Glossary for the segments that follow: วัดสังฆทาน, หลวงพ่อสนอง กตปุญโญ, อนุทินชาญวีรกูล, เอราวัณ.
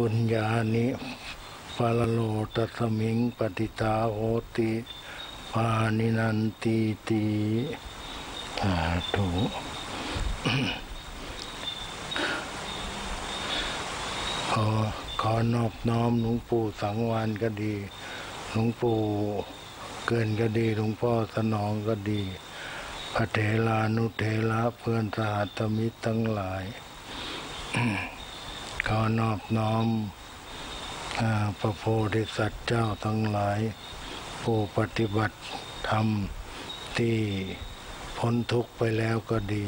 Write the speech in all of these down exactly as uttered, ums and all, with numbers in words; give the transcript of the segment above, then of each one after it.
ปุญญานิปาลโลตัสมิงปฏิตาโหติปานินันติติสาธุ ขอขอนอบน้อมหลวงปู่สังวานก็ดีหลวงปู่เกินก็ดีหลวงพ่อสนองก็ดีพระเถรานุเถระเพื่อนสหธมิตรทั้งหลาย ขอนอบน้อมพระโพธิสัตว์เจ้าทั้งหลายผู้ปฏิบัติธรรมที่พ้นทุกข์ไปแล้วก็ดี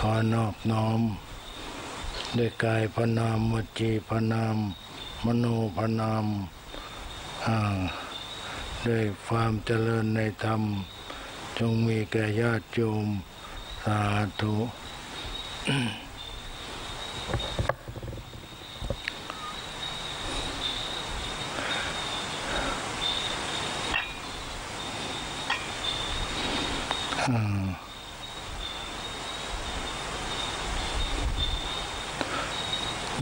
ขอนอบน้อมด้วยกายพนามวจีพนามมโนพนามด้วยความเจริญในธรรมจงมีแก่ญาติโยมสาธุ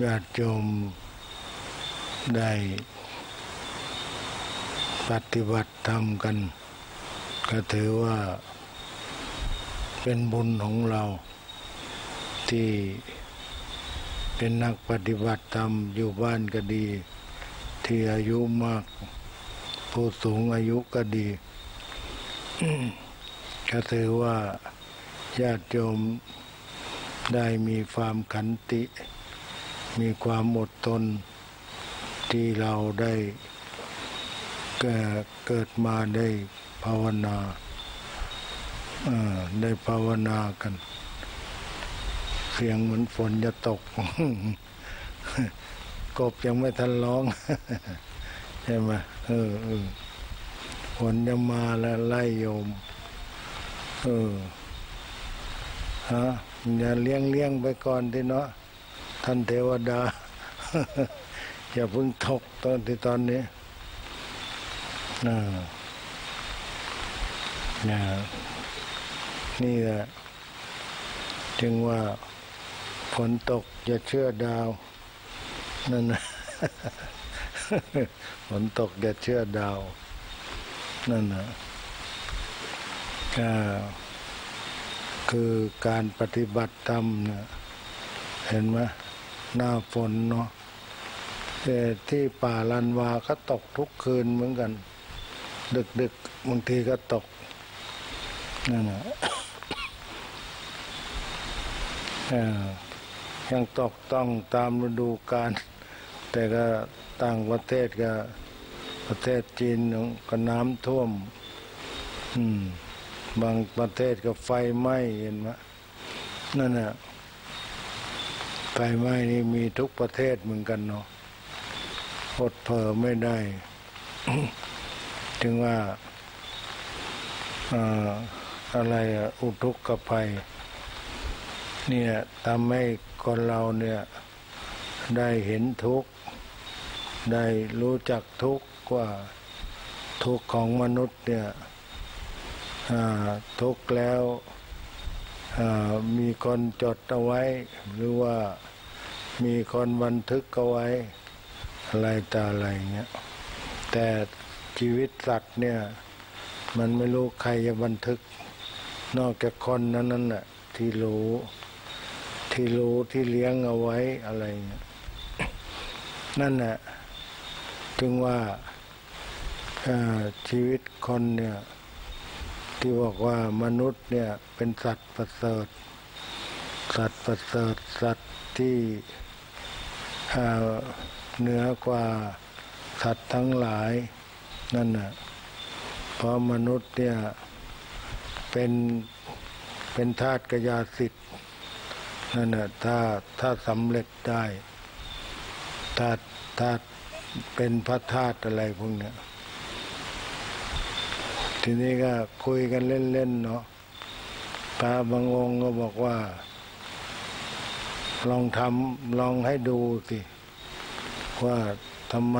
ญาติโยมได้ปฏิบัติธรรมกันก็ถือว่าเป็นบุญของเราที่เป็นนักปฏิบัติธรรมอยู่บ้านก็ดีที่อายุมากผู้สูงอายุก็ดี ก็ถือว่าญาติโยมได้มีความขันติมีความอดทนที่เราได้เกิดมาได้ภาวนาได้ภาวนากันเสียงเหมือนฝนจะตก กบยังไม่ทันร้อง ใช่ไหมเออเออฝนจะมาแล้วไล่โยมเออฮะอย่าเลี้ยงเลี้ยงไปก่อนที่เนาะท่านเทวดา อย่าเพิ่งตกตอนที่ตอนนี้อ่านี่แหละจึงว่าฝนตกอย่าเชื่อดาวนั่นนะ ฝนตกอย่าเชื่อดาวนั่นนะก็คือการปฏิบัติธรรมนะเห็นไหมหน้าฝนเนาะแต่ที่ป่าลันวาก็ตกทุกคืนเหมือนกันดึกๆบางทีก็ตกนั่นแหละยังตกต้องตามฤดูกาลแต่ก็ต่างประเทศก็ประเทศจีนก็น้ำท่วมบางประเทศก็ไฟไหม้เห็นไหมนั่นแหละไฟไหม้นี่มีทุกประเทศเหมือนกันเนาะอดเผลอไม่ได้ ถึงว่าอะไรอุทุกขภัยเนี่ยทำให้คนเราเนี่ยได้เห็นทุกข์ได้รู้จักทุกข์ว่าทุกข์ของมนุษย์เนี่ยทุกข์แล้วมีคนจดเอาไว้หรือว่ามีคนบันทึกเอาไว้อะไรต่ออะไรเงี้ยแต่ชีวิตสัตว์เนี่ยมันไม่รู้ใครจะบันทึกนอกจากคนนั้นนั่นแหละที่รู้ที่รู้ที่เลี้ยงเอาไว้อะไรเนี่ยนั่นแหละถึงว่าชีวิตคนเนี่ยที่บอกว่ามนุษย์เนี่ยเป็นสัตว์ประเสริฐสัตว์ประเสริฐสัตว์ที่เหนือกว่าสัตว์ทั้งหลายนั่นแหละเพราะมนุษย์เนี่ยเป็นเป็นธาตุกายสิทธิ์นั่นแหละถ้าถ้าสำเร็จได้ธาตุธาตุเป็นพระธาตุอะไรพวกเนี้ยทีนี้ก็คุยกันเล่นๆเนาะพระบางองค์ก็บอกว่าลองทำลองให้ดูสิว่าทำไม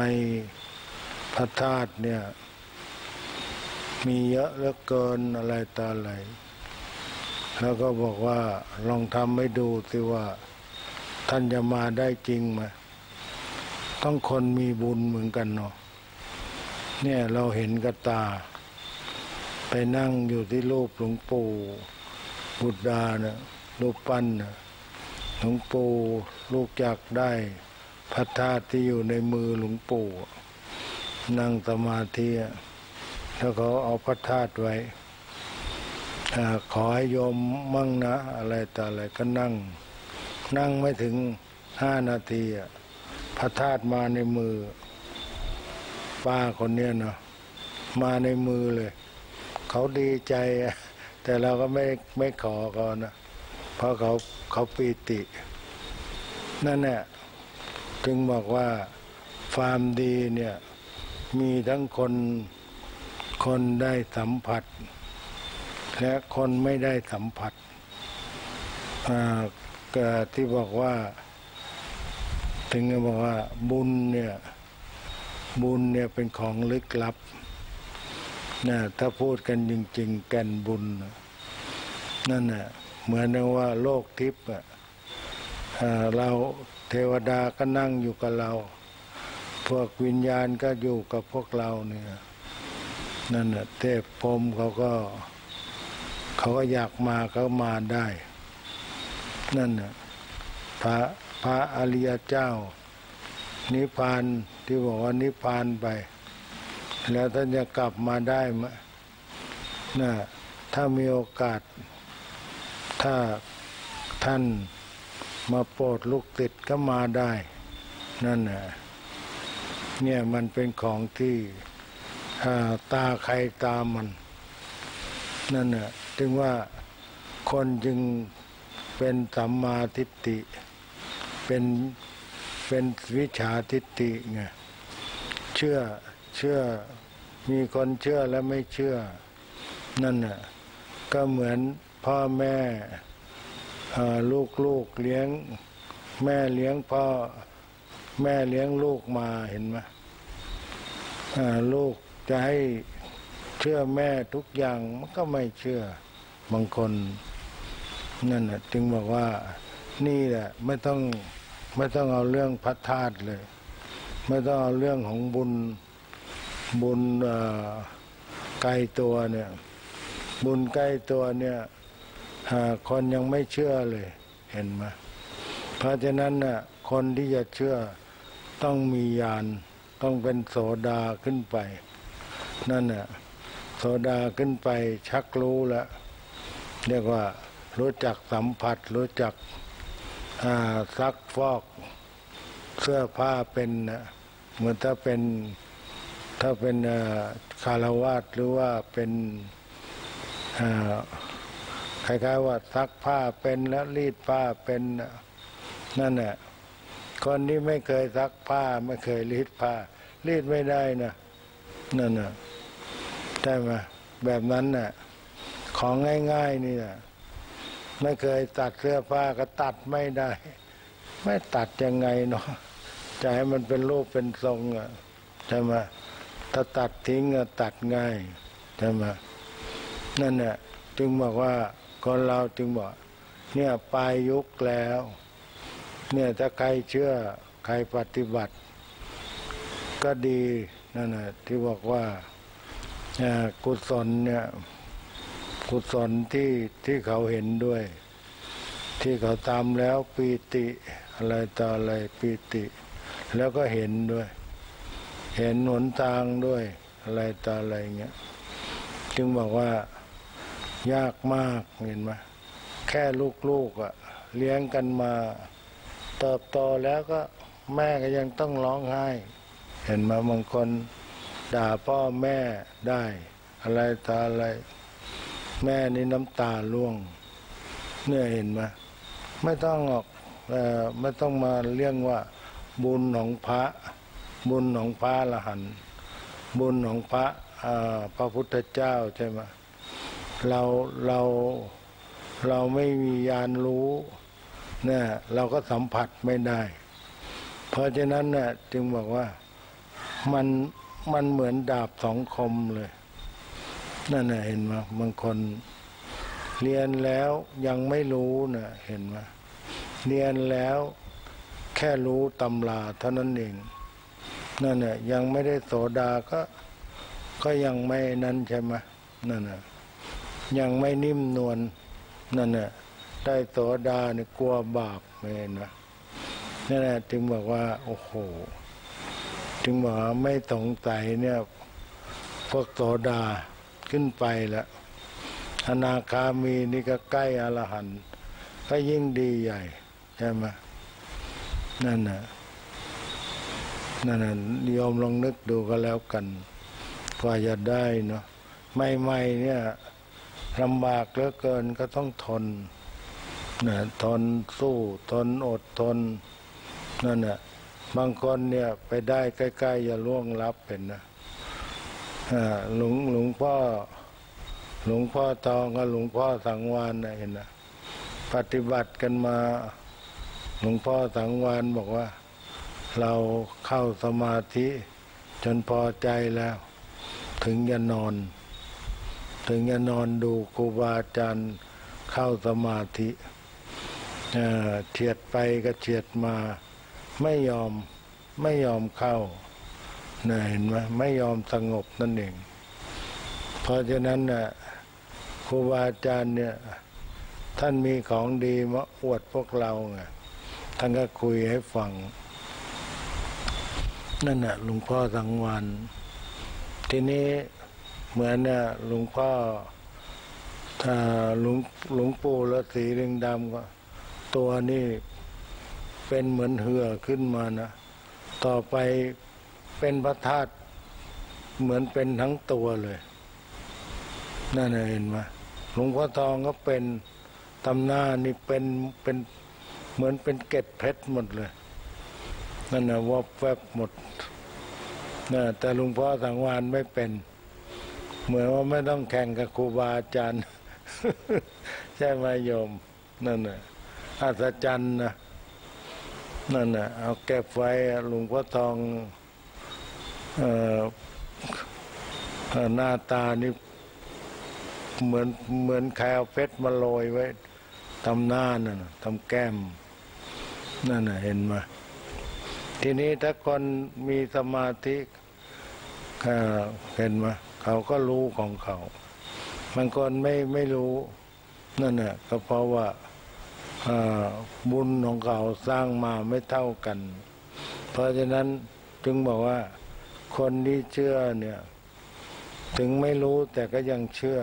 พระธาตุเนี่ยมีเยอะเหลือเกินอะไรต่ออะไรแล้วก็บอกว่าลองทำให้ดูสิว่าท่านจะมาได้จริงไหม ต้องคนมีบุญเหมือนกันเนาะเนี่ยเราเห็นกับตาไปนั่งอยู่ที่รูปหลวงปู่บุตรดานะรูปปั้นนะหลวงปู่ลูกจักได้พระธาตุที่อยู่ในมือหลวงปู่นั่งสมาธิแล้วเขาเอาพระธาตุไว้ขอให้โยมมั่งนะอะไรแต่อะไรก็นั่งนั่งไม่ถึงห้านาทีพระธาตุมาในมือป้าคนเนี้ยเนาะมาในมือเลยเขาดีใจแต่เราก็ไม่ไม่ขอก่อนนะเพราะเขาเขาปีตินั่นแหละถึงบอกว่าความดีเนี่ยมีทั้งคนคนได้สัมผัสและคนไม่ได้สัมผัสที่บอกว่าถึงจะบอกว่าบุญเนี่ยบุญเนี่ยเป็นของลึกลับนะถ้าพูดกันจริงๆแก่นบุญนั่นน่ะเหมือนว่าโลกทิพย์เราเทวดาก็นั่งอยู่กับเราพวกวิญญาณก็อยู่กับพวกเราเนี่ยนั่นน่ะเทพพรหมเขาก็เขาก็อยากมาเขามาได้นั่นน่ะพระพระอริยเจ้านิพพานที่บอกว่านิพพานไปแล้วท่านจะกลับมาได้ไหมน่ะถ้ามีโอกาสถ้าท่านมาโปรดลูกติดก็มาได้นั่นน่ะเนี่ยมันเป็นของที่ตาใครตามันนั่นน่ะถึงว่าคนจึงเป็นสัมมาทิฏฐิเป็นเป็นวิชชาทิฏฐิไงเชื่อเชื่อมีคนเชื่อและไม่เชื่อนั่นน่ะก็เหมือนพ่อแม่ลูกลูกเลี้ยงแม่เลี้ยงพ่อแม่เลี้ยงลูกมาเห็นไหมลูกจะให้เชื่อแม่ทุกอย่างมันก็ไม่เชื่อบางคนนั่นน่ะจึงบอกว่านี่แหละไม่ต้องไม่ต้องเอาเรื่องพระธาตุเลยไม่ต้องเอาเรื่องของบุญบุญไกลตัวเนี่ยบุญใกล้ตัวเนี่ยคนยังไม่เชื่อเลยเห็นไหมเพราะฉะนั้นน่ะคนที่จะเชื่อต้องมีญาณต้องเป็นโสดาขึ้นไปนั่นน่ะโสดาขึ้นไปชักรู้แล้วเรียกว่ารู้จักสัมผัสรู้จักซักฟอกเสื้อผ้าเป็นนะเหมือนถ้าเป็นถ้าเป็นคารวาสหรือว่าเป็นคล้ายๆว่าซักผ้าเป็นแล้วรีดผ้าเป็นนั่นแหละคนที่ไม่เคยซักผ้าไม่เคยรีดผ้ารีดไม่ได้นะนั่นน่ะได้ไหมแบบนั้นน่ะของง่ายๆนี่นะไม่เคยตัดเสื้อผ้าก็ตัดไม่ได้ไม่ตัดยังไงเนาะจะให้มันเป็นรูปเป็นทรงอ่ะใช่ไหมถ้าตัดทิ้งก็ตัดง่ายใช่ไหมนั่นน่ะจึงบอกว่าคนเราจึงบอกเนี่ยปลายยุคแล้วเนี่ยถ้าใครเชื่อใครปฏิบัติก็ดีนั่นน่ะที่บอกว่ากุศลเนี่ยกุศลที่ที่เขาเห็นด้วยที่เขาทำแล้วปีติอะไรต่ออะไรปีติแล้วก็เห็นด้วยเห็นหนทางด้วยอะไรต่ออะไรเงี้ยจึงบอกว่ายากมากเห็นไหมแค่ลูกๆอ่ะเลี้ยงกันมาเติบโตแล้วก็แม่ก็ยังต้องร้องไห้เห็นไหมบางคนด่าพ่อแม่ได้อะไรต่ออะไรแม่นี่น้ำตาร่วงเนี่ยเห็นไหมไม่ต้องออกไม่ต้องมาเรียกว่าบุญของพระบุญของพระอรหันต์บุญของพระพระพุทธเจ้าใช่ไหมเราเราเราไม่มีญาณรู้เนี่ยเราก็สัมผัสไม่ได้เพราะฉะนั้นน่ะจึงบอกว่ามันมันเหมือนดาบสองคมเลยนั่นน่ะเห็นไหมบางคนเรียนแล้วยังไม่รู้น่ะเห็นไหมเรียนแล้วแค่รู้ตำราเท่านั้นเอง นั่นเนี่ยยังไม่ได้โสดาก็ก็ยังไม่นั้นใช่ไหมนั่นเนี่ยยังไม่นิ่มนวลนั่นเนี่ยได้โสดาเนี่ยกลัวบาปเลยนะนั่นแหละถึงบอกว่าโอ้โหถึงบอกว่าไม่สงสัยเนี่ยพวกโสดาขึ้นไปแล้วอนาคามีนี่ก็ใกล้อรหันต์ก็ยิ่งดีใหญ่ใช่ไหมนั่นน่ะนั่นน่ะยอมลองนึกดูก็แล้วกันกว่าจะได้เนาะไม่ไม่เนี่ยลำบากเหลือเกินก็ต้องทนนะทนสู้ทนอดทนนั่นน่ะบางคนเนี่ยไปได้ใกล้ๆจะล่วงลับเป็นนะหลวงหลวงพ่อหลวงพ่อทองกับหลวงพ่อสังวานนะเห็นนะปฏิบัติกันมาหลวงพ่อสังวานบอกว่าเราเข้าสมาธิจนพอใจแล้วถึงจะนอนถึงจะนอนดูครูบาอาจารย์เข้าสมาธิเฉียดไปก็เฉียดมาไม่ยอมไม่ยอมเข้านะเห็นไหมไม่ยอมสงบนั่นเองเพราะฉะนั้นน่ะครูบาอาจารย์เนี่ยท่านมีของดีมาอวดพวกเราไงท่านก็คุยให้ฟังนั่นน่ะหลวงพ่อสังวานทีนี้เหมือนน่ะหลวงพ่อถ้าหลวงหลวงปู่ฤาษีเรืองดำก็ตัวนี่เป็นเหมือนเหือขึ้นมานะต่อไปเป็นพระธาตุเหมือนเป็นทั้งตัวเลยนั่นเห็นไหมหลวงพ่อทองก็เป็นตำหน้านี่เป็นเป็นเหมือนเป็นเกล็ดเพชรหมดเลยนั่นนะว่าแวบหมดนะแต่หลวงพ่อสังวานไม่เป็นเหมือนว่าไม่ต้องแข่งกับครูบาอาจารย์ ใช่ไหมโยมนั่นนะอัศจรรย์นะนั่นนะเอาแก็บไว้หลวงพ่อทองเอ่อหน้าตานี่เหมือนเหมือนใครเอาเพชรมาโรยไว้ทำหน้าน่ะทำแก้มนั่นน่ะเห็นไหมทีนี้ถ้าคนมีสมาธิเห็นไหมเขาก็รู้ของเขาบางคนไม่ไม่รู้นั่นน่ะก็เพราะว่าบุญของเขาสร้างมาไม่เท่ากันเพราะฉะนั้นจึงบอกว่าคนที่เชื่อเนี่ยถึงไม่รู้แต่ก็ยังเชื่อ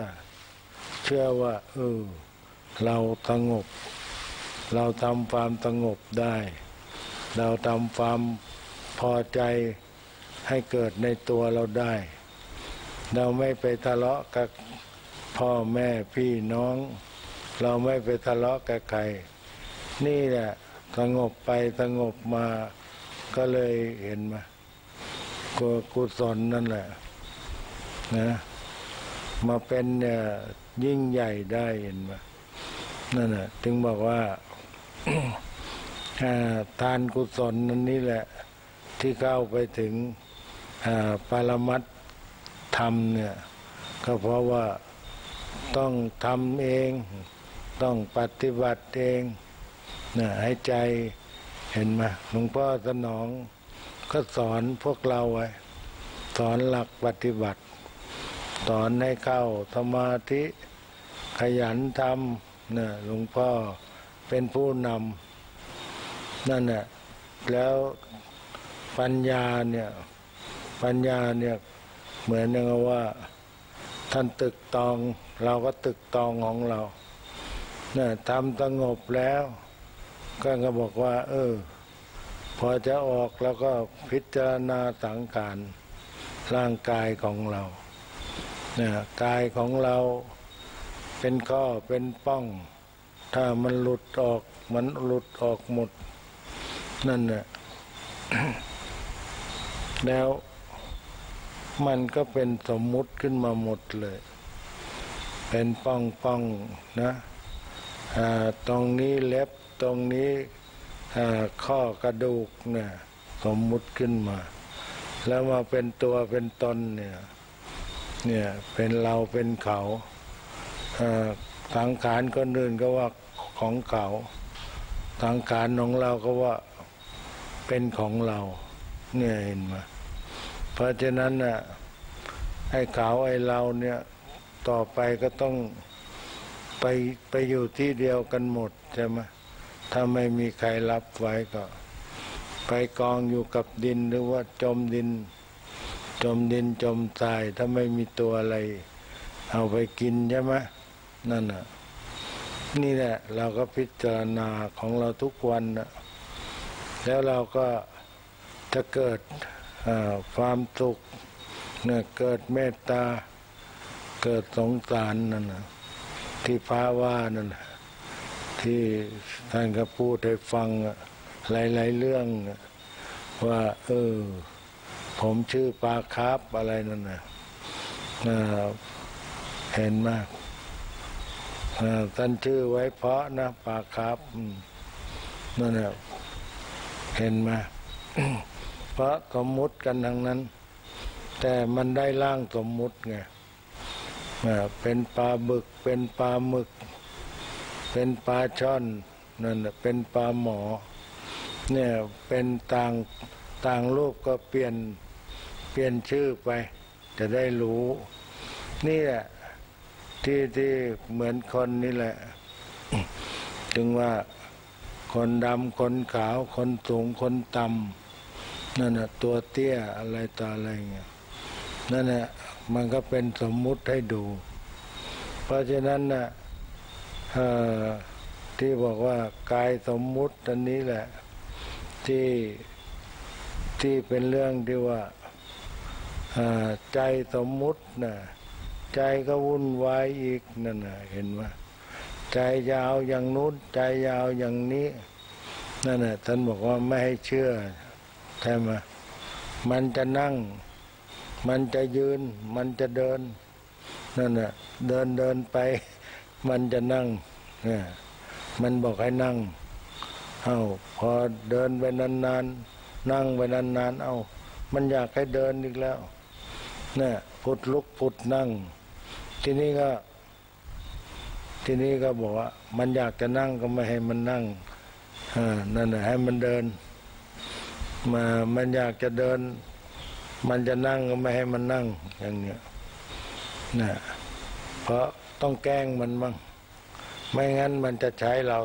เชื่อว่าเออเราสงบเราทำความสงบได้เราทำความพอใจให้เกิดในตัวเราได้เราไม่ไปทะเลาะกับพ่อแม่พี่น้องเราไม่ไปทะเลาะกับใครนี่แหละสงบไปสงบมาก็เลยเห็นมากุศลนั่นแหละนะมาเป็นเนี่ยยิ่งใหญ่ได้เห็นไหมนั่นน่ะถึงบอกว่า ทานกุศลนั่นนี่แหละที่เข้าไปถึงปรมัตถธรรมเนี่ยก็เพราะว่าต้องทำเองต้องปฏิบัติเองนะให้ใจเห็นไหมหลวงพ่อสนองก็สอนพวกเราไว้สอนหลักปฏิบัติสอนให้เข้าสมาธิขยันทำนะหลวงพ่อเป็นผู้นำนั่นแหละแล้วปัญญาเนี่ยปัญญาเนี่ยเหมือนนึงว่าท่านตึกตองเราก็ตึกตองของเรานะทำสงบแล้วก็ก็บอกว่าเออพอจะออกแล้วก็พิจารณาสังขารร่างกายของเรานะกายของเราเป็นข้อเป็นป้องถ้ามันหลุดออกมันหลุดออกหมดนั่นน่ะ แล้วมันก็เป็นสมมุติขึ้นมาหมดเลยเป็นป้องป้องนะตรงนี้เล็บตรงนี้ข้อกระดูกเนี่ยสมมุติขึ้นมาแล้วมาเป็นตัวเป็นตนเนี่ยเนี่ยเป็นเราเป็นเขาสังขารคนอื่นก็ว่าของเขาสังขารของเราก็ว่าเป็นของเราเนี่ยเห็นไหม เพราะฉะนั้นน่ะไอ้ขาวไอ้เราเนี่ยต่อไปก็ต้องไปไปอยู่ที่เดียวกันหมดใช่ไหมถ้าไม่มีใครรับไว้ก็ไปกองอยู่กับดินหรือว่าจมดินจมดินจมทรายถ้าไม่มีตัวอะไรเอาไปกินใช่ไหมนั่นน่ะนี่แหละเราก็พิจารณาของเราทุกวันนะแล้วเราก็จะเกิดความสุขเนี่ยเกิดเมตตาเกิดสงสารนั่นนะที่พระว่านั่นนะที่ท่านก็พูดให้ฟังหลายๆเรื่องว่าเออผมชื่อปลาคาร์ปอะไรนั่นนะเห็นมากท่านชื่อไว้เพราะนะปลาคาร์ปนั่นนะเห็นมา เพราะสมมุติกันทั้งนั้นแต่มันได้ร่างสมมุติไงเป็นปลาบึกเป็นปลาหมึกเป็นปลาช่อนนั่นเป็นปลาหมอเนี่ยเป็นต่างต่างรูปก็เปลี่ยนเปลี่ยนชื่อไปจะได้รู้นี่แหละที่ที่เหมือนคนนี่แหละ จึงว่าคนดำคนขาวคนสูงคนต่ำนั่นน่ะตัวเตี้ยอะไรต่ออะไรเงี้ยนั่นน่ะมันก็เป็นสมมุติให้ดูเพราะฉะนั้นน่ะที่บอกว่ากายสมมุติอันนี้แหละที่ที่เป็นเรื่องที่ว่าใจสมมุตินะใจก็วุ่นวายอีกนั่นน่ะเห็นไหมใจจะเอาอย่างนู้นใจจะเอาอย่างนี้นั่นน่ะท่านบอกว่าไม่ให้เชื่อใช่ไหมมันจะนั่งมันจะยืนมันจะเดินนั่นน่ะเดินเดินไปมันจะนั่งเนี่ยมันบอกให้นั่งเอ้าพอเดินไปนานๆนั่งไปนานๆเอ้ามันอยากให้เดินอีกแล้วเนี่ยพุดลุกพุดนั่งทีนี้ก็ทีนี้ก็บอกว่ามันอยากจะนั่งก็ไม่ให้มันนั่งนั่นแหละให้มันเดินมามันอยากจะเดินมันจะนั่งก็ไม่ให้มันนั่งอย่างเนี้ยนะเพราะต้องแกล้งมันบ้างไม่งั้นมันจะใช้เรา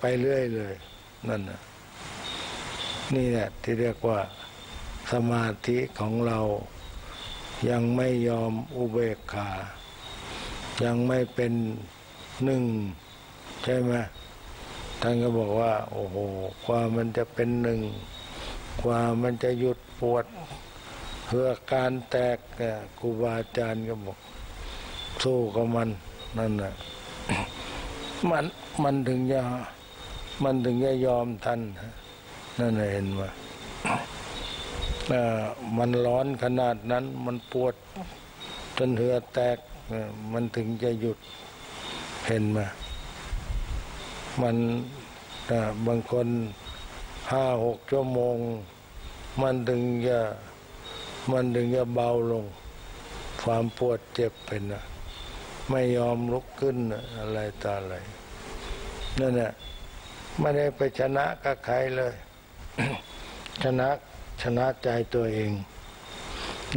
ไปเรื่อยเลยนั่นนะนี่แหละที่เรียกว่าสมาธิของเรายังไม่ยอมอุเบกขายังไม่เป็นหนึ่งใช่ไหมท่านก็บอกว่าโอ้โหกว่ามันจะเป็นหนึ่งกว่ามันจะหยุดปวดเพื่อการแตกครูบาอาจารย์ก็บอกสู้กับมันนั่นแหละมันมันถึงจะมันถึงจะยอมท่านนั่นเห็นไหมมันร้อนขนาดนั้นมันปวดจนเหือแตกมันถึงจะหยุดเห็นไหมมันบางคนห้าหกชั่วโมงมันถึงจะมันถึงจะเบาลงความปวดเจ็บเป็นนะไม่ยอมลุกขึ้นอะไรต่ออะไรนั่นน่ะไม่ได้ไปชนะกับใครเลย ชนะชนะใจตัวเอง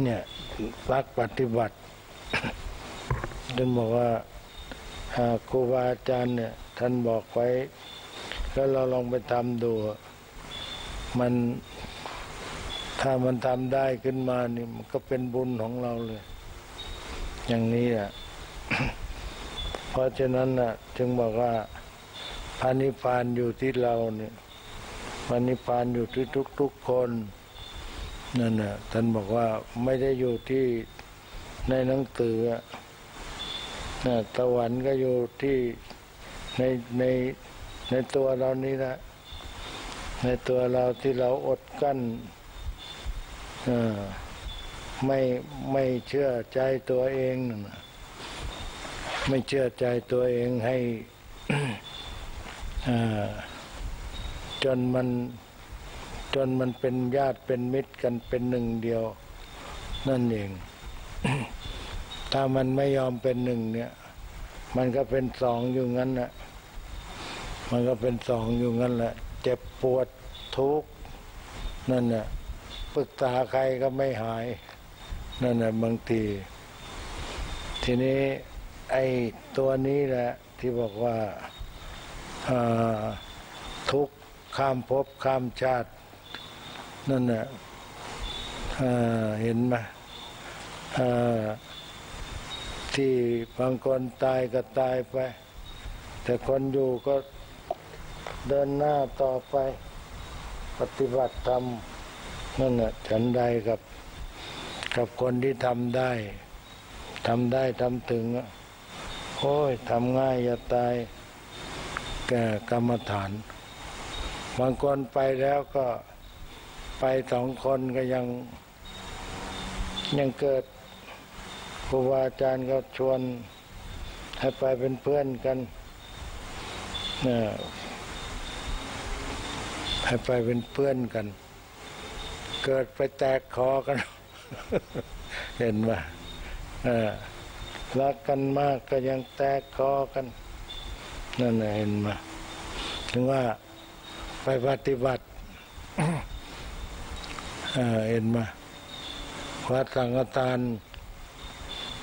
เนี่ยรักปฏิบัติ ท่านบอกว่าครูบาอาจารย์เนี่ยท่านบอกไว้แล้วเราลองไปทำดูมันถ้ามันทำได้ขึ้นมานี่มันก็เป็นบุญของเราเลยอย่างนี้อ่ะ เพราะฉะนั้นน่ะจึงบอกว่าพระนิพพานอยู่ที่เราเนี่ยพระนิพพานอยู่ที่ทุกๆคนนั่นน่ะท่านบอกว่าไม่ได้อยู่ที่ในหนังสือน่ะสวรรค์ก็อยู่ที่ในในในตัวเรานี่นะในตัวเราที่เราอดกั้นไม่ไม่เชื่อใจตัวเองนะไม่เชื่อใจตัวเองให้ จนมันจนมันเป็นญาติเป็นมิตรกันเป็นหนึ่งเดียวนั่นเอง ถ้ามันไม่ยอมเป็นหนึ่งเนี่ยมันก็เป็นสองอยู่งั้นแหละมันก็เป็นสองอยู่งั้นแหละเจ็บปวดทุกข์นั่นแหละ ปรึกษาใครก็ไม่หายนั่นแหละบางทีทีนี้ไอ้ตัวนี้แหละที่บอกว่าทุกข์ข้ามภพข้ามชาตินั่นแหละเห็นไหมที่บางคนตายก็ตายไปแต่คนอยู่ก็เดินหน้าต่อไปปฏิบัติธรรมนั่นแหละฉันใดกับกับคนที่ทำได้ทำได้ทำถึงโอ้ยทำง่ายอย่าตายแก่กรรมฐานบางคนไปแล้วก็ไปสองคนก็ยังยังเกิดครูบาอาจารย์ก็ชวนให้ไปเป็นเพื่อนกันนะให้ไปเป็นเพื่อนกันเกิดไปแตกคอกัน เห็นไหมรักกันมากก็ยังแตกคอกันนั่นเห็นไหมถึงว่าไปปฏิบัติ เห็นไหมวัดสังฆทาน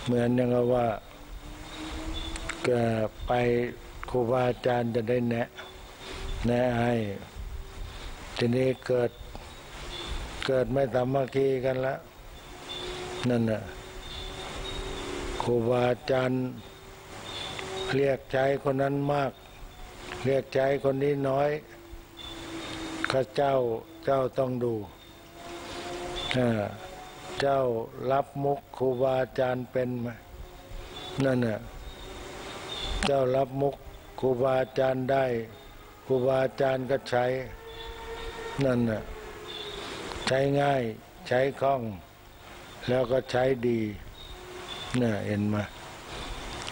เหมือนอย่างว่าไปครูบาอาจารย์จะได้แนะแนะให้ทีนี้เกิดเกิดไม่สามัคคีกันแล้วนั่นน่ะครูบาอาจารย์เรียกใจคนนั้นมากเรียกใจคนนี้น้อยข้าเจ้าเจ้าต้องดูเจ้ารับมุกครูบาอาจารย์เป็นไหมนั่นน่ะเจ้ารับมุกครูบาอาจารย์ได้ครูบาอาจารย์ก็ใช้นั่นน่ะใช้ง่ายใช้คล่องแล้วก็ใช้ดีน่ะเห็นไหม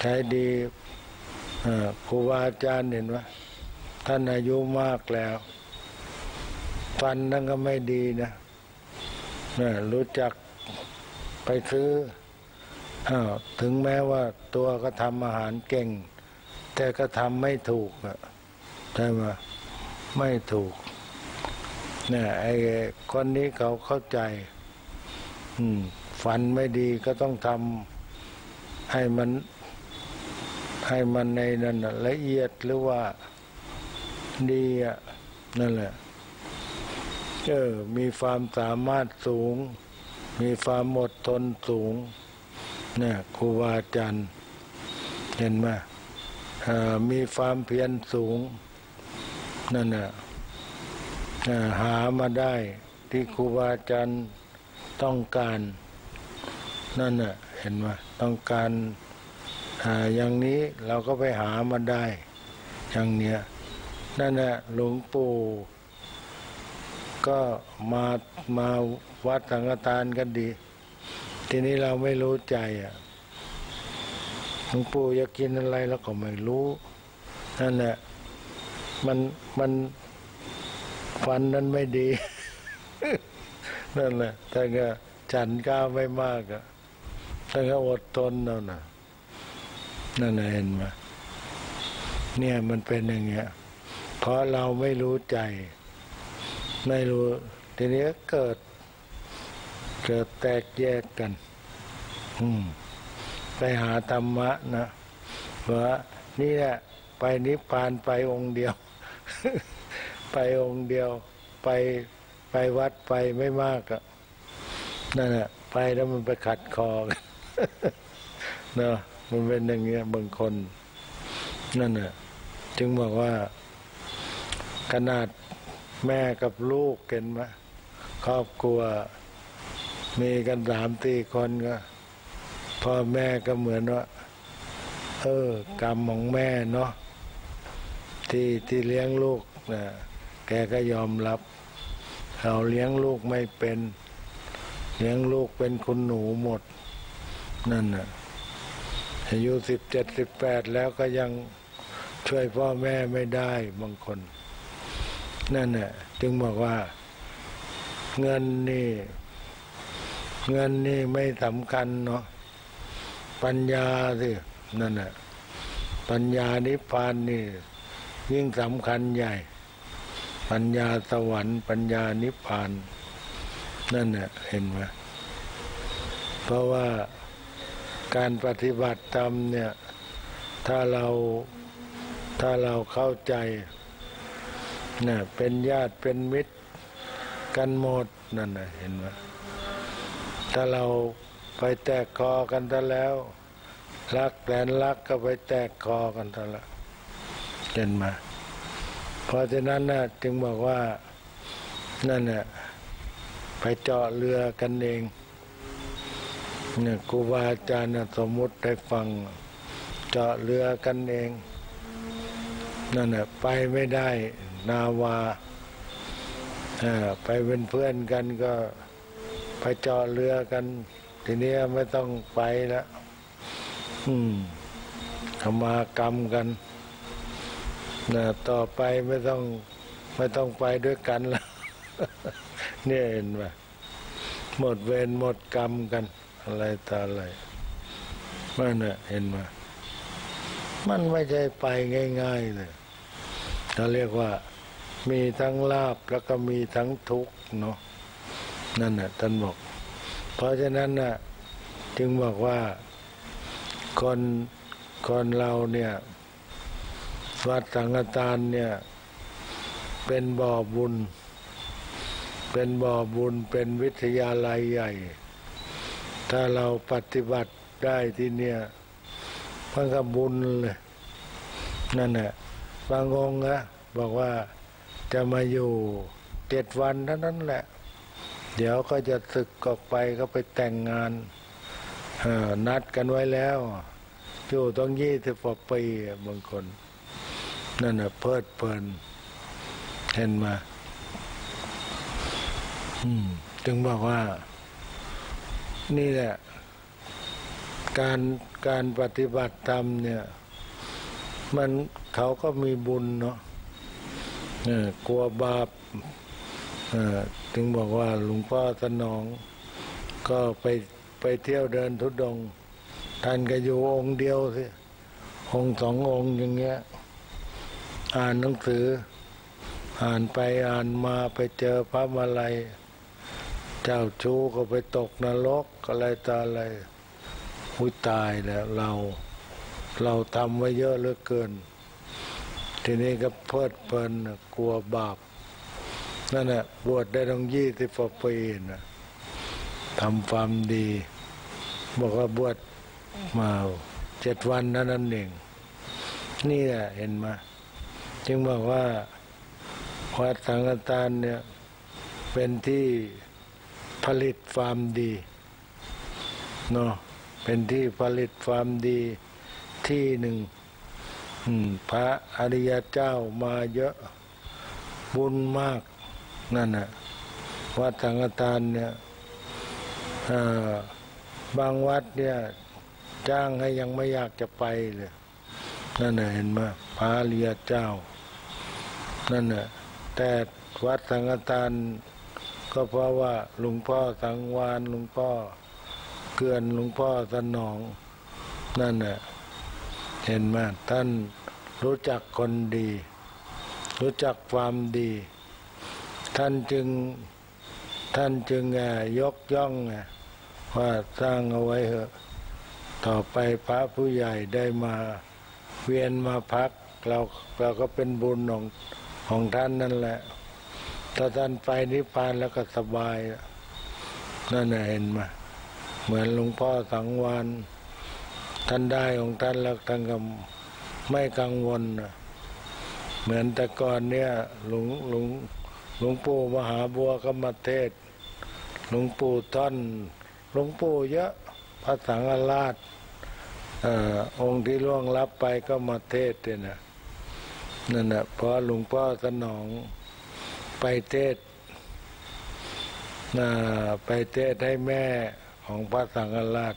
ใช้ดีครูบาอาจารย์เห็นไหมท่านอายุมากแล้วฟันนั่นก็ไม่ดีนะน่ะรู้จักไปซื้อถึงแม้ว่าตัวก็ทำอาหารเก่งแต่ก็ทำไม่ถูกอะใช่ไหมไม่ถูกเนี่ยไอ้คนนี้เขาเข้าใจฝันไม่ดีก็ต้องทำให้มันให้มันในนั้นละเอียดหรือว่าดีอะนั่นแหละเออมีความสามารถสูงมีความอดทนสูงเนี่ยครูบาอาจารย์เห็นไหมมีความเพียรสูงนั่นน่ะหามาได้ที่ครูบาอาจารย์ต้องการนั่นน่ะเห็นไหมต้องการอย่างนี้เราก็ไปหามาได้อย่างเนี้ยนั่นน่ะหลวงปู่ก็มามาวัดสังฆทานกันดีทีนี้เราไม่รู้ใจอ่ะหลวงปู่อยากกินอะไรแล้วก็ไม่รู้นั่นแหละมันมันฟันนั้นไม่ดี นั่นแหละแต่ก็ฉันก้าวไม่มากอ่ะแต่ก็อดทนแล้วนะนั่นเห็นไหมเนี่ยมันเป็นอย่างเงี้ยเพราะเราไม่รู้ใจไม่รู้ทีนี้เกิดเกิดแตกแยกกันอืมไปหาธรรมะนะว่านี่แหละไปนิพพานไปองค์เดียว ไปองค์เดียวไปไปวัดไปไม่มากอะนั่นแหละไปแล้วมันไปขัดคอกัน เนาะมันเป็นอย่างเงี้ยบางคนนั่นแหละจึงบอกว่าขนาดแม่กับลูกเห็นไหมครอบครัวมีกันสามตีคนก็พ่อแม่ก็เหมือนว่าเออกรรมของแม่เนาะที่ที่เลี้ยงลูกนะแกก็ยอมรับเราเลี้ยงลูกไม่เป็นเลี้ยงลูกเป็นคุณหนูหมดนั่นน่ะอายุสิบเจ็ดสิบแปดแล้วก็ยังช่วยพ่อแม่ไม่ได้บางคนนั่นน่ะจึงบอกว่าเงินนี่เงินนี่ไม่สำคัญเนาะปัญญาสินั่นน่ะปัญญานิพพานนี่ยิ่งสำคัญใหญ่ปัญญาสวรรค์ปัญญานิพพาน นั่นเนี่ยเห็นไหมเพราะว่าการปฏิบัติธรรมเนี่ยถ้าเราถ้าเราเข้าใจน่ะเป็นญาติเป็นมิตรกันหมดนั่นน่ะเห็นไหมถ้าเราไปแตกคอกันซะแล้วรักแสนรักก็ไปแตกคอกันซะละเห็นไหมเพราะฉะนั้นน่ะจึงบอกว่านั่นน่ะไปเจาะเรือกันเองเนี่ยครูบาอาจารย์สมมุติได้ฟังเจาะเรือกันเองนั่นน่ะไปไม่ได้นาวาไปเป็นเพื่อนกันก็ไปเจาะเรือกันทีนี้ไม่ต้องไปแล้วอืมขมากรรมกันนะต่อไปไม่ต้องไม่ต้องไปด้วยกันแล้ว เนี่ยเห็นไหมหมดเวรหมดกรรมกันอะไรต่ออะไรมันน่ะเห็นไหมมันไม่ใช่ไปง่ายๆเลยเราเรียกว่ามีทั้งลาภแล้วก็มีทั้งทุกข์เนาะนั่นน่ะท่านบอกเพราะฉะนั้นน่ะจึงบอกว่าคนคนเราเนี่ยวัดสังฆทานเนี่ยเป็นบ่อบุญเป็นบ่อบุญเป็นวิทยาลัยใหญ่ถ้าเราปฏิบัติได้ที่เนี่ยมันก็บุญเลยนั่นแหละบางองค์นะบอกว่าจะมาอยู่เจ็ดวันเท่านั้นแหละเดี๋ยวก็จะศึกออกไปก็ไปแต่งงานนัดกันไว้แล้วอยู่ต้องยี่สิบกว่าปีบางคนนั่นน่ะเพลิดเพลินเห็นมาอืมจึงบอกว่านี่แหละการการปฏิบัติธรรมเนี่ยมันเขาก็มีบุญเนาะกลัวบาปจึงบอกว่าหลวงพ่อสนองก็ไปไปเที่ยวเดินธุดงค์ท่านก็อยู่องค์เดียวสิองค์สององค์อย่างเงี้ยอ่านหนังสืออ่านไปอ่านมาไปเจอพระมาลัยเจ้าชู้ก็ไปตกนรกอะไรต่ออะไรหูตายแล้วเราเราทำไว้เยอะเหลือเกินทีนี้ก็เพลิดเพลินกลัวบาปนั่นแหละบวชได้ตั้งยี่สิบปีนะทำความดีบอกว่าบวชมาเจ็ดวันนั้นนั่นเองนี่แหละเห็นไหมจึงบอกว่าวัดสังฆทานเนี่ยเป็นที่ผลิตความดีเนาะเป็นที่ผลิตความดีที่หนึ่งพระอริยเจ้ามาเยอะบุญมากนั่นน่ะวัดสังฆทานเนี่ยบางวัดเนี่ยจ้างให้ยังไม่อยากจะไปเลยนั่นน่ะเห็นไหมพระอริยเจ้านั่นน่ะแต่วัดสังฆทานก็เพราะว่าหลวงพ่อสังวานหลวงพ่อเกื้อนหลวงพ่อสนองนั่นน่ะเห็นไหมท่านรู้จักคนดีรู้จักความดีท่านจึงท่านจึงยกย่องว่าสร้างเอาไว้เถอะต่อไปพระผู้ใหญ่ได้มาเวียนมาพักเราเราก็เป็นบุญของของท่านนั่นแหละถ้าท่านไปนิพพานแล้วก็สบายนั่นน่ะเห็นไหมเหมือนหลวงพ่อสังวานท่านได้ของท่านแล้วท่านก็ไม่กังวลเหมือนแต่ก่อนเนี่ยหลวงหลวงหลวงปู่มหาบัวก็มาเทศหลวงปู่ท่านหลวงปู่เยอะพระสังฆราชเอ่อองค์ที่ล่วงลับไปก็มาเทศเนี่ยนะนั่นน่ะเพราะหลวงพ่อสนองไปเทศน่ะไปเทศให้แม่ของพระสังฆราช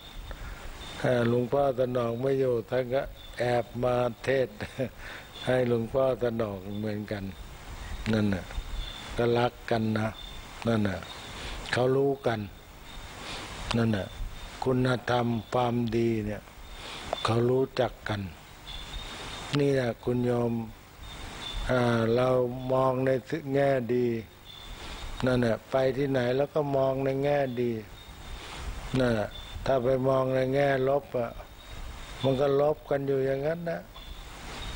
หลวงพ่อสนองไม่อยู่ท่านก็แอบมาเทศให้หลวงพ่อสนองเหมือนกันนั่นน่ะก็รักกันนะนั่นน่ะเขารู้กันนั่นน่ะคุณธรรมความดีเนี่ยเขารู้จักกันนี่แหละคุณโยมเรามองในแง่ดี นั่นแหละไปที่ไหนแล้วก็มองในแง่ดีนั่นแหละถ้าไปมองในแง่ลบอ่ะมันก็ลบกันอยู่อย่างนั้นนะ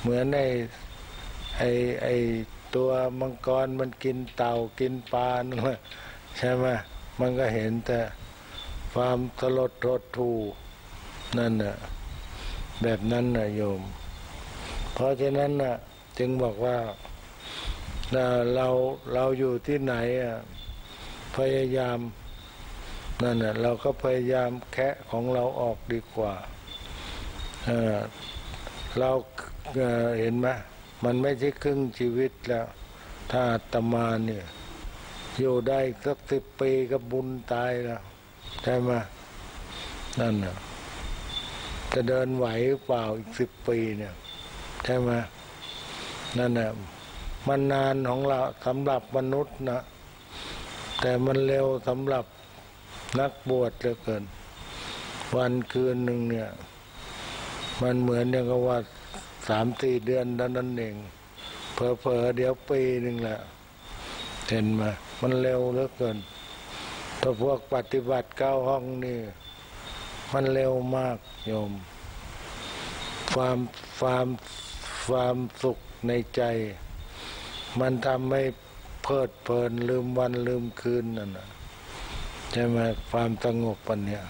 เหมือนในไอไอตัวมังกรมันกินเต่ากินปลาใช่ไหมมันก็เห็นแต่ความสลดทดทูนั่นน่ะแบบนั้นน่ะโยมเพราะฉะนั้นน่ะจึงบอกว่าเราเราอยู่ที่ไหนอ่ะพยายามนั่นน่ะเราก็พยายามแคะของเราออกดีกว่าเออเราเห็นไหมมันไม่ใช่ครึ่งชีวิตแล้วถ้าอาตมาเนี่ยอยู่ได้สักสิบปีก็บุญตายแล้วใช่ไหมนั่นน่ะจะเดินไหวหรือเปล่าอีกสิบปีเนี่ยใช่ไหมนั่นน่ะมันนานของเราสำหรับมนุษย์นะแต่มันเร็วสำหรับนักบวชเหลือเกินวันคืนหนึ่งเนี่ยมันเหมือนอย่างกับว่าสามสี่เดือนด้านนั้นเองเผลอๆเดี๋ยวปีหนึ่งแหละเห็นไหมมันเร็วเหลือเกินแต่พวกปฏิบัติเก้าห้องนี่มันเร็วมากโยมความความความสุขในใจมันทำให้เพลิดเพลินลืมวันลืมคืนนั่นนะใช่ไหมความสงบปัญญา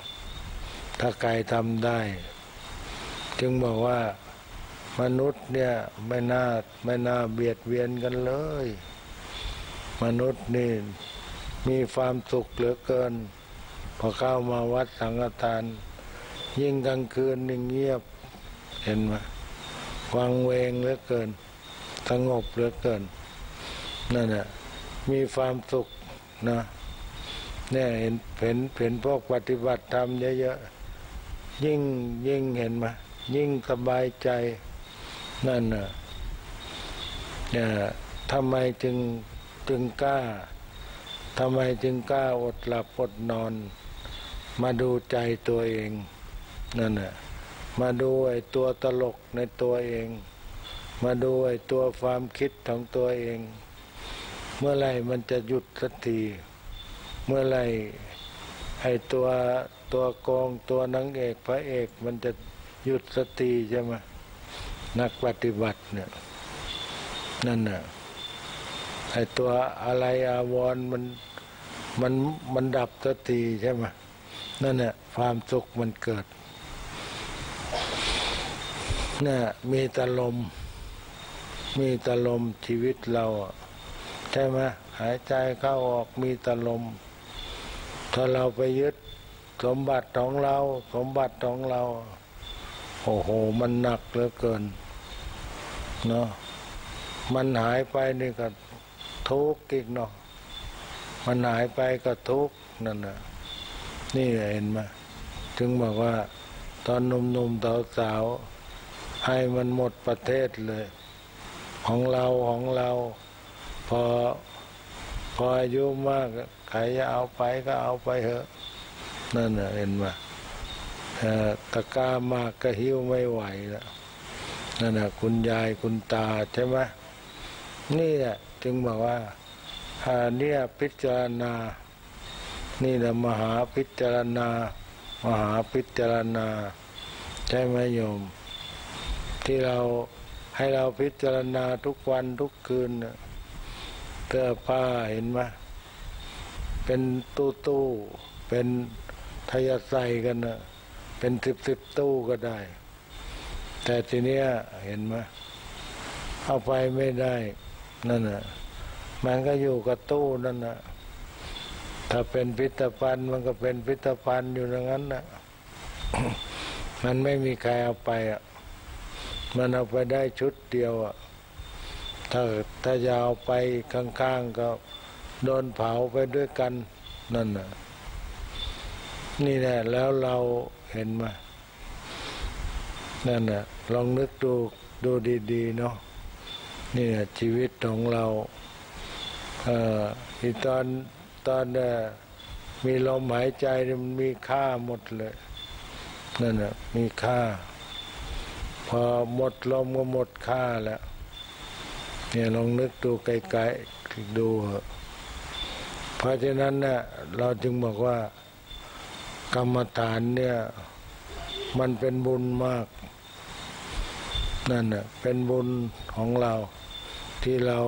ถ้ากายทำได้จึงบอกว่ามนุษย์เนี่ยไม่น่าไม่น่าเบียดเบียนกันเลยมนุษย์นี่มีความสุขเหลือเกินพอเข้ามาวัดสังฆทานยิ่งกลางคืนนิ่งเงียบเห็นไหมวังเวงเหลือเกินสงบเหลือเกินนั่นแหละมีความสุขนะเนี่ยเห็นเห็นเห็นพวกปฏิบัติธรรมเยอะๆยิ่งยิ่งเห็นไหมยิ่งสบายใจนั่นน่ะเนี่ยทำไมจึงจึงกล้าทำไมจึงกล้าอดหลับอดนอนมาดูใจตัวเองนั่นน่ะมาดูไอ้ตัวตลกในตัวเองมาดูไอ้ตัวความคิดของตัวเองเมื่อไรมันจะหยุดสักทีเมื่อไรไอ้ตัวตัวกองตัวนางเอกพระเอกมันจะหยุดสติใช่ไหมนักปฏิบัติเนี่ยนั่นน่ะไอตัวอะไรอาวรมันมันมันดับสติใช่ไหมนั่นน่ะความสุขมันเกิดน่ะมีตะลมมีตะลมชีวิตเราใช่ไหมหายใจเข้าออกมีตะลมถ้าเราไปยึดสมบัติของเราสมบัติของเราโอ้โหมันหนักเหลือเกินเนาะมันหายไปนี่ก็ทุกข์อีกเนาะมันหายไปก็ทุกข์นั่นน่ะนี่เห็นไหมถึงบอกว่าตอนหนุ่มๆสาวๆให้มันหมดประเทศเลยของเราของเราพอพออายุมากใครจะเอาไปก็เอาไปเถอะนั่นน่ะเห็นไหมตะกร้ามากก็หิ้วไม่ไหวแล้วนั่นน่ะคุณยายคุณตาใช่ไหมนี่แหละจึงบอกว่าเนี่ยพิจารณานี่แหละมหาพิจารณามหาพิจารณาใช่ไหมโยมที่เราให้เราพิจารณาทุกวันทุกคืนเสื้อผ้าเห็นไหมเป็นตู้ตู้เป็นทยาใส่กันนะเป็นสิบสิบตู้ก็ได้แต่ทีเนี้ยเห็นไหมเอาไปไม่ได้นั่นน่ะมันก็อยู่กับตู้นั่นน่ะถ้าเป็นพิพิธภัณฑ์มันก็เป็นพิพิธภัณฑ์อยู่อย่างนั้นน่ะ มันไม่มีใครเอาไปอ่ะมันเอาไปได้ชุดเดียวอ่ะถ้าถ้าจะเอาไปข้างๆก็โดนเผาไปด้วยกันนั่นน่ะนี่แหละแล้วเราเห็นไหมนั่นน่ะลองนึกดูดูดีๆเนาะนี่นะชีวิตของเราเอ่อที่ตอนตอนน่ะมีลมหายใจมันมีค่าหมดเลยนั่นน่ะมีค่าพอหมดลมก็หมดค่าแล้วเนี่ยลองนึกดูไกลๆดู เพราะฉะนั้นเนี่ยเราจึงบอกว่ากรรมฐานเนี่ยมันเป็นบุญมากนั่นน่ะเป็นบุญของเราที่เรา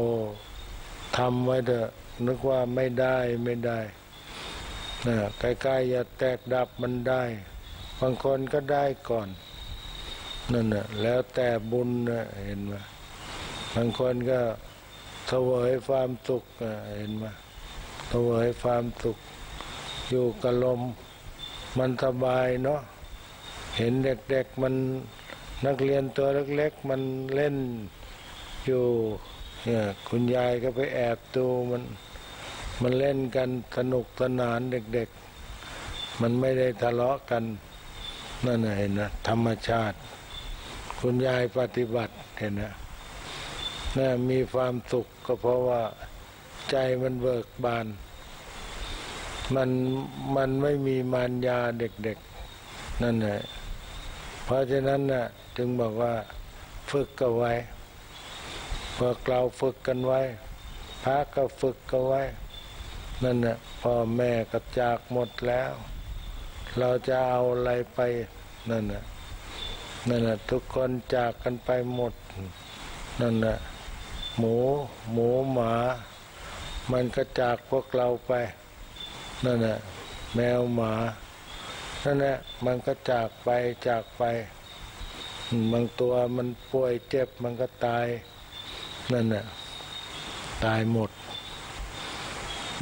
ทำไว้เถอะนึกว่าไม่ได้ไม่ได้นะใกล้ๆอย่าแตกดับมันได้บางคนก็ได้ก่อนนั่นน่ะแล้วแต่บุญนะเห็นไหมบางคนก็เสวยความสุขเห็นไหมเสวยความสุขอยู่กับลมมันสบายเนาะเห็นเด็กๆมันนักเรียนตัวเล็กๆมันเล่นอยู่เนี่ยคุณยายก็ไปแอบดูมันมันเล่นกันสนุกสนานเด็กๆมันไม่ได้ทะเลาะกันนั่นเห็นนะธรรมชาติคุณยายปฏิบัติเห็นนะน่ามีความสุขก็เพราะว่าใจมันเบิกบานมันมันไม่มีมารยาเด็กๆนั่นแหละเพราะฉะนั้นน่ะจึงบอกว่าฝึกกันไว้พวกเราฝึกกันไว้พระก็ฝึกกันไว้นั่นน่ะพ่อแม่ก็จากหมดแล้วเราจะเอาอะไรไปนั่นน่ะนั่นน่ะทุกคนจากกันไปหมดนั่นน่ะหมูหมูหมามันก็จากพวกเราไปนั่นน่ะแมวหมานั่นแหละมันก็จากไปจากไปบางตัวมันป่วยเจ็บมันก็ตายนั่นน่ะตายหมด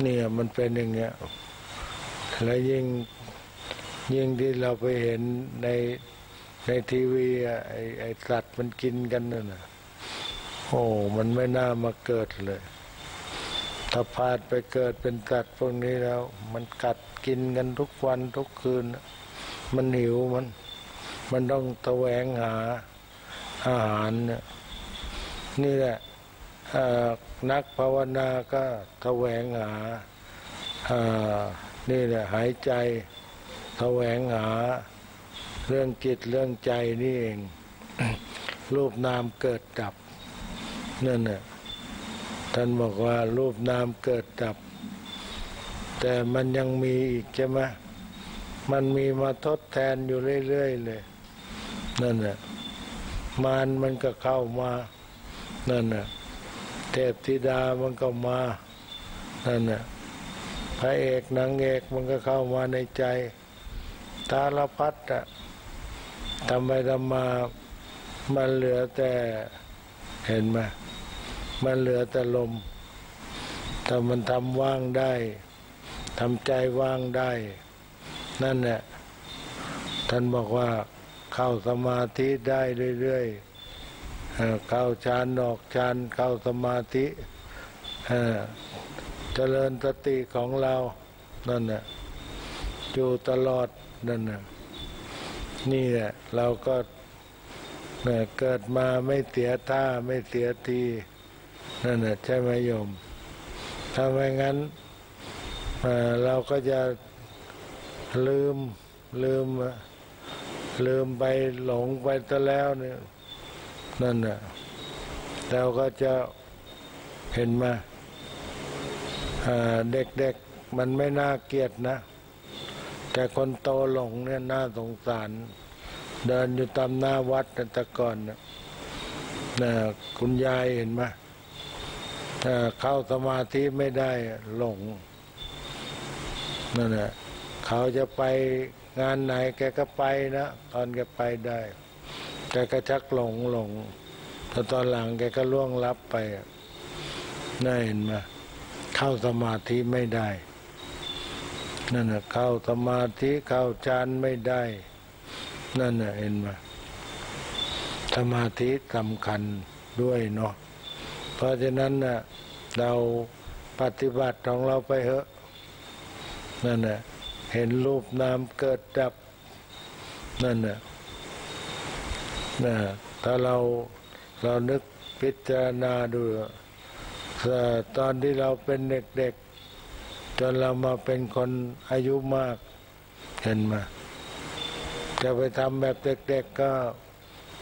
เนี่ยมันเป็นอย่างเงี้ยและยิ่งยิ่งที่เราไปเห็นในในทีวีไอ้ไอ้สัตว์มันกินกันนั่นน่ะโอ้มันไม่น่ามาเกิดเลยถ้าพลาดไปเกิดเป็นสัตว์พวกนี้แล้วมันกัดกินกันทุกวันทุกคืนมันหิวมันมันต้องแสวงหาอาหารเนี่ยนี่แหละนักภาวนาก็แสวงหานี่แหละหายใจแสวงหาเรื่องจิตเรื่องใจนี่เอง รูปนามเกิดดับนั่นน่ะท่านบอกว่ารูปนามเกิดดับแต่มันยังมีอีกใช่ไหมมันมีมาทดแทนอยู่เรื่อยๆเลยนั่นน่ะมารมันก็เข้ามานั่นน่ะเทพธิดามันก็มานั่นน่ะพระเอกนางเอกมันก็เข้ามาในใจตาละพัดอะทำไปทำมามันเหลือแต่เห็นไหมมันเหลือแต่ลมถ้ามันทำว่างได้ทำใจว่างได้นั่นแหละท่านบอกว่าเข้าสมาธิได้เรื่อยๆเข้าฌานออกฌานเข้าสมาธิเจริญสติของเรานั่นแหละอยู่ตลอดนั่นแหละนี่แหละเราก็เกิดมาไม่เสียท่าไม่เสียทีนั่นแหละใช่ไหมโยมถ้าไม่งั้นเราก็จะลืมลืมลืมไปหลงไปซะแล้วเนี่ยนั่นแหละเราก็จะเห็นมาเด็กๆมันไม่น่าเกลียดนะแต่คนโตหลงเนี่ยน่าสงสารเดินอยู่ตามหน้าวัดแต่ก่อนนะคุณยายเห็นไหมเข้าสมาธิไม่ได้หลงนั่นแหละเขาจะไปงานไหนแกก็ไปนะตอนแกไปได้แต่ก็ชักหลงหลงแต่ตอนหลังแกก็ล่วงลับไปน่าเห็นไหมเข้าสมาธิไม่ได้นั่นแหละเข้าสมาธิเข้าฌานไม่ได้นั่นน่ะเห็นไหมสมาธิสำคัญด้วยเนาะเพราะฉะนั้นน่ะเราปฏิบัติของเราไปเถอะนั่นน่ะเห็นรูปนามเกิดดับนั่นน่ะน่ะถ้าเราเรานึกพิจารณาดูตอนที่เราเป็นเด็กๆจนเรามาเป็นคนอายุมากเห็นไหมจะไปทำแบบเด็กๆก็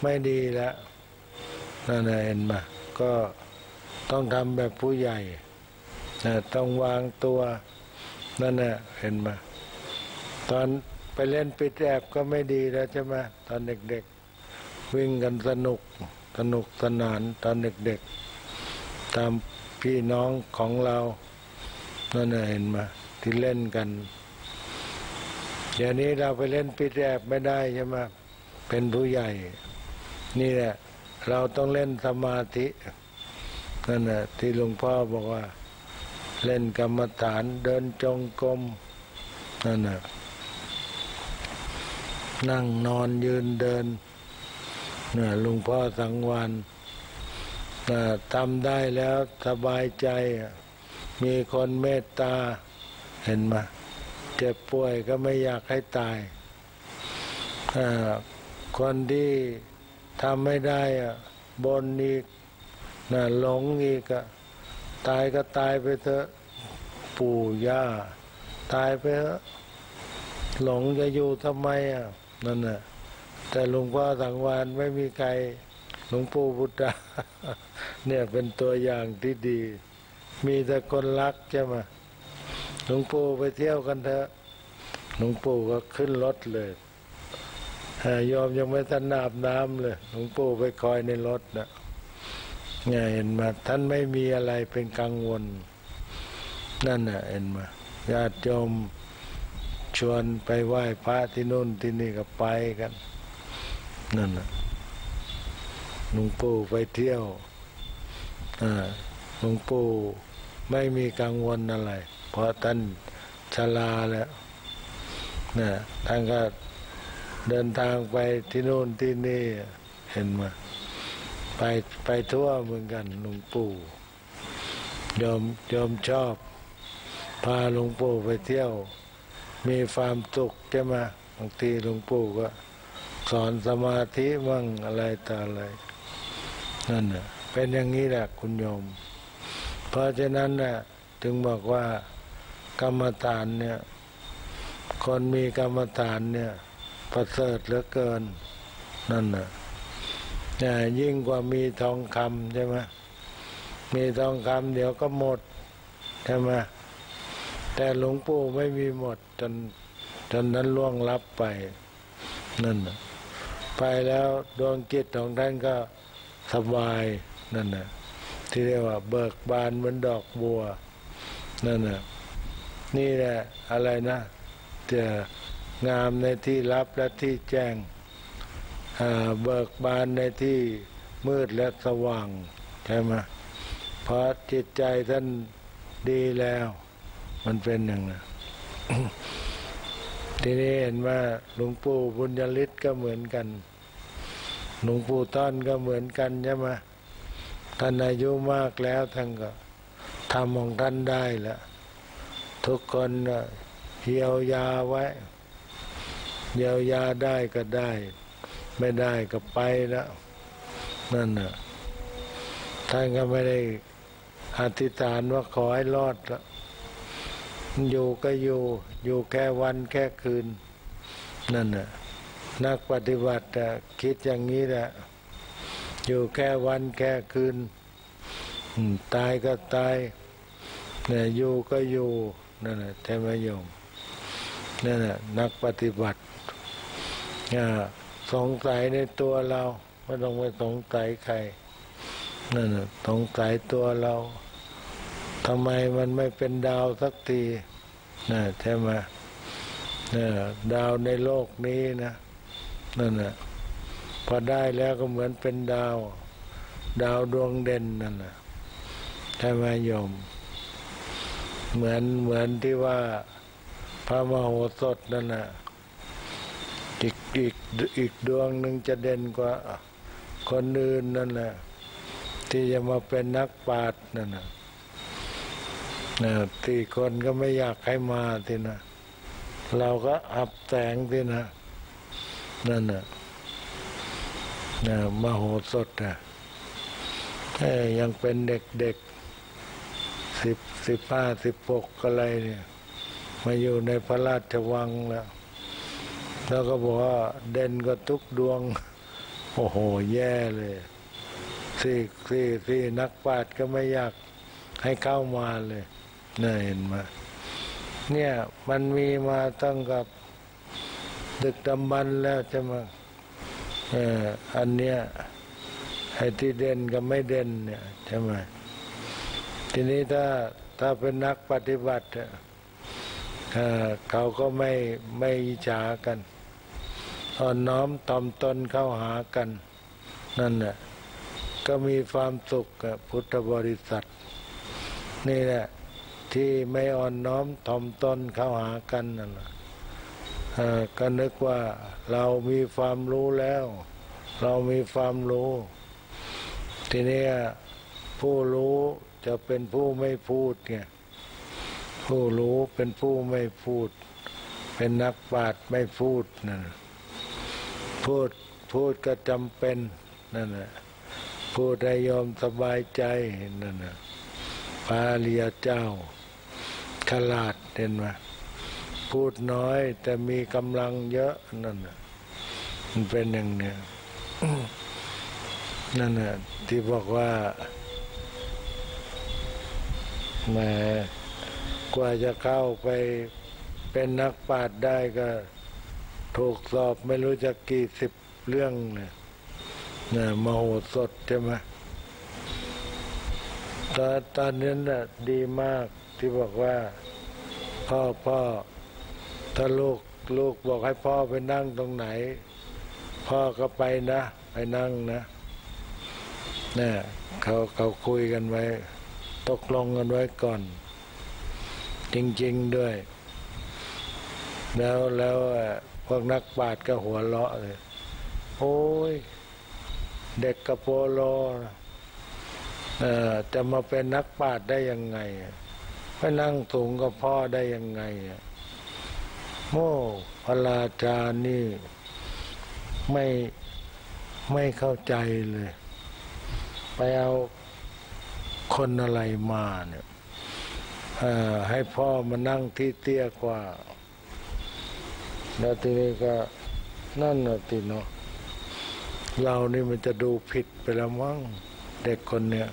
ไม่ดีแล้วนั่นน่ะเห็นไหมก็ต้องทำแบบผู้ใหญ่ต้องวางตัว นั่นแหละเห็นมาตอนไปเล่นปิดแอบก็ไม่ดีแล้วใช่ไหมตอนเด็กๆวิ่งกันสนุกสนุกสนานตอนเด็กๆตามพี่น้องของเรานั่นแหละเห็นมาที่เล่นกันอย่างนี้เราไปเล่นปิดแอบไม่ได้ใช่ไหมเป็นผู้ใหญ่นี่แหละเราต้องเล่นสมาธินั่นแหละที่หลวงพ่อบอกว่าเล่นกรรมฐานเดินจงกรมนั่นน่ะนั่งนอนยืนเดินเนี่ยหลวงพ่อสังวรทำได้แล้วสบายใจมีคนเมตตาเห็นมาเจ็บป่วยก็ไม่อยากให้ตายคนที่ทำไม่ได้บนอีกน่ะหลงอีกตายก็ตายไปเถอะปู่ย่าตายไปเถอะหลงจะอยู่ทำไมอ่ะนั่นน่ะแต่หลวงพ่อสังวรไม่มีใครหลวงปู่พุทธะเนี่ยเป็นตัวอย่างที่ดีมีแต่คนรักใช่ไหมหลวงปู่ไปเที่ยวกันเถอะหลวงปู่ก็ขึ้นรถเลยยอมยังไม่ทันอาบน้ำเลยหลวงปู่ไปคอยในรถนะเนี่ยเห็นมาท่านไม่มีอะไรเป็นกังวลนั่นน่ะเห็นมาญาติโยมชวนไปไหว้พระที่นู่นที่นี่ก็ไปกันนั่นน่ะหลวงปู่ไปเที่ยวหลวงปู่ไม่มีกังวลอะไรเพราะท่านชราแล้วนะท่านก็เดินทางไปที่นู่นที่นี่เห็นมาไปไปทั่วเหมือนกันหลวงปู่ยอมยอมชอบพาหลวงปู่ไปเที่ยวมีความสุขใช่ไหมบางทีหลวงปู่ก็สอนสมาธิมั่งอะไรต่ออะไรนั่นน่ะเป็นอย่างนี้แหละคุณโยมเพราะฉะนั้นน่ะถึงบอกว่ากรรมฐานเนี่ยคนมีกรรมฐานเนี่ยประเสริฐเหลือเกินนั่นน่ะยิ่งกว่ามีทองคำใช่ไหมมีทองคำเดี๋ยวก็หมดใช่ไหมแต่หลวงปู่ไม่มีหมดจนจนนั้นล่วงลับไปนั่นน่ะไปแล้วดวงจิตของท่านก็สบายนั่นน่ะที่เรียกว่าเบิกบานเหมือนดอกบัวนั่นน่ะนี่แหละอะไรนะจะงามในที่ลับและที่แจ้งเบิกบานในที่มืดและสว่างใช่ไหมเพราะจิตใจท่านดีแล้วมันเป็นอย่างนั้น ทีนี้เห็นว่าหลวงปู่บุญญฤทธิ์ก็เหมือนกันหลวงปู่ต้อนก็เหมือนกันใช่ไหมท่านอายุมากแล้วท่านก็ทำของท่านได้แล้วทุกคนเยียวยาไว้เยียวยาได้ก็ได้ไม่ได้ก็ไปแล้วนั่นน่ะท่านก็ไม่ได้อธิษฐานว่าขอให้รอดละอยู่ก็อยู่อยู่แค่วันแค่คืนนั่นน่ะนักปฏิบัติคิดอย่างนี้แหละอยู่แค่วันแค่คืนตายก็ตายเนี่ยอยู่ก็อยู่นั่นน่ะใช่ไหมโยมนั่นน่ะนักปฏิบัติสงสัยในตัวเราไม่ต้องไปสงสัยใครนั่นน่ะสงสัยตัวเราทำไมมันไม่เป็นดาวสักทีน่ะใช่ไหมเนี่ยดาวในโลกนี้นะนั่นน่ะพอได้แล้วก็เหมือนเป็นดาวดาวดวงเด่นนั่นน่ะใช่ไหมโยมเหมือนเหมือนที่ว่าพระมโหสถนั่นน่ะอีกอีกอีกดวงหนึ่งจะเด่นกว่าคนอื่นนั่นแหละที่จะมาเป็นนักปราชญ์นั่นนะที่คนก็ไม่อยากให้มาที่นะเราก็อับแสงที่นะนั่นน่ะมโหสถนะยังเป็นเด็กๆสิบสิบห้าสิบหกอะไรเนี่ยมาอยู่ในพระราชวังแล้วแล้วก็บอกว่าเด่นกว่าทุกดวงโอ้โหแย่เลยที่ที่ที่นักปราชญ์ก็ไม่อยากให้เข้ามาเลยน่าเห็นมา เนี่ยมันมีมาตั้งกับดึกดำบรรพ์แล้วจะมาเอออันเนี้ยไอ้ที่เด่นกับไม่เด่นเนี่ยใช่ไหมทีนี้ถ้าถ้าเป็นนักปฏิบัติเออเขาก็ไม่ไม่อิจฉากันอ่อนน้อมตอมตนเข้าหากันนั่นแหละก็มีความสุขพุทธบริษัทนี่แหละที่ไม่อ่อนน้อมตอมตนเข้าหากันนั่นแหละก็นึกว่าเรามีความรู้แล้วเรามีความรู้ทีนี้ผู้รู้จะเป็นผู้ไม่พูดไงผู้รู้เป็นผู้ไม่พูดเป็นนักปราชญ์ไม่พูดนั่นพูดพูดก็จำเป็นนั่นแหละพูดให้โยมสบายใจนั่นแหละพระอริยเจ้าฉลาดเห็นไหมพูดน้อยแต่มีกำลังเยอะนั่นแหละมันเป็นอย่างเนี้ย นั่นแหละที่บอกว่าแม้กว่าจะเข้าไปเป็นนักปราชญ์ได้ก็ถูกสอบไม่รู้จะกี่สิบเรื่องเนี่ยเนี่ยมโหสถใช่ไหมตอนตอนนั้นน่ะดีมากที่บอกว่าพ่อพ่อถ้าลูกลูกบอกให้พ่อไปนั่งตรงไหนพ่อก็ไปนะไปนั่งนะเนี่ยเขาเขาคุยกันไว้ตกลงกันไว้ก่อนจริงๆด้วยแล้วแล้วพวกนักปราชญ์ก็หัวเราะเลยโอ้ยเด็กกระโปโลจะมาเป็นนักปราชญ์ได้ยังไงไปนั่งสูงกับพ่อได้ยังไงโม่พระราชานี่ไม่ไม่เข้าใจเลยไปเอาคนอะไรมาเนี่ยให้พ่อมานั่งที่เตี้ยกว่าแล้วทีนี้ก็นั่นน่ะติเนาะเรานี่มันจะดูผิดไปแล้วมั้งเด็กคนเนี้ย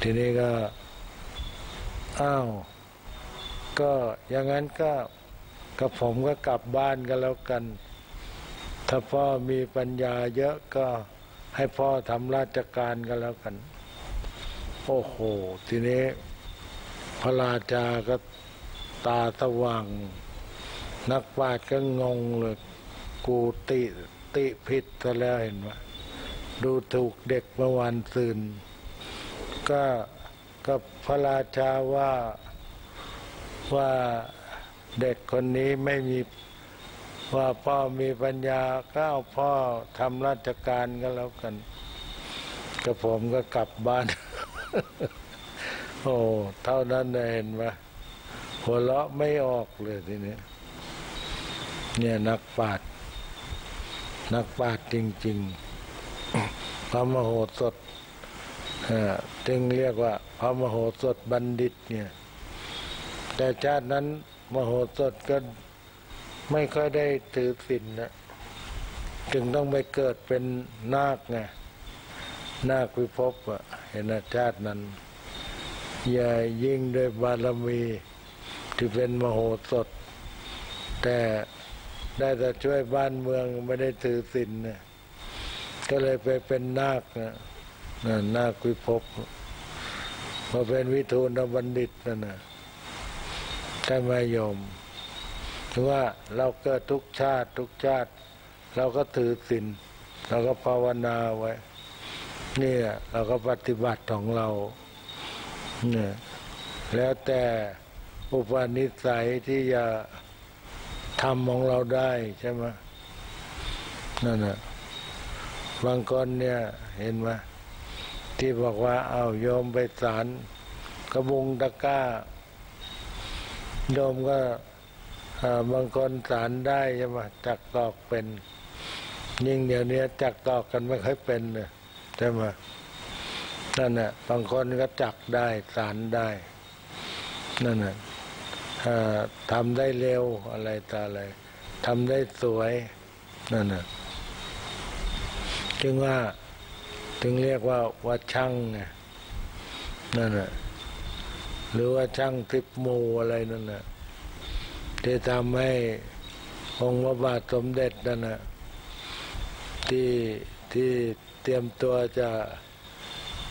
ทีนี้ก็อ้าวก็อย่างนั้นก็กับผมก็กลับบ้านกันแล้วกันถ้าพ่อมีปัญญาเยอะก็ให้พ่อทำราชการกันแล้วกันโอ้โหทีนี้พระราชาก็ตาสว่างนักปราชญ์ก็งงเลยกูติติผิดซะแล้วเห็นไหมดูถูกเด็กเมื่อวานซืนก็กับพระราชาว่าว่าเด็กคนนี้ไม่มีว่าพ่อมีปัญญาก็เอาพ่อทำราชการก็แล้วกันกระผมก็กลับบ้าน โอ้เท่านั้นเลยเห็นไหมหัวเราะไม่ออกเลยทีนี้เนี่ยนักปราชญ์นักปราชญ์จริงๆพระมโหสถจึงเรียกว่าพระมโหสถบัณฑิตเนี่ยแต่ชาตินั้นมโหสถก็ไม่ค่อยได้ถือศีลนะจึงต้องไปเกิดเป็นนาคไงนาควิภพอ่ะเห็นชาตินั้นอย่ายิ่งด้วยบารมีที่เป็นมโหสถแต่ได้แต่ช่วยบ้านเมืองไม่ได้ถือศีลนะก็เลยไปเป็นนาคนะนาควิภพมาเป็นวิทูรบัณฑิตนั่นนะใช่ไหมโยมถือว่าเราเกิดทุกชาติทุกชาติเราก็ถือศีลเราก็ภาวนาไว้นี่เราก็ปฏิบัติของเราเนี่ยแล้วแต่อุปนิสัยที่จะทำของเราได้ใช่ไหมนั่นแหละบางคนเนี่ยเห็นไหมที่บอกว่าเอาโยมไปศาลกระบุงตะก้าโยมก็บางคนศาลได้ใช่ไหมจักตอกเป็นยิ่งเดี๋ยวนี้จักตอกกันไม่ค่อยเป็นเลยใช่ไหมนั่นแหละบางคนก็จักได้ศาลได้นั่นแหละทำได้เร็วอะไรต่ออะไรทำได้สวยนั่นน่ะจึงว่าถึงเรียกว่าวัดช่างไงนั่นน่ะ หรือว่าช่างคลิปโมอะไรนั่นนะที่ทำให้องค์พระบาทสมเด็จนั่นนะที่ที่เตรียมตัวจะ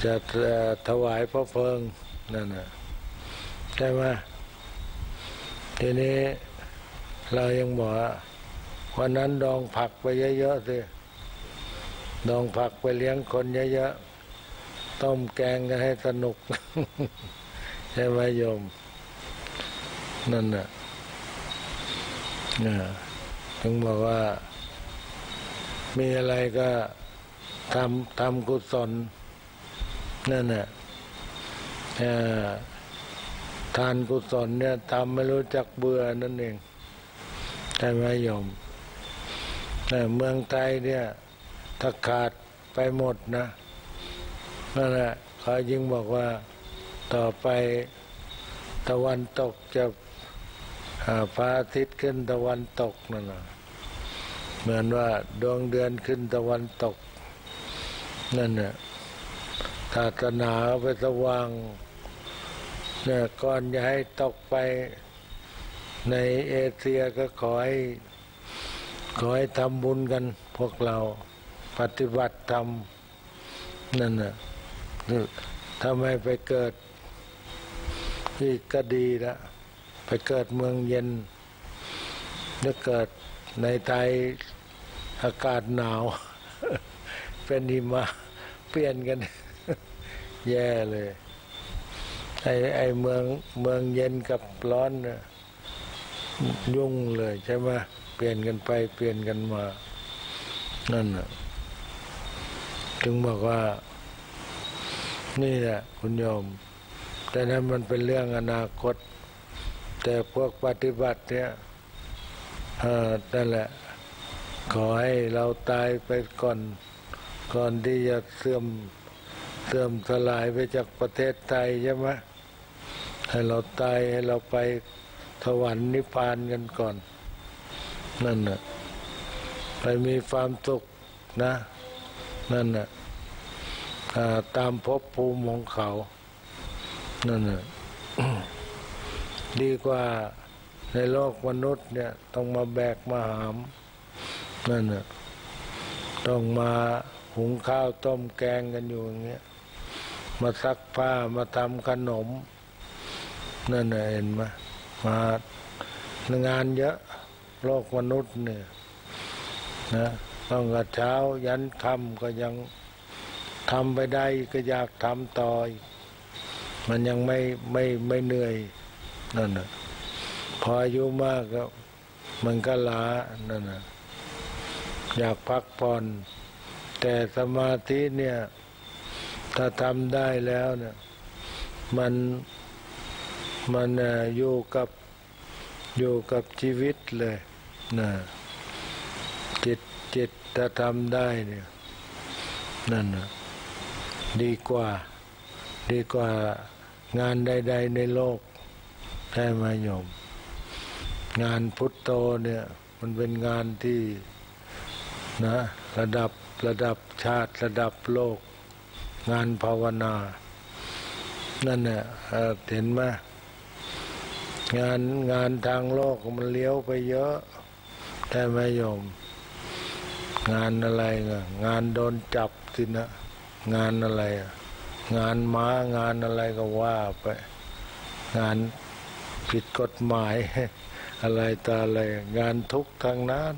จะถวายพระเพลิงนั่นนะใช่ไหมทีนี้เรายังบอกวันนั้นดองผักไปเยอะๆสิดองผักไปเลี้ยงคนเยอะๆต้มแกงกันให้สนุก ใช่ไหมโยมนั่นน่ะถึงบอกว่ามีอะไรก็ทำทำกุศลนั่นน่ะทานกุศลเนี่ยทำไม่รู้จักเบื่อนั่นเองใช่ไหมโยมเมืองไทยเนี่ยถ้าขาดไปหมดนะนั่นแหละเขายิ่งบอกว่าต่อไปตะวันตกจะพระอาทิตย์ขึ้นตะวันตกนั่นแหละเหมือนว่าดวงเดือนขึ้นตะวันตกนั่นเนี่ยศาสนาไปสว่างเนี่ยก่อนจะให้ตกไปในเอเชียก็ขอให้ขอให้ทำบุญกันพวกเราปฏิบัติธรรมนั่นน่ะทำให้ไปเกิดที่ก็ดีละไปเกิดเมืองเย็นถ้าเกิดในไทยอากาศหนาว เป็นหิมะเปลี่ยนกัน แย่เลยไอไอเมืองเมืองเย็นกับร้อนนะยุ่งเลยใช่ไหมเปลี่ยนกันไปเปลี่ยนกันมานั่นนะถึงบอกว่านี่แหละคุณโยมแต่นั้นมันเป็นเรื่องอนาคตแต่พวกปฏิบัติเนี่ยเออนั่นแหละขอให้เราตายไปก่อนก่อนที่จะเสื่อมเสื่อมสลายไปจากประเทศไทยใช่ไหมให้เราตายให้เราไปสวรรค์นิพพานกันก่อนนั่นน่ะไปมีความสุขนะนั่นน่ะตามภพภูมิของเขานั่นน่ะ ดีกว่าในโลกมนุษย์เนี่ยต้องมาแบกมาหามนั่นน่ะต้องมาหุงข้าวต้มแกงกันอยู่อย่างเงี้ยมาซักผ้ามาทำขนมนั่นน่ะเห็นไหมมางานเยอะโลกมนุษย์เนี่ยนะตั้งแต่เช้ายันค่ำก็ยังทำไปได้ก็อยากทำต่อมันยังไม่ไม่ไม่เหนื่อยนั่นนะพออายุมากก็มันก็ล้านั่นนะอยากพักผ่อนแต่สมาธิเนี่ยถ้าทำได้แล้วเนี่ยมันมันอยู่กับอยู่กับชีวิตเลยนะจิตจิตถ้าทำได้เนี่ยนั่นนะดีกว่าดีกว่างานใดๆในโลกใช่ไหมโยมงานพุทโธเนี่ยมันเป็นงานที่นะระดับระดับชาติระดับโลกงานภาวนานั่นเนี่ยเห็นไหมงานงานทางโลกมันเลี้ยวไปเยอะใช่ไหมโยมงานอะไรงานโดนจับสินะงานอะไรงานม้างานอะไรก็ว่าไปงานผิดกฎหมายอะไรต่ออะไรงานทุกข์ทางนั้น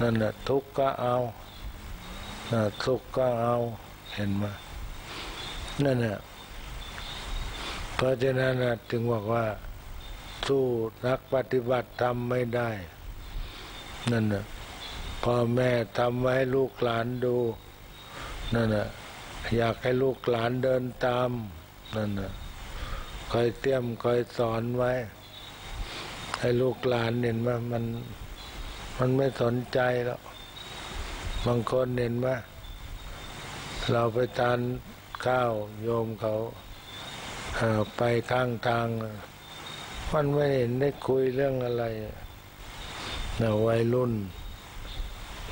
นั่นน่ะทุกข์ก็เอาทุกข์ก็เอาเห็นไหมนั่นน่ะเพราะฉะนั้นนะถึงบอกว่าสู้นักปฏิบัติทำไม่ได้นั่นนะพ่อแม่ทำไว้ให้ลูกหลานดูนั่นนะอยากให้ลูกหลานเดินตามนั่นนะคอยเตรียมคอยสอนไว้ให้ลูกหลานเห็นว่ามันมันไม่สนใจแล้วบางคนเห็นว่าเราไปทานข้าวโยมเขาไปข้างทางมันไม่เห็นได้คุยเรื่องอะไรนะวัยรุ่น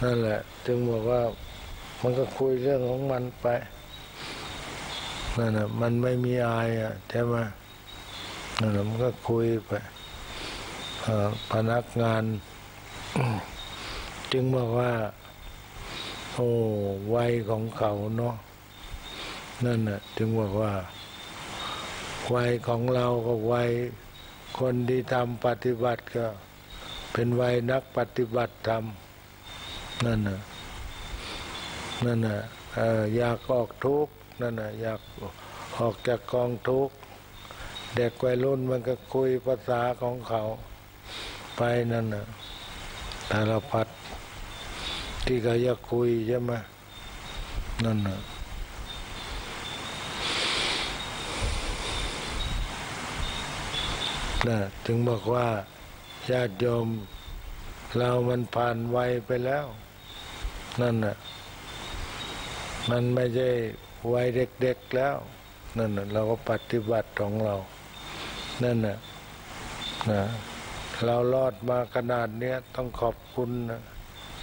นั่นแหละจึงบอกว่ามันก็คุยเรื่องของมันไปนั่นแหละมันไม่มีอายอ่ะใช่ไหม นั่นแหละมันก็คุยไปพนักงาน จึงบอกว่าโอ้วัยของเขาเนาะนั่นน่ะจึงบอกว่าวัยของเราก็วัยคนที่ทำปฏิบัติก็เป็นวัยนักปฏิบัติธรรมนั่นน่ะนั่นน่ะอยากออกทุกข์นั่นน่ะอยากออกจากกองทุกข์เด็กวัยรุ่นมันก็คุยภาษาของเขาไปนั่นน่ะสารพัดที่เขาอยากคุยใช่ไหมนั่นน่ะนะถึงบอกว่าญาติโยมเรามันผ่านวัยไปแล้วนั่นน่ะมันไม่ใช่วัยเด็กๆแล้วนั่นน่ะเราก็ปฏิบัติของเรานั่นน่ะนะเรารอดมาขนาดเนี้ยต้องขอบคุณนะ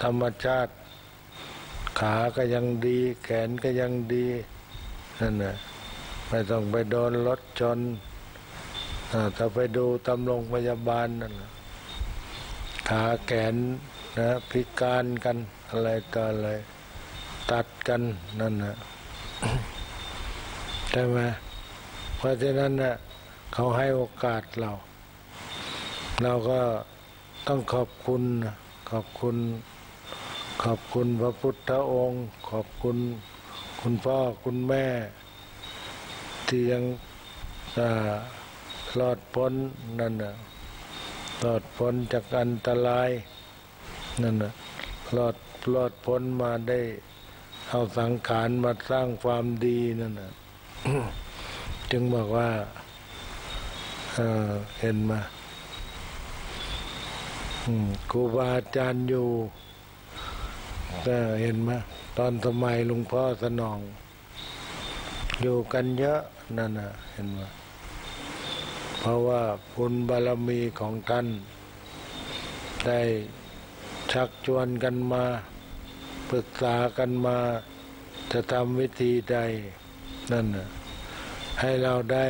ธรรมชาติขาก็ยังดีแขนก็ยังดีนั่นน่ะไม่ต้องไปโดนรถชนถ้าไปดูตำโรงพยาบาลนั่นขาแขนนะพิการกันอะไรต่ออะไรตัดกันนั่นนะ ใช่ไหมเพราะฉะนั้นนะเขาให้โอกาสเราเราก็ต้องขอบคุณขอบคุณขอบคุณพระพุทธองค์ขอบคุณคุณพ่อคุณแม่ที่ยังรอดพ้นนั่นน่ะรอดพ้นจากอันตรายนั่นน่ะรอดรอดพ้นมาได้เอาสังขารมาสร้างความดีนั่นน่ะ จึงบอกว่าเออเห็นมาครูบาอาจารย์อยู่ก็เห็นมาตอนสมัยหลวงพ่อสนองอยู่กันเยอะนั่นน่ะเห็นมาเพราะว่าบุญบารมีของท่านได้ชักชวนกันมาปรึกษากันมาจะทำวิธีใดนั่นน่ะให้เราได้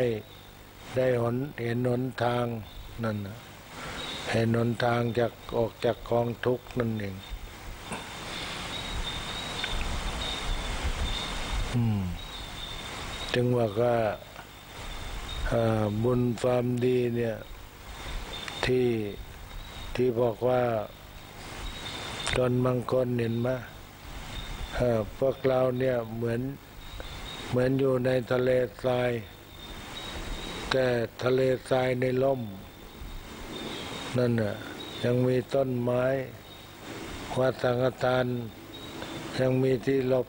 ได้หนเห็นหนทางนั่นน่ะเห็นหนทางจากออกจากกองทุกข์นั่นเองอืมจึงว่าก็บุญความดีเนี่ยที่ที่บอกว่าจนบางคนเห็นไหมพวกเราเนี่ยเหมือนเหมือนอยู่ในทะเลทรายแต่ทะเลทรายในล่มนั่นน่ะยังมีต้นไม้วัดสังฆทานยังมีที่หลบ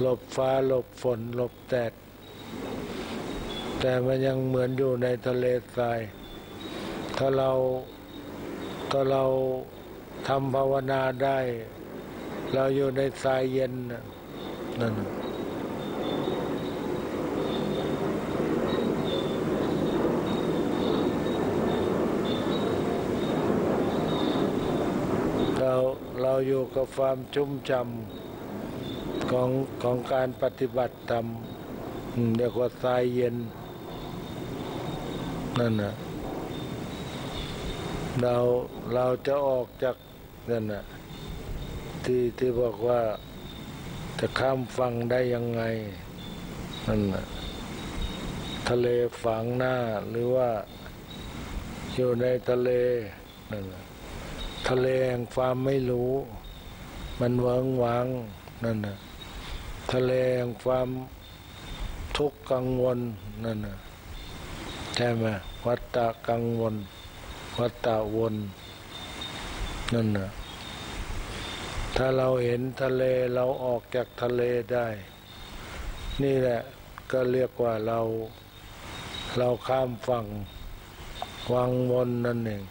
หลบฟ้าหลบฝนหลบแดดแต่มันยังเหมือนอยู่ในทะเลทรายถ้าเราถ้าเราทำภาวนาได้เราอยู่ในทรายเย็นนั่นเราเราอยู่กับความชุ่มฉ่ำของของการปฏิบัติธรรมเรียกว่าทรายเย็นนั่นน่ะเราเราจะออกจากนั่นน่ะที่ที่บอกว่าจะข้ามฝั่งได้ยังไงนั่นน่ะทะเลฝั่งหน้าหรือว่าอยู่ในทะเลนั่นน่ะทะเลแห่งความไม่รู้มันเวิ้งว้างนั่นน่ะทะเลแห่งความทุกข์กังวลนั่นน่ะใช่ไหมวัฏฏะกังวลวัฏฏะวนนั่นน่ะถ้าเราเห็นทะเลเราออกจากทะเลได้นี่แหละก็เรียกว่าเราเราข้ามฝั่งวังวนนั่นเอง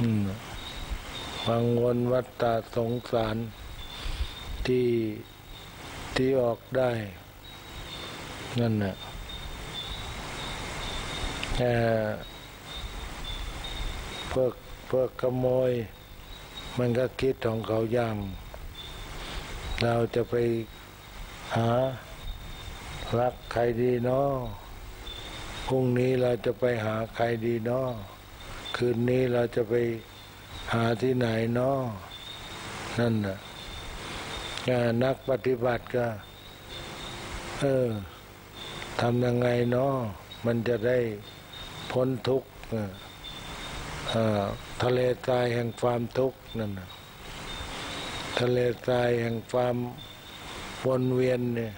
อืมวังวนวัฏฏะสงสารที่ที่ออกได้นั่นน่ะพวกพวกขโมยมันก็คิดของเขาอย่างเราจะไปหารักใครดีเนาะ พรุ่งนี้เราจะไปหาใครดีเนาะคืนนี้เราจะไปหาที่ไหนเนาะนั่นน่ะนักปฏิบัติก็เออทำยังไงเนาะมันจะได้พ้นทุกข์ทะเลทรายแห่งความทุกข์นั่นน่ะทะเลทรายแห่งความวนเวียนเนี่ย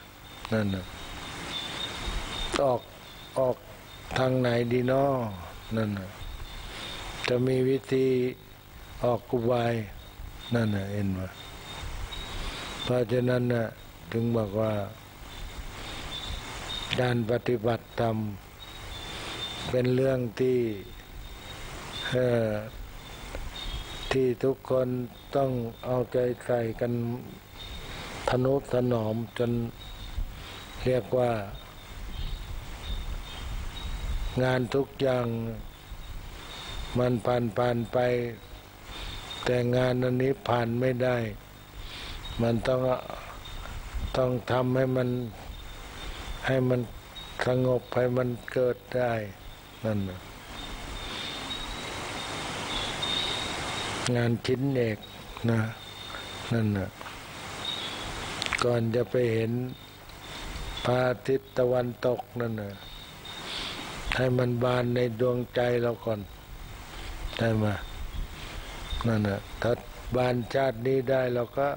นั่นน่ะออกออกทางไหนดีเนาะนั่นน่ะจะมีวิธีออกกุบายนั่นน่ะเห็นไหมเพราะฉะนั้นน่ะถึงบอกว่าการปฏิบัติธรรมเป็นเรื่องที่ที่ทุกคนต้องเอาใจใส่กันทนุถนอมจนเรียกว่างานทุกอย่างมันผ่านผ่านไปแต่งานอันนี้ผ่านไม่ได้มันต้องต้องทำให้มันให้มันสงบให้มันเกิดได้นั่นงานชิ้นเอกนะนั่นนะก่อนจะไปเห็นพระอาทิตย์ตะวันตกนั่นนะให้มันบานในดวงใจเราก่อนได้ไหมนั่นนะถ้าบานชาตินี้ได้เราก็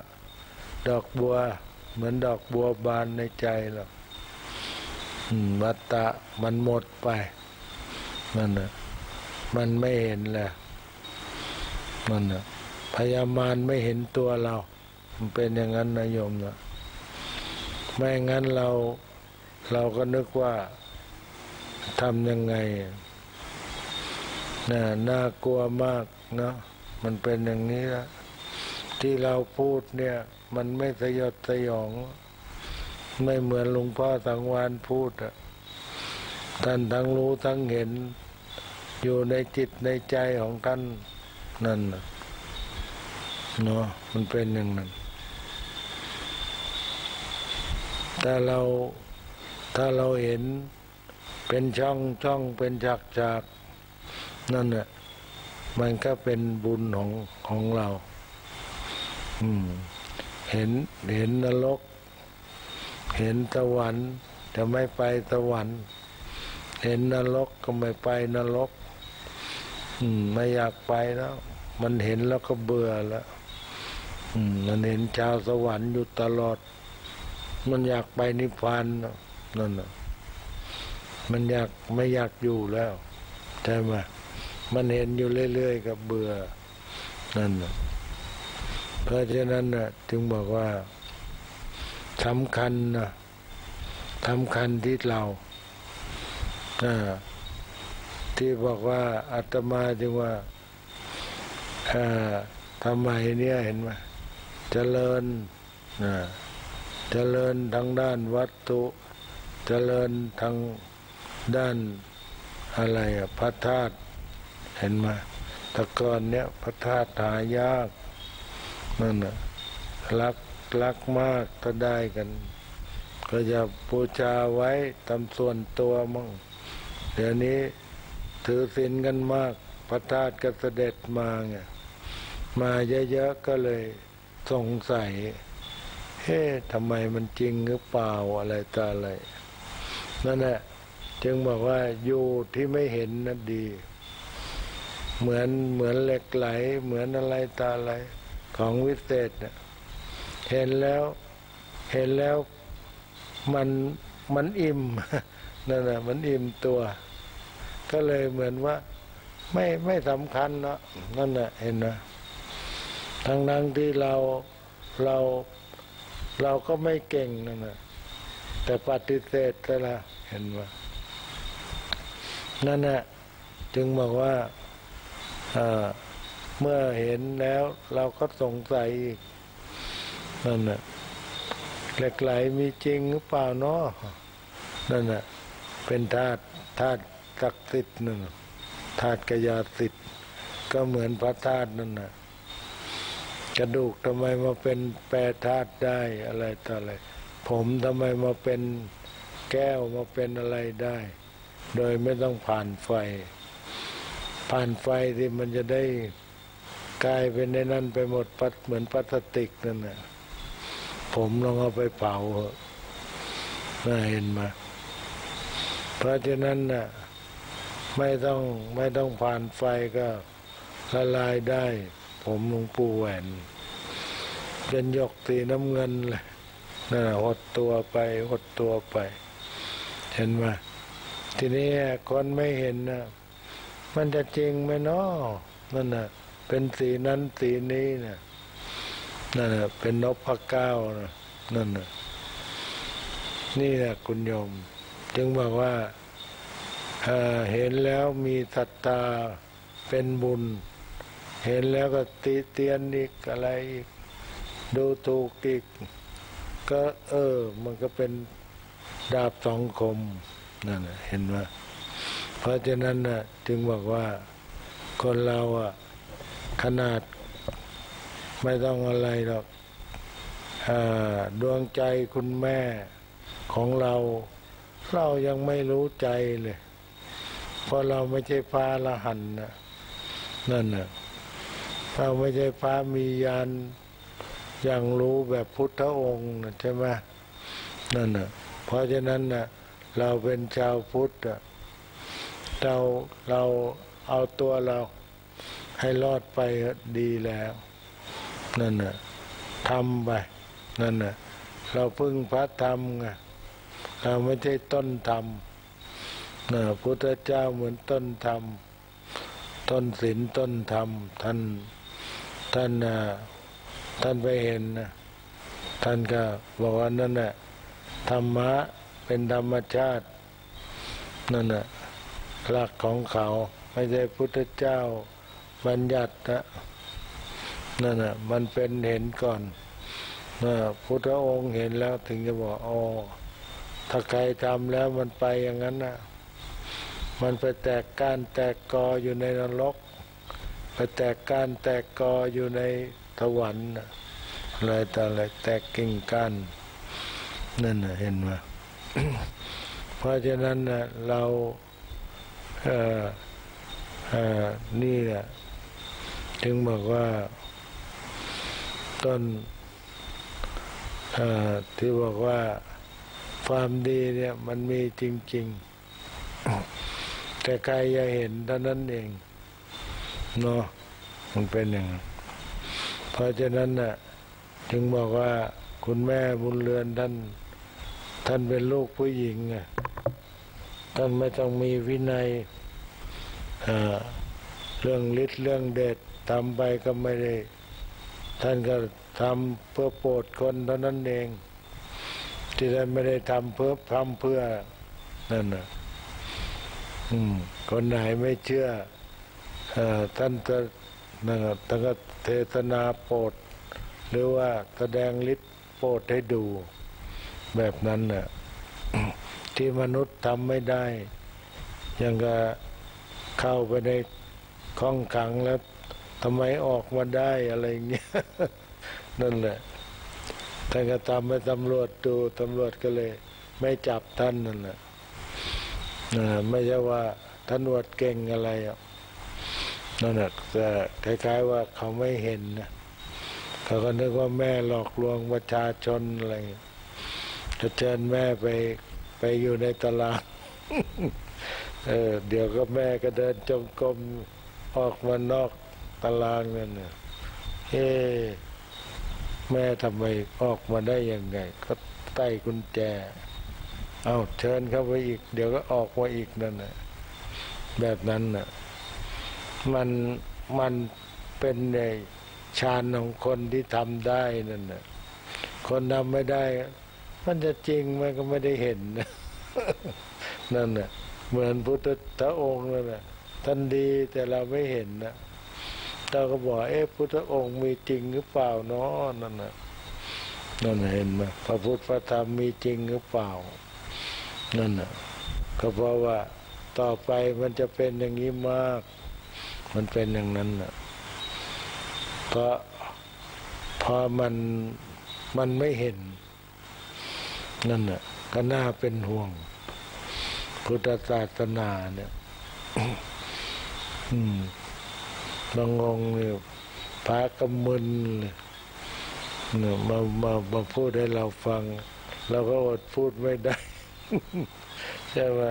ดอกบัวเหมือนดอกบัวบานในใจเราวัฏฏะมันหมดไปมันนะมันไม่เห็นแหละมันนะพยามารไม่เห็นตัวเรามันเป็นอย่างนั้นนะโยมนะไม่งั้นเราเราก็นึกว่าทำยังไงน่ะน่ากลัวมากเนาะมันเป็นอย่างนี้ละที่เราพูดเนี่ยมันไม่สยดสยองไม่เหมือนหลวงพ่อสังวานพูดอะท่านทั้งรู้ทั้งเห็นอยู่ในจิตในใจของท่านนั่นเนาะมันเป็นอย่างนั้นแต่เราถ้าเราเห็นเป็นช่องช่องเป็นฉากฉากนั่นแหละมันก็เป็นบุญของของเราอืมเห็นเห็นนรกเห็นสวรรค์จะไม่ไปสวรรค์เห็นนรกก็ไม่ไปนรกอืมไม่อยากไปแล้วมันเห็นแล้วก็เบื่อแล้วอืมมันเห็นชาวสวรรค์อยู่ตลอดมันอยากไปนิพพานนั่นน่ะมันอยากไม่อยากอยู่แล้วใช่ไหมมันเห็นอยู่เรื่อยๆก็เบื่อนั่นน่ะเพราะฉะนั้นน่ะจึงบอกว่าสำคัญนะสำคัญที่เราที่บอกว่าอาตมาจึงว่าทำไมเนี่ยเห็นไหมเจริญเจริญทางด้านวัตถุเจริญทางด้านอะไรอะพระธาตุเห็นไหมแต่ก่อนเนี้ยพระธาตุหายากนั่นน่ะรักรักมากถ้าได้กันก็จะบูชาไว้ตามส่วนตัวมั่งเดี๋ยวนี้ถือศีลกันมากพระธาตุก็เสด็จมาไงมาเยอะๆก็เลยสงสัยเฮ้ทำไมมันจริงหรือเปล่าอะไรต่ออะไรนั่นแหละจึงบอกว่าอยู่ที่ไม่เห็นนั่นดีเหมือนเหมือนเหล็กไหลเหมือนอะไรต่ออะไรของวิเศษเนี่ยเห็นแล้วเห็นแล้วมันมันอิ่มนั่นแหละมันอิ่มตัวก็เลยเหมือนว่าไม่ไม่สำคัญเนาะนั่นแหละเห็นนะทั้งนั้นที่เราเราเราก็ไม่เก่งนั่นแหละแต่ปฏิเสธแต่ละเห็นว่านั่นแหละจึงบอกว่าเมื่อเห็นแล้วเราก็สงสัยอีกนั่นน่ะเหล็กไหลมีจริงหรือเปล่าเนาะนั่นน่ะเป็นธาตุธาตุศักดิ์สิทธิ์นั่นธาตุกายสิทธิ์ก็เหมือนพระธาตุนั่นน่ะกระดูกทำไมมาเป็นแปรธาตุได้อะไรต่ออะไรผมทำไมมาเป็นแก้วมาเป็นอะไรได้ โดยไม่ต้องผ่านไฟผ่านไฟที่มันจะได้กลายเป็นในนั้นไปหมดปัดเหมือนพลาสติกนั่นน่ะผมลองเอาไปเผาน่าเห็นมาเพราะฉะนั้นน่ะไม่ต้องไม่ต้องผ่านไฟก็ละลายได้ผมหลวงปู่แหวนเป็นหยกสีน้ำเงินเลยนั่นหดตัวไปหดตัวไปเห็นไหมทีนี้คนไม่เห็นนะมันจะจริงไหมเนาะนั่นน่ะเป็นสีนั้นสีนี้นะนั่นน่ะเป็นนกพระเก้านะนั่นน่ะนี่แหละคุณโยมจึงบอกว่าเห็นแล้วมีศรัทธาเป็นบุญเห็นแล้วก็ติเตียนอีกอะไรอีกดูถูกอีกก็เออมันก็เป็นดาบสองคมนั่นเห็นไหมเพราะฉะนั้นน่ะจึงบอกว่าคนเราอ่ะขนาดไม่ต้องอะไรหรอกดวงใจคุณแม่ของเราเรายังไม่รู้ใจเลยเพราะเราไม่ใช่พระอรหันต์นะนั่นน่ะเราไม่ใช่พระมีญาณอย่างรู้แบบพุทธองค์นะใช่ไหมนั่นน่ะเพราะฉะนั้นน่ะเราเป็นชาวพุทธเราเราเอาตัวเราให้รอดไปดีแล้วนั่นน่ะทำไปนั่นน่ะเราพึ่งพระธรรมไงเราไม่ใช่ต้นธรรมนะพุทธเจ้าเหมือนต้นธรรมต้นศีลต้นธรรมท่านท่านนะท่านไปเห็นนะท่านก็บอกว่านั่นน่ะธรรมะเป็นธรรมชาตินั่นน่ะหลักของเขาไม่ใช่พุทธเจ้าบัญญัตินะนั่นน่ะมันเป็นเห็นก่อนนะพุทธองค์เห็นแล้วถึงจะบอกอ๋อถ้าใครทำแล้วมันไปอย่างนั้นนะมันไปแตกก้านแตกกออยู่ในนรกไปแตกก้านแตกกออยู่ในสวรรค์อะไรแต่อะไรแตกกิ่งก้านนั่นนะเห็นไหม เพราะฉะนั้นนะเราเอ่อเอ่อนี่แหละถึงบอกว่าต้นเอ่อที่บอกว่าความดีเนี่ยมันมีจริงๆแต่ใครจะเห็นเท่านั้นเองเนาะมันเป็นอย่างนั้นเพราะฉะนั้นน่ะจึงบอกว่าคุณแม่บุญเรือนท่านท่านเป็นลูกผู้หญิงอ่ะท่านไม่ต้องมีวินัยเรื่องฤทธิ์เรื่องเดชทำไปก็ไม่ได้ท่านก็ทำเพื่อโปรดคนเท่านั้นเองที่ท่านไม่ได้ทำเพื่อทำเพื่อนั่นน่ะคนไหนไม่เชื่อท่านจะนั่นแหละท่านก็เทศนาโปรดหรือว่าแสดงฤทธิ์โปรดให้ดูแบบนั้นน่ะ ที่มนุษย์ทำไม่ได้ยังก็เข้าไปในข้องขังแล้วทำไมออกมาได้อะไรเงี้ย นั่นแหละท่านก็ทำให้ตำรวจดูตำรวจก็เลยไม่จับท่านนั่นแหละไม่ใช่ว่าท่านอวดเก่งอะไรอ่ะนั่นแหละแต่คล้ายๆว่าเขาไม่เห็นนะเขาก็นึกว่าแม่หลอกลวงประชาชนอะไรจะเชิญแม่ไปไปอยู่ในตลาด เออเดี๋ยวก็แม่ก็เดินจงกรมออกมานอกตลาดนั่นนะเฮ้แม่ทำไมออกมาได้ยังไงก็ใต้กุญแจเอาเชิญเข้าไปอีกเดี๋ยวก็ออกมาอีกนั่นนะแบบนั้นนะมันมันเป็นในฌานของคนที่ทำได้นั่นแหละคนทำไม่ได้มันจะจริงมันก็ไม่ได้เห็น นั่นแหละเหมือนพุทธองค์นั่นแหละท่านดีแต่เราไม่เห็นนะเราก็บอกเอ๊ะพุทธองค์มีจริงหรือเปล่าเนาะนั่นแหละนั่นเห็นไหมพระพุทธพระธรรมมีจริงหรือเปล่านั่นแหละก็เพราะว่าต่อไปมันจะเป็นอย่างนี้มากมันเป็นอย่างนั้นนะเพราะพอมันมันไม่เห็นนั่นน่ะก็น่าเป็นห่วง พุทธศาสนาเนี่ย บางองค์เนี่ยพระกำมึนเนี่ยมามามาพูดให้เราฟังเราก็อดพูดไม่ได้ ใช่ไหม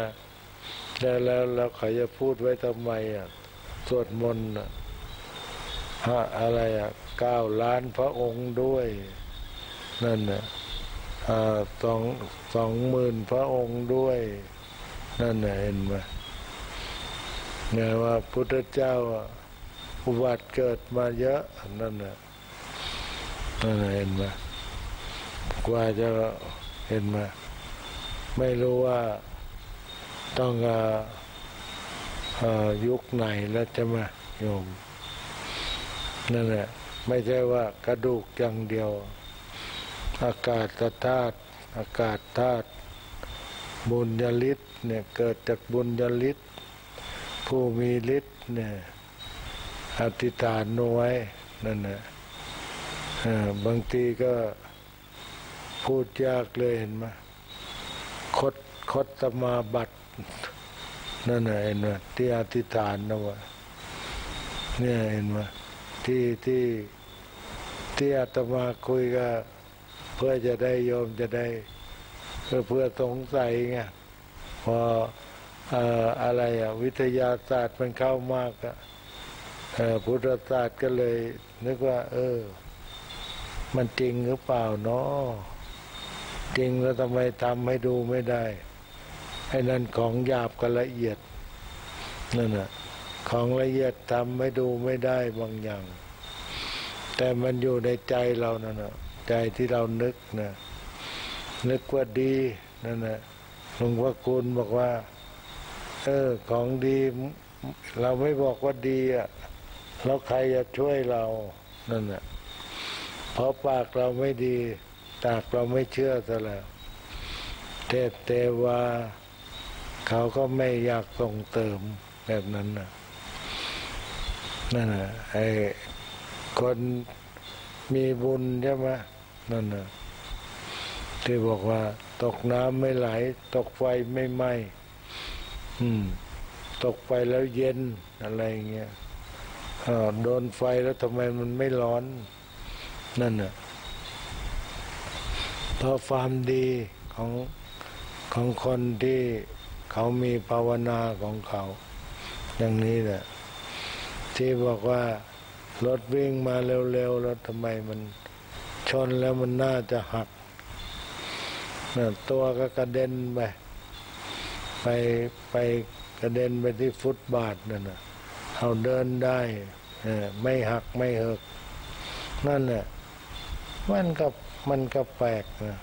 แล้วแล้วเราขอจะพูดไว้ทำไมอ่ะสวดมนต์ฮะอะไรอ่ะเก้าล้านพระองค์ด้วยนั่นน่ะสองสองหมื่นพระองค์ด้วยนั่นน่ะเห็นไหมไงว่าพุทธเจ้าอุบัติเกิดมาเยอะนั่นน่ะนั่นน่ะเห็นไหมกว่าจะเห็นไหมไม่รู้ว่าต้องยุคไหนแล้วจะมาโยมนั่นแหละไม่ใช่ว่ากระดูกอย่างเดียวอากาศธาตุอากาศธาตุบุญญาฤทธิ์เนี่ยเกิดจากบุญญาฤทธิ์ผู้มีฤทธิ์เนี่ยอธิษฐานเอาไว้นั่นแหละบางทีก็พูดยากเลยเห็นไหมคดคดสมาบัตินั่นเห็นไหมที่อธิษฐานนะวะเนี่ยเห็นไหมที่ที่ที่อาตมาคุยก็เพื่อจะได้โยมจะได้เพื่อเพื่อสงสัยไงพออะไรอะวิทยาศาสตร์มันเข้ามากอะพุทธศาสตร์ก็เลยนึกว่าเออมันจริงหรือเปล่าเนาะจริงแล้วทำไมทำให้ดูไม่ได้ไอ้นั่นของหยาบกับละเอียดนั่นน่ะของละเอียดทำให้ดูไม่ได้บางอย่างแต่มันอยู่ในใจเรานั่นน่ะใจที่เรานึกนะนึกว่าดีนั่นน่ะหลวงพ่อคุณบอกว่าเออของดีเราไม่บอกว่าดีอ่ะแล้วใครจะช่วยเรานั่นน่ะเพราะปากเราไม่ดีปากเราไม่เชื่อซะแล้วเทพเทวาเขาก็ไม่อยากส่งเติมแบบนั้นนะนั่นน่ะไอ้คนมีบุญใช่ไหมนั่นน่ะที่บอกว่าตกน้ำไม่ไหลตกไฟไม่ไหม้อืมตกไปแล้วเย็นอะไรเงี้ยโดนไฟแล้วทำไมมันไม่ร้อนนั่นน่ะเพราะความดีของของคนที่เขามีภาวนาของเขาอย่างนี้แหละที่บอกว่ารถวิ่งมาเร็วๆแล้วทำไมมันชนแล้วมันน่าจะหักตัวก็กระเด็นไปไปไปกระเด็นไปที่ฟุตบาทนั่นน่ะเขาเดินได้ไม่หักไม่เหิกนั่นแหละมันก็มันก็แปลกนะ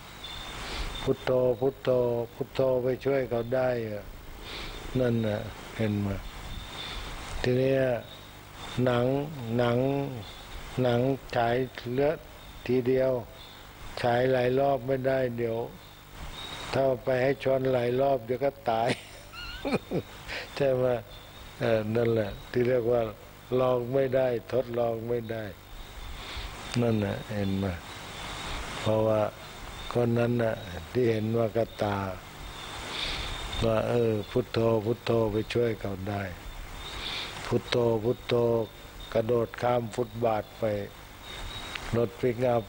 พุทโธพุทโธพุทโธไปช่วยเขาได้นั่นนะเห็นไหมทีนี้หนังหนังหนังฉายเลือดทีเดียวฉายหลายรอบไม่ได้เดี๋ยวถ้าไปให้ชนหลายรอบเดี๋ยวก็ตาย ใช่ไหมนั่นแหละที่เรียกว่าลองไม่ได้ทดลองไม่ได้นั่นนะเห็นไหมเพราะว่าคนนั้นน่ะที่เห็นว่ากตาว่าเออพุทโธพุทโธไปช่วยเขาได้พุทโธพุทโธกระโดดข้ามฟุตบาทไปรถพลิกอัพ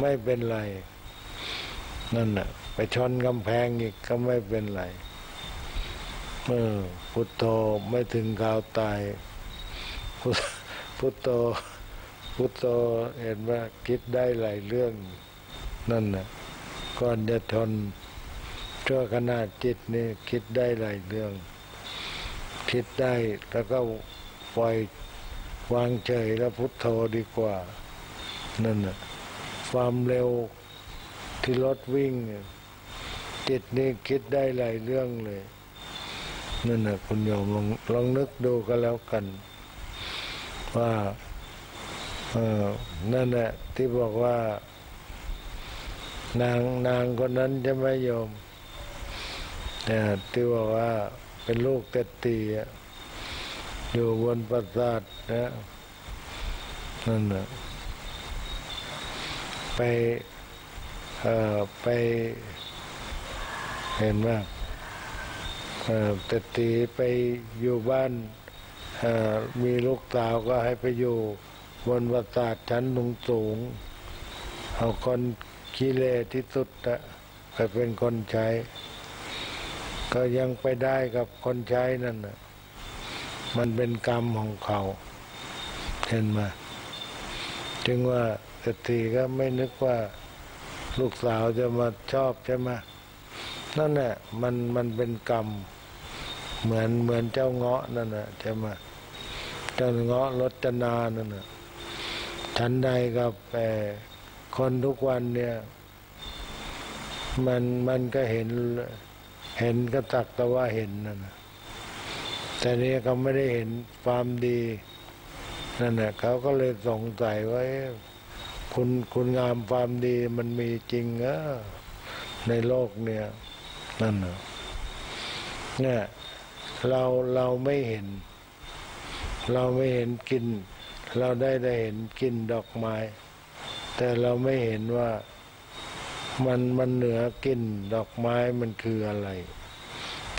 ไม่เป็นไรนั่นน่ะไปชนกำแพงอีกก็ไม่เป็นไรเออพุทโธไม่ถึงข่าวตายพุทโธพุทโธเห็นว่าคิดได้หลายเรื่องนั่นน่ะก่อนจะทนชั่วขณะจิตนี่คิดได้หลายเรื่องคิดได้แล้วก็ปล่อยวางเฉยแล้วพุทโธดีกว่านั่นน่ะความเร็วที่รถวิ่งจิตนี่คิดได้หลายเรื่องเลยนั่นน่ะคุณโยมลองลองนึกดูก็แล้วกันว่าเออนั่นแหละที่บอกว่านางนางคนนั้นใช่ไหมโยมแต่ที่บอกว่าเป็นลูกเศรษฐีอยู่บนปราสาทนะนั่นน่ะไปเอ่อไปเห็นว่า เศรษฐีไปอยู่บ้านมีลูกสาวก็ให้ไปอยู่บนปราสาทชั้นสูงๆเอาคนขี้เละที่สุดนะไปเป็นคนใช้ก็ยังไปได้กับคนใช้นั่นนะมันเป็นกรรมของเขาเห็นไหมจึงว่าเศรษฐีก็ไม่นึกว่าลูกสาวจะมาชอบใช่ไหมนั่นแหละมันมันเป็นกรรมเหมือนเหมือนเจ้าเงาะนั่นน่ะใช่ไหมเจ้าเงาะรจนานั่นน่ะฉันใดกับคนทุกวันเนี่ยมันมันก็เห็นเห็นก็สักแต่ว่าเห็นนั่นน่ะแต่นี้เขาไม่ได้เห็นความดีนั่นน่ะเขาก็เลยสงสัยว่าคุณคุณงามความดีมันมีจริงเหรอในโลกเนี่ยนั่นน่ะเนี่ยเราเราไม่เห็นเราไม่เห็นกลิ่นเราได้ได้เห็นกลิ่นดอกไม้แต่เราไม่เห็นว่ามันมันเหนือกลิ่นดอกไม้มันคืออะไร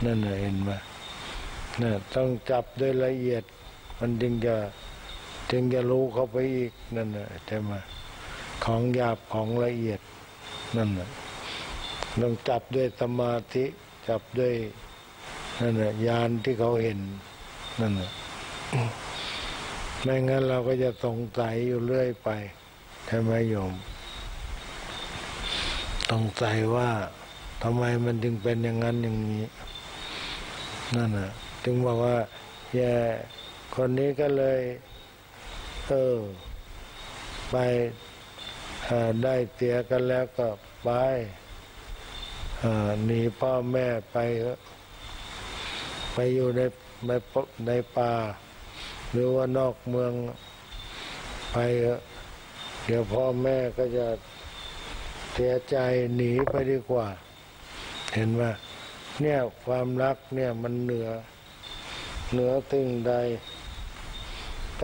นั่นน่ะเห็นไหมเนี่ยต้องจับด้วยละเอียดมันจึงจะจึงจะรู้เข้าไปอีกนั่นน่ะใช่ไหมของหยาบของละเอียดนั่นน่ะต้องจับด้วยสมาธิจับด้วยนั่นแหละญาณที่เขาเห็นนั่นแหละไม่งั้นเราก็จะสงสัยอยู่เรื่อยไปใช่ไหมโยมสงสัยว่าทำไมมันจึงเป็นอย่างนั้นอย่างนี้นั่นแหละจึงบอกว่าแย่คนนี้ก็เลยเออไปได้เสียกันแล้วก็ไปหนีพ่อแม่ไปไปอยู่ในในในป่าหรือว่านอกเมืองไปเดี๋ยวพ่อแม่ก็จะเสียใจหนีไปดีกว่าเห็นไหมเนี่ยความรักเนี่ยมันเหนือเหนือสิ่งใด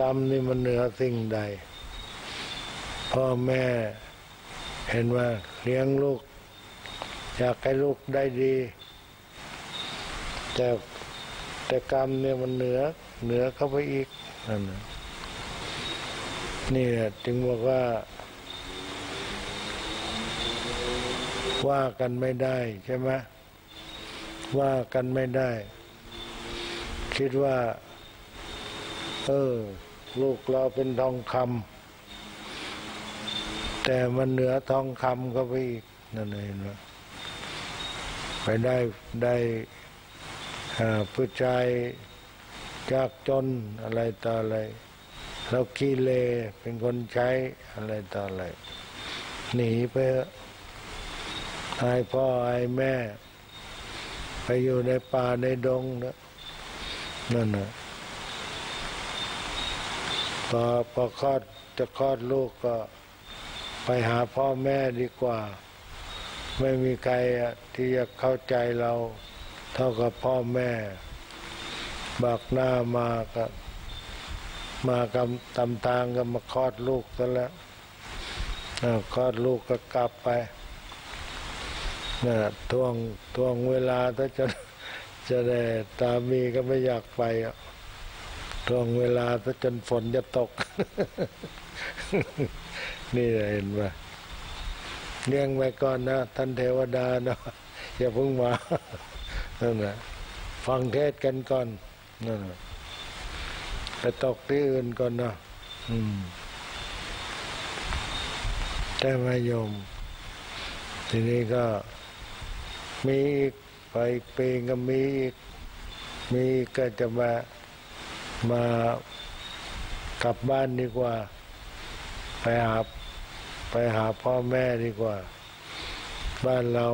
กรรมนี่มันเหนือสิ่งใดพ่อแม่เห็นว่าเลี้ยงลูกอยากให้ลูกได้ดีแต่แต่กรรมเนี่ยมันเหนือเหนือเข้าไปอีกนั่นนี่จึงบอกว่าว่ากันไม่ได้ใช่ไหมว่ากันไม่ได้คิดว่าเออลูกเราเป็นทองคำแต่มันเหนือทองคำเข้าไปอีกนั่นเลยนะไปได้ได้ผู้ชายจากจนอะไรต่ออะไรเรากิเลสเป็นคนใช้อะไรต่ออะไรหนีไปอายพ่ออายแม่ไปอยู่ในป่าในดงนะนั่นนะพอพอคลอดจะคลอดลูกก็ไปหาพ่อแม่ดีกว่าไม่มีใครที่จะเข้าใจเราเท่ากับพ่อแม่บักหน้ามากับมากำตำทางก็มาคลอดลูกซะแล้วคลอดลูกก็กลับไปนะท่วงท่วงเวลาถ้าจะจะได้ตามีก็ไม่อยากไปท่วงเวลาถ้าจนฝนจะตก นี่เห็นไหมเลี้ยงไว้ก่อนนะท่านเทวดานะอย่าเพิ่งมานั่นแหละฟังเทศกันก่อนนั่นแหละไปตกที่อื่นก่อนนะอืมแต่ไม่ยอมทีนี้ก็มีอีกไปปีก็มีอีกมีก็จะมามากลับบ้านดีกว่าไปหาไปหาพ่อแม่ดีกว่าบ้านเรา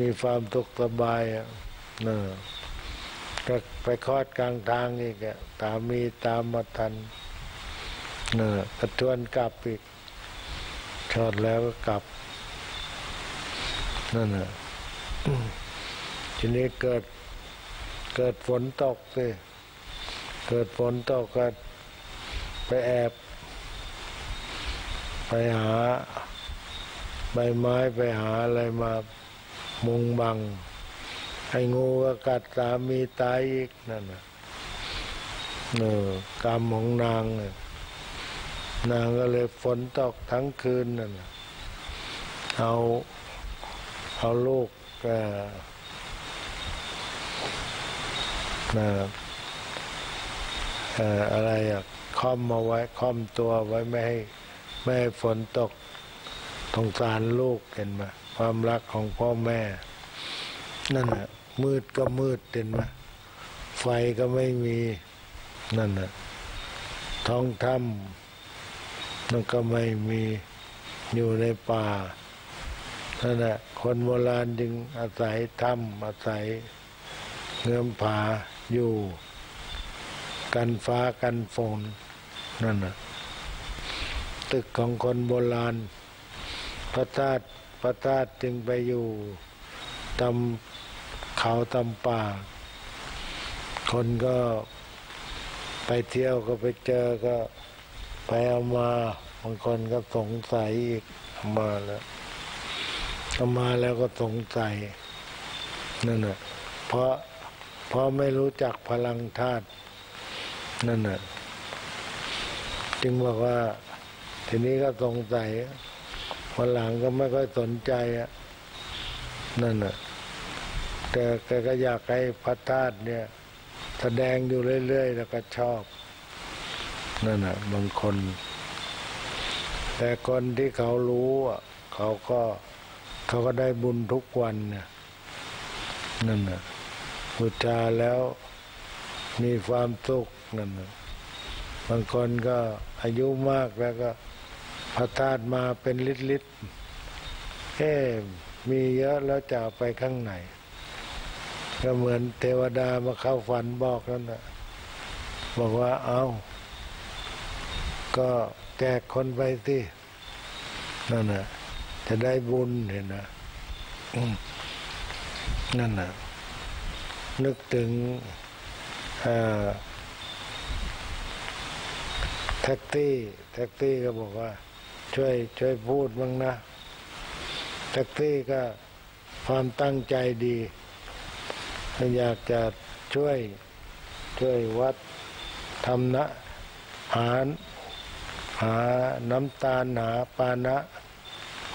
มีความสุขสบายเนอะก็ไปคลอดกลางทางอีกอะตามีตามมาทันเนอะกระทวนกลับอีกคลอดแล้วก็กลับนั่นน่ะ ทีนี้เกิดเกิดฝนตกสิเกิดฝนตกก็ไปแอบไปหาใบไม้ไปหาอะไรมามุงบังไอ ให้งูก็กัดสามีตายอีกนั่นนะเออกรรมของนางเนี่ยนางก็เลยฝนตกทั้งคืนนั่นนะเอาเอาลูกอ่านะอ่าอะไรอ่ะค่อมมาไว้ค่อมตัวไว้ไม่ให้ไม่ให้ฝนตกสงสารลูกเห็นไหมความรักของพ่อแม่นั่นน่ะมืดก็มืดเห็นไหมไฟก็ไม่มีนั่นน่ะท้องถ้ำนั่นก็ไม่มีอยู่ในป่านั่นแหละคนโบราณจึงอาศัยถ้ำอาศัยเงื่อมผาอยู่กันฟ้ากันฝนนั่นน่ะตึกของคนโบราณพระธาตุพระธาตุจึงไปอยู่ตำเขาตำป่าคนก็ไปเที่ยวก็ไปเจอก็ไปเอามาบางคนก็สงสัยอีกเอามาแล้วเอามาแล้วก็สงสัยนั่นน่ะเพราะเพราะไม่รู้จักพลังธาตุนั่นน่ะจึงบอกว่าทีนี้ก็สงสัยวันหลังก็ไม่ค่อยสนใจอะนั่นน่ะแต่แกก็อยากให้พระธาตุเนี่ยแสดงอยู่เรื่อยๆแล้วก็ชอบนั่นน่ะบางคนแต่คนที่เขารู้อ่ะเขาก็เขาก็ได้บุญทุกวันเนี่ยนั่นน่ะบูชาแล้วมีความสุขนั่นน่ะบางคนก็อายุมากแล้วก็พระธาตุมาเป็นลิตรลิตรเอ๊มีเยอะแล้วจะไปข้างไหนก็เหมือนเทวดามาเข้าฝันบอกนั่นนะบอกว่าเอาก็แจกคนไปสินั่นนะจะได้บุญเห็นนะนั่นนะนึกถึงแท็กซี่แท็กซี่ก็บอกว่าช่วยช่วยพูดบ้างนะแท็กซี่ก็ความตั้งใจดีอยากจะช่วยช่วยวัดทำนะหาหาน้ำตาลหาปานะ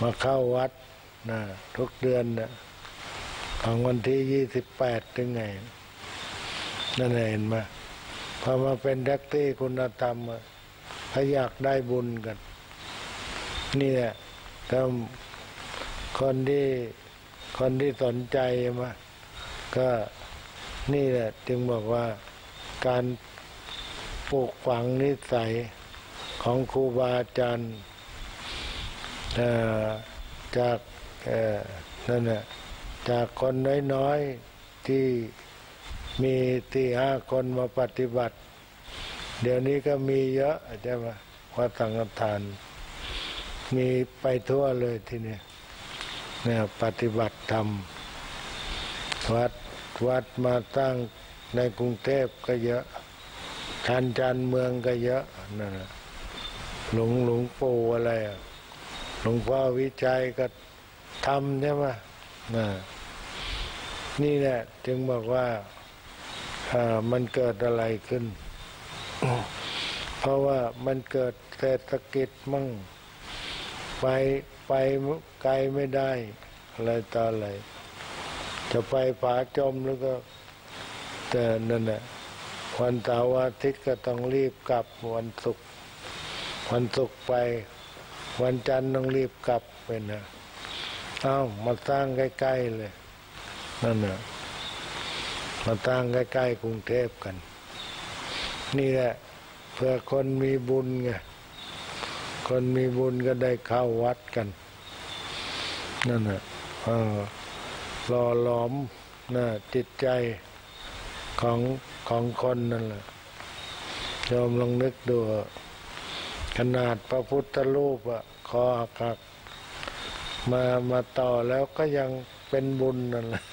มาเข้าวัดนะทุกเดือนนะของวันที่ยี่สิบแปดถึงไงนั่นเห็นไหมพอมาเป็นแท็กซี่คุณธรรมเขาอยากได้บุญกันนี่แหละก็คนที่คนที่สนใจมาก็นี่แหละจึงบอกว่าการปลูกฝังนิสัยของครูบาอาจารย์จากนั่นแหละจากคนน้อยๆที่มีที่ห้าคนมาปฏิบัติเดี๋ยวนี้ก็มีเยอะใช่ไหมวัดสังฆทานมีไปทั่วเลยทีนี้เนี่ยปฏิบัติธรรมวัดวัดมาตั้งในกรุงเทพก็เยอะชานชานเมืองก็เยอะนั่นหลวงหลวงปู่อะไรหลวงพ่อวิชัยก็ทำใช่ไหมน่ะนี่แหละจึงบอกว่ามันเกิดอะไรขึ้น เพราะว่ามันเกิดเศรษฐกิจมั่งไปไปไกลไม่ได้อะไรต่ออะไรจะไปผาจมแล้วก็แต่นั่นแหละวันเสาร์อาทิตย์ก็ต้องรีบกลับวันศุกร์วันศุกร์ไปวันจันทร์ต้องรีบกลับไปนะเอ้ามาสร้างใกล้ๆเลยนั่นแหละมาสร้างใกล้ๆกรุงเทพกันนี่แหละเพื่อคนมีบุญไงคนมีบุญก็ได้เข้าวัดกันนั่นน่ะหล่อหลอมน่ะจิตใจของของคนนั่นแหละยอมลองนึกดูขนาดพระพุทธรูปอะคอหักมามาต่อแล้วก็ยังเป็นบุญนั่นแหละ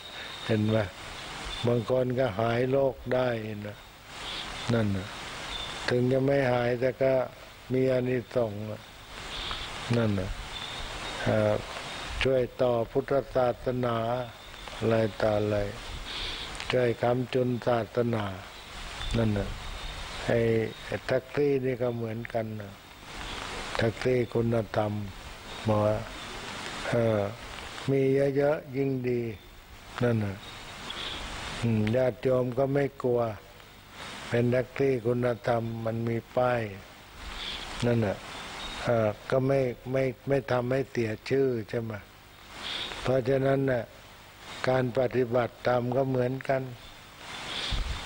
เห็นไหมบางคนก็หายโรคได้นะนั่นน่ะถึงจะไม่หายแต่ก็มีอานิสงส์นั่นนะช่วยต่อพุทธศาสนาอะไรต่ออะไร ใกล้คำจนศาสนานั่นน่ะไอ้แท็กซี่นี่ก็เหมือนกันนะแท็กซี่คุณธรรมบอกว่าเออมีเยอะๆยิ่งดีนั่นน่ะญาติโยมก็ไม่กลัวเป็นแท็กซี่คุณธรรมมันมีป้ายนั่นน่ะก็ไม่ไม่ไม่ทำให้เสียชื่อใช่ไหมเพราะฉะนั้นน่ะการปฏิบัติธรรมก็เหมือนกัน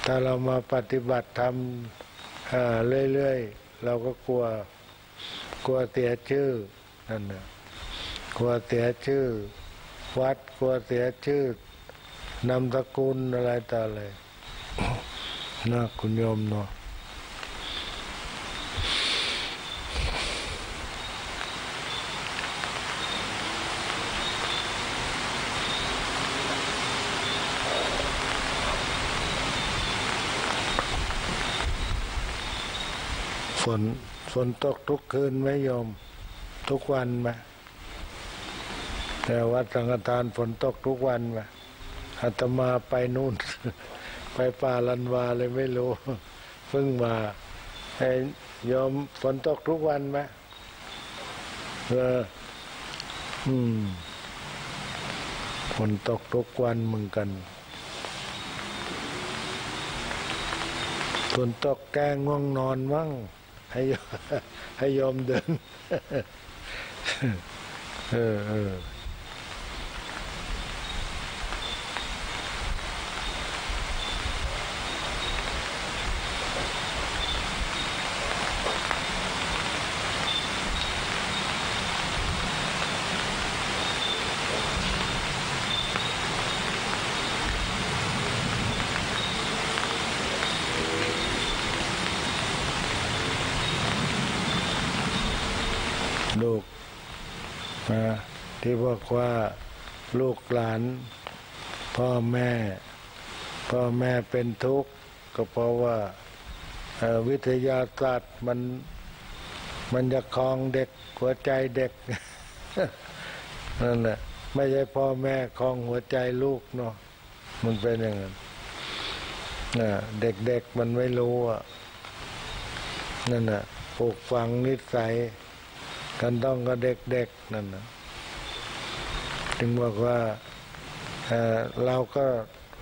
ถ้าเรามาปฏิบัติธรรมเรื่อยๆเราก็กลัวกลัวเสียชื่อนั่นน่ะกลัวเสียชื่อวัดกลัวเสียชื่อนามสกุลอะไรต่ออะไรนะคุณโยมเนาะฝนฝนตกทุกคืนไหมโยมทุกวันไหมแต่วัดสังฆทานฝนตกทุกวันไหมอาตมาไปนู่น ไปป่าลันวาเลยไม่รู้ เพิ่งมาไอ้โยมฝนตกทุกวันไหมเอออืมฝนตกทุกวันเหมือนกันฝนตกแกล้งง่วงนอนมั่งให้ให้ยอมเดินเออเออลูกนะที่บอกว่าลูกหลานพ่อแม่พ่อแม่เป็นทุกข์ก็เพราะว่าวิทยาศาสตร์มันมันจะคลองเด็กหัวใจเด็ก นั่นแหละไม่ใช่พ่อแม่คลองหัวใจลูกเนาะมันเป็นอย่างนั้นนะเด็กๆมันไม่รู้อ่ะนั่นแหละปลูกฝังนิสัยกันต้องก็เด็กๆนั่นนะถึงบอกว่า เอ่อ เราก็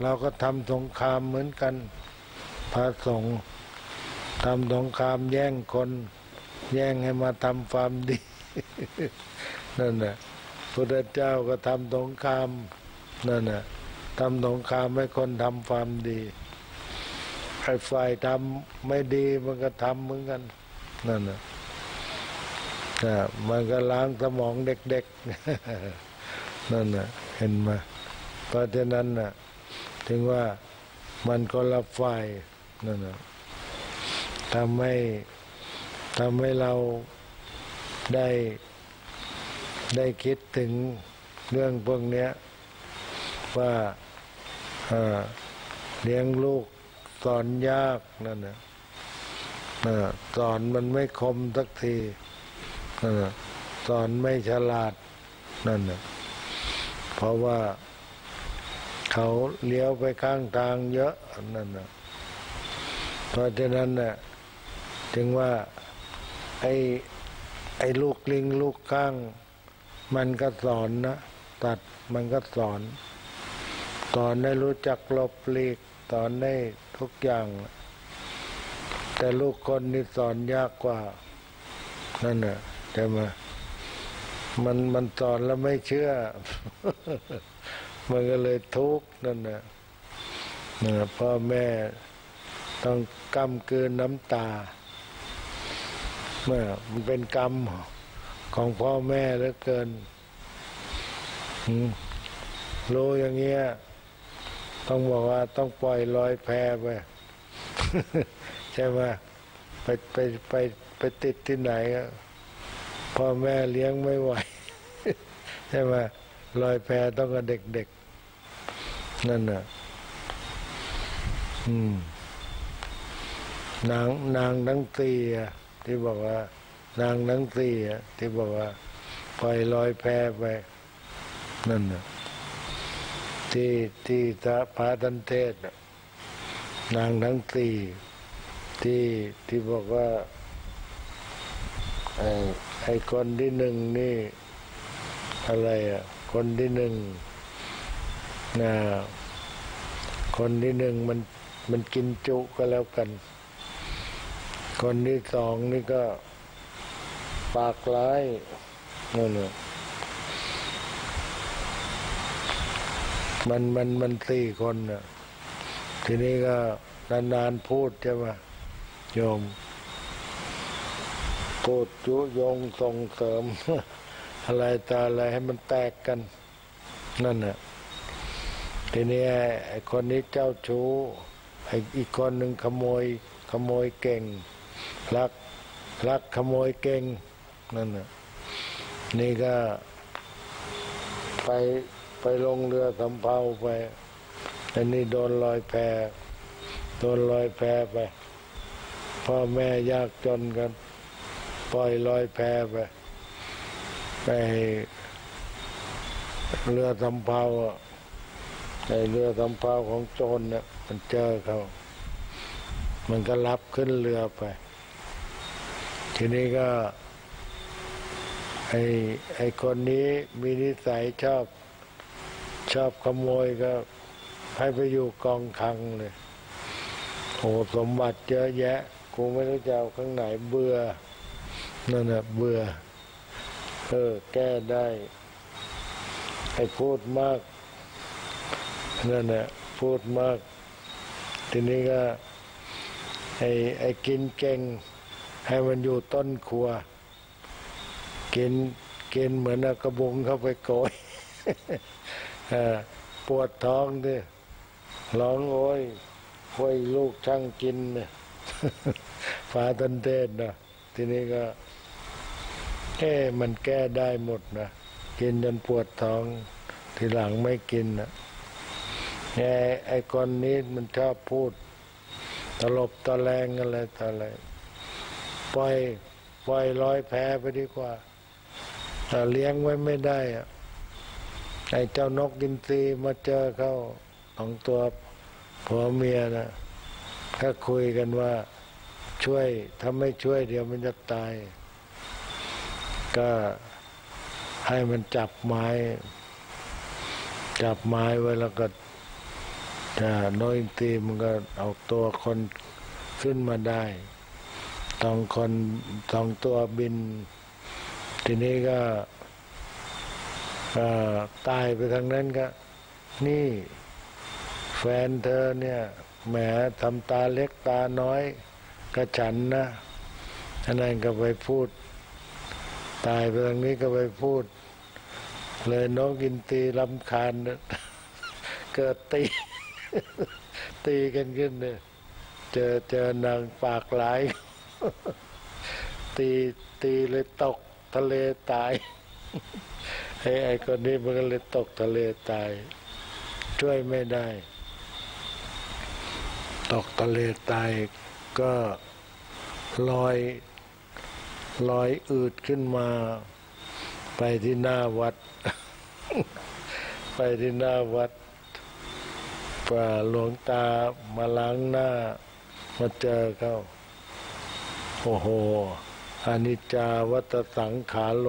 เราก็ทำสงครามเหมือนกันพระสงฆ์ทำสงครามแย่งคนแย่งให้มาทำความดี นั่นนะพระเจ้าก็ทำสงครามนั่นนะทำสงครามให้คนทำความดีไอ้ฝ่ายทำไม่ดีมันก็ทำเหมือนกันนั่นนะมันก็ล้างสมองเด็กๆนั่นน่ะเห็นมาเพราะฉะนั้นน่ะถึงว่ามันก็ละฝ่ายนั่นน่ะทำให้ทำให้เราได้ได้คิดถึงเรื่องพวกเนี้ยว่าเลี้ยงลูกสอนยากนั่นน่ะสอนมันไม่คมสักทีนั่นน่ะสอนไม่ฉลาดนั่นน่ะเพราะว่าเขาเลี้ยวไปข้างทางเยอะนั่นน่ะเพราะฉะนั้นน่ะถึงว่าไอ้ไอ้ลูกลิงลูกข้างมันก็สอนนะตัดมันก็สอนสอนให้รู้จักหลบหลีกสอนให้ทุกอย่างแต่ลูกคนนี่สอนยากกว่านั่นน่ะแต่มามันมันสอนแล้วไม่เชื่อ มันก็เลยทุกข์นั่นน่ะพ่อแม่ต้องกำเกินน้ำตาเมื่อมันเป็นกรรมของพ่อแม่เหลือเกินรู้อย่างเงี้ยต้องบอกว่าต้องปล่อยลอยแพไป ใช่ไหมไปไปไปไปติดที่ไหนก็พ่อแม่เลี้ยงไม่ไหว ใช่ไหมลอยแพต้องกับเด็กๆนั่นน่ะอืมนางนางทั้งสี่ที่บอกว่านางทั้งสี่ที่บอกว่าปล่อยลอยแพไปนั่นน่ะ ที่ที่พระท่านเทศน์นางทั้งสี่ที่ที่บอกว่าไอ้ไอ้คนที่หนึ่งนี่อะไรอ่ะคนที่หนึ่งนะคนที่หนึ่งมันมันกินจุก็แล้วกันคนที่สองนี่ก็ปากร้ายนั่นแหละมันมันมันสี่คนน่ะทีนี้ก็นานๆพูดใช่ไหมโยมพูดยุยงส่งเสริมอะไรต่ออะไรให้มันแตกกันนั่นน่ะทีนี้ไอ้คนนี้เจ้าชู้ไอ้อีกคนหนึ่งขโมยขโมยเก่งลักลักขโมยเก่งนั่นน่ะนี่ก็ไปไปลงเรือสำเภาไปอันนี้โดนลอยแพโดนลอยแพไปพ่อแม่ยากจนกันปล่อยลอยแพไปไปเรือสำเภาในเรือสำเภาของโจรเนี่ยมันเจอเขามันก็รับขึ้นเรือไปทีนี้ก็ไอ้ไอ้คนนี้มีนิสัยชอบชอบขโมยก็ให้ไปอยู่กองคังเลยโอ้สมบัติเยอะแยะกูไม่รู้จะเอาข้างไหนเบื่อนั่นน่ะเบื่อเออแก้ได้ไอ้พูดมากนั่นน่ะพูดมากทีนี้ก็ไอ้ไอ้กินเก่งให้มันอยู่ต้นครัวกินกินเหมือนกระบุงเข้าไปโกยปวดท้องดิร้องโอยโอยลูกช่างกินเนี่ยฝาตันเทศนะทีนี้ก็แค่มันแก้ได้หมดนะกินจนปวดท้องทีหลังไม่กินนะไอ้ไอ้คนนี้มันชอบพูดตลบตะแลงอะไรต่ออะไรปล่อยปล่อยลอยแพไปดีกว่าแต่เลี้ยงไว้ไม่ได้อะไอ้เจ้านกอินทรีมาเจอเข้าของตัวผัวเมียนะถ้าคุยกันว่าช่วยถ้าไม่ช่วยเดี๋ยวมันจะตายก็ให้มันจับไม้จับไม้ไว้แล้วก็ถ้านกอินทรีมันก็เอาตัวคนขึ้นมาได้สองคนสองตัวบินทีนี้ก็ตายไปทางนั้นก็นี่แฟนเธอเนี่ยแหมทำตาเล็กตาน้อยกระฉันนะอันนั้นก็ไปพูดตายไปทางนี้ก็ไปพูดเลยนกอินทรีรำคาญเกิดตีตีกันขึ้นเนี่ยเจอเจอนางปากหลายตีตีเลยตกทะเลตายไอ้ไอ้คนนี้มันก็เลยตกทะเลตายช่วยไม่ได้ตกทะเลตายก็ลอยลอยอืดขึ้นมาไปที่หน้าวัด ไปที่หน้าวัดป่าหลวงตามาล้างหน้ามาเจอเขาโอ้โหอนิจจาวัฏสังขาโล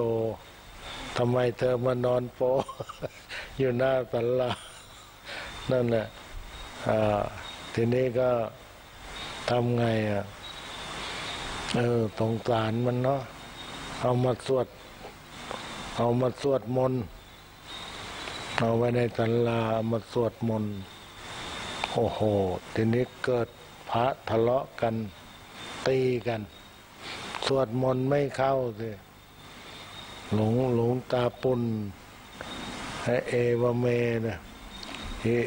ทำไมเธอมานอนโป๊อยู่หน้าศาลานั่นแหละทีนี้ก็ทำไงอ่ะเออสงสารมันเนาะเอามาสวดเอามาสวดมนต์เอาไว้ในศาลาเอามาสวดมนต์โอ้โหทีนี้เกิดพระทะเลาะกันตีกันสวดมนต์ไม่เข้าสิหลงหลงตาปุนเอวเมนะที่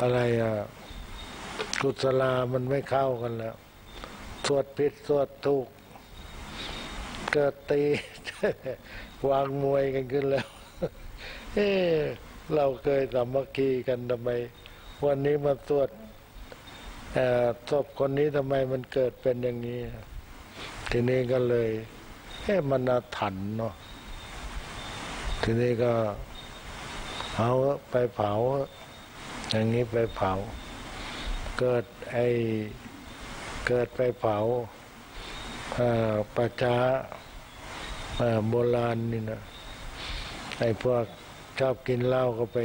อะไรอะกุศลามันไม่เข้ากันแล้วสวดผิดสวดถูกเกิดตีวางมวยกันขึ้นแล้วเออเราเคยสามัคคีกันทำไมวันนี้มาสวดศพคนนี้ทำไมมันเกิดเป็นอย่างนี้ทีนี้ก็เลยให้มันอาถรรพ์เนาะทีนี้ก็ เอาไปเผาอย่างนี้ไปเผาเกิดไอเกิดไปเผาประชาโบราณนี่นะไอพวกชอบกินเหล้าก็ไป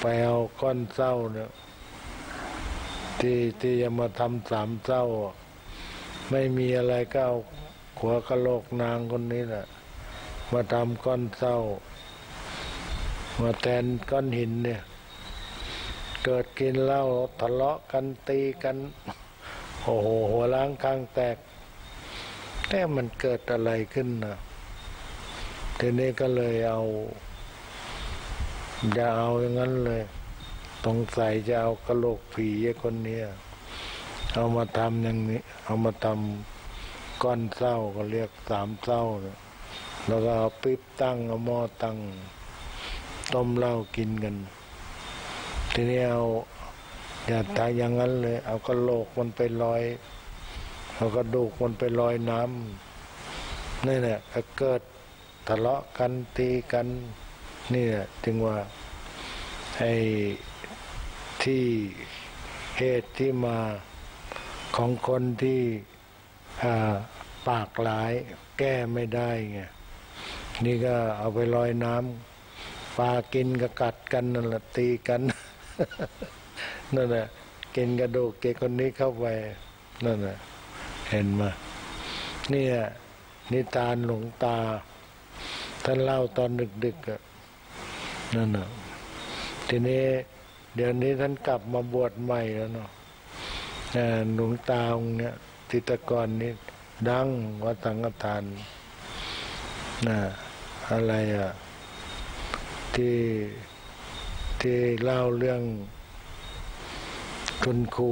ไปเอาก้อนเศร้าเนี่ยที่ที่จะมาทำสามเศร้าไม่มีอะไรก็เอาขัวกะโหลกนางคนนี้แหละมาทำก้อนเศร้ามาแทนก้อนหินเนี่ยเกิดกินเหล้าทะเลาะกันตีกันโอ้โหหัวล้างข้างแตกแต่มันเกิดอะไรขึ้นนะทีนี้ก็เลยเอาจะเอาอย่างนั้นเลยสงสัยจะเอากะโหลกผีคนนี้เอามาทำอย่างนี้เอามาทำก้อนเศร้าก็เรียกสามเศร้าเนี่ยแล้วก็เอาปิ๊บตั้งเอาหม้อตั้งต้มเหล้ากินกันทีนี้เอาอย่าตายอย่างนั้นเลยเอากะโหลกมันไปลอยเอากระดูกมันไปลอยน้ำนี่แหละเกิดทะเลาะกันตีกันนี่แหละจึงว่าไอ้ที่เหตุที่มาของคนที่ปากหลายแก้ไม่ได้ไงนี่ก็เอาไปลอยน้ำปลากินก็กัดกันนั่นแหละตีกัน นั่นแหละกินกระดูกเกคนนี้เข้าไปนั่นแหละเห็นมาเนี่ยนิทานหลวงตาท่านเล่าตอนดึกๆนั่นน่ะทีนี้เดี๋ยวนี้ท่านกลับมาบวชใหม่แล้วเนาะหลวงตาองค์เนี่ยติตกรนี่ดังวัดสังฆทานน่ะอะไรอ่ะที่ที่เล่าเรื่องคุณครู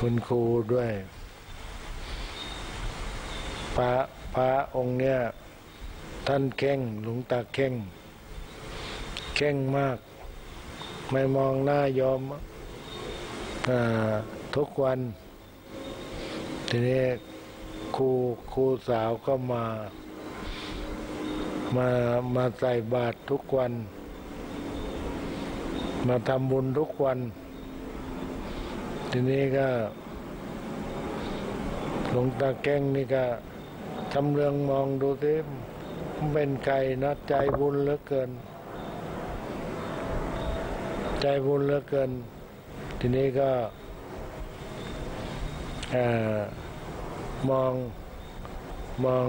คุณครูด้วยพระพระองค์เนี่ยท่านเข่งหลวงตาเข่งเข่งมากไม่มองหน้ายอมทุกวันทีนี้ครูครูสาวก็มามามาใส่บาตรทุกวันมาทำบุญทุกวันทีนี้ก็หลวงตาเข่งนี่ก็จำเรืองมองดูสิเป็นใครนะใจบุญเหลือเกินใจบุญเหลือเกินทีนี้ก็มองมอง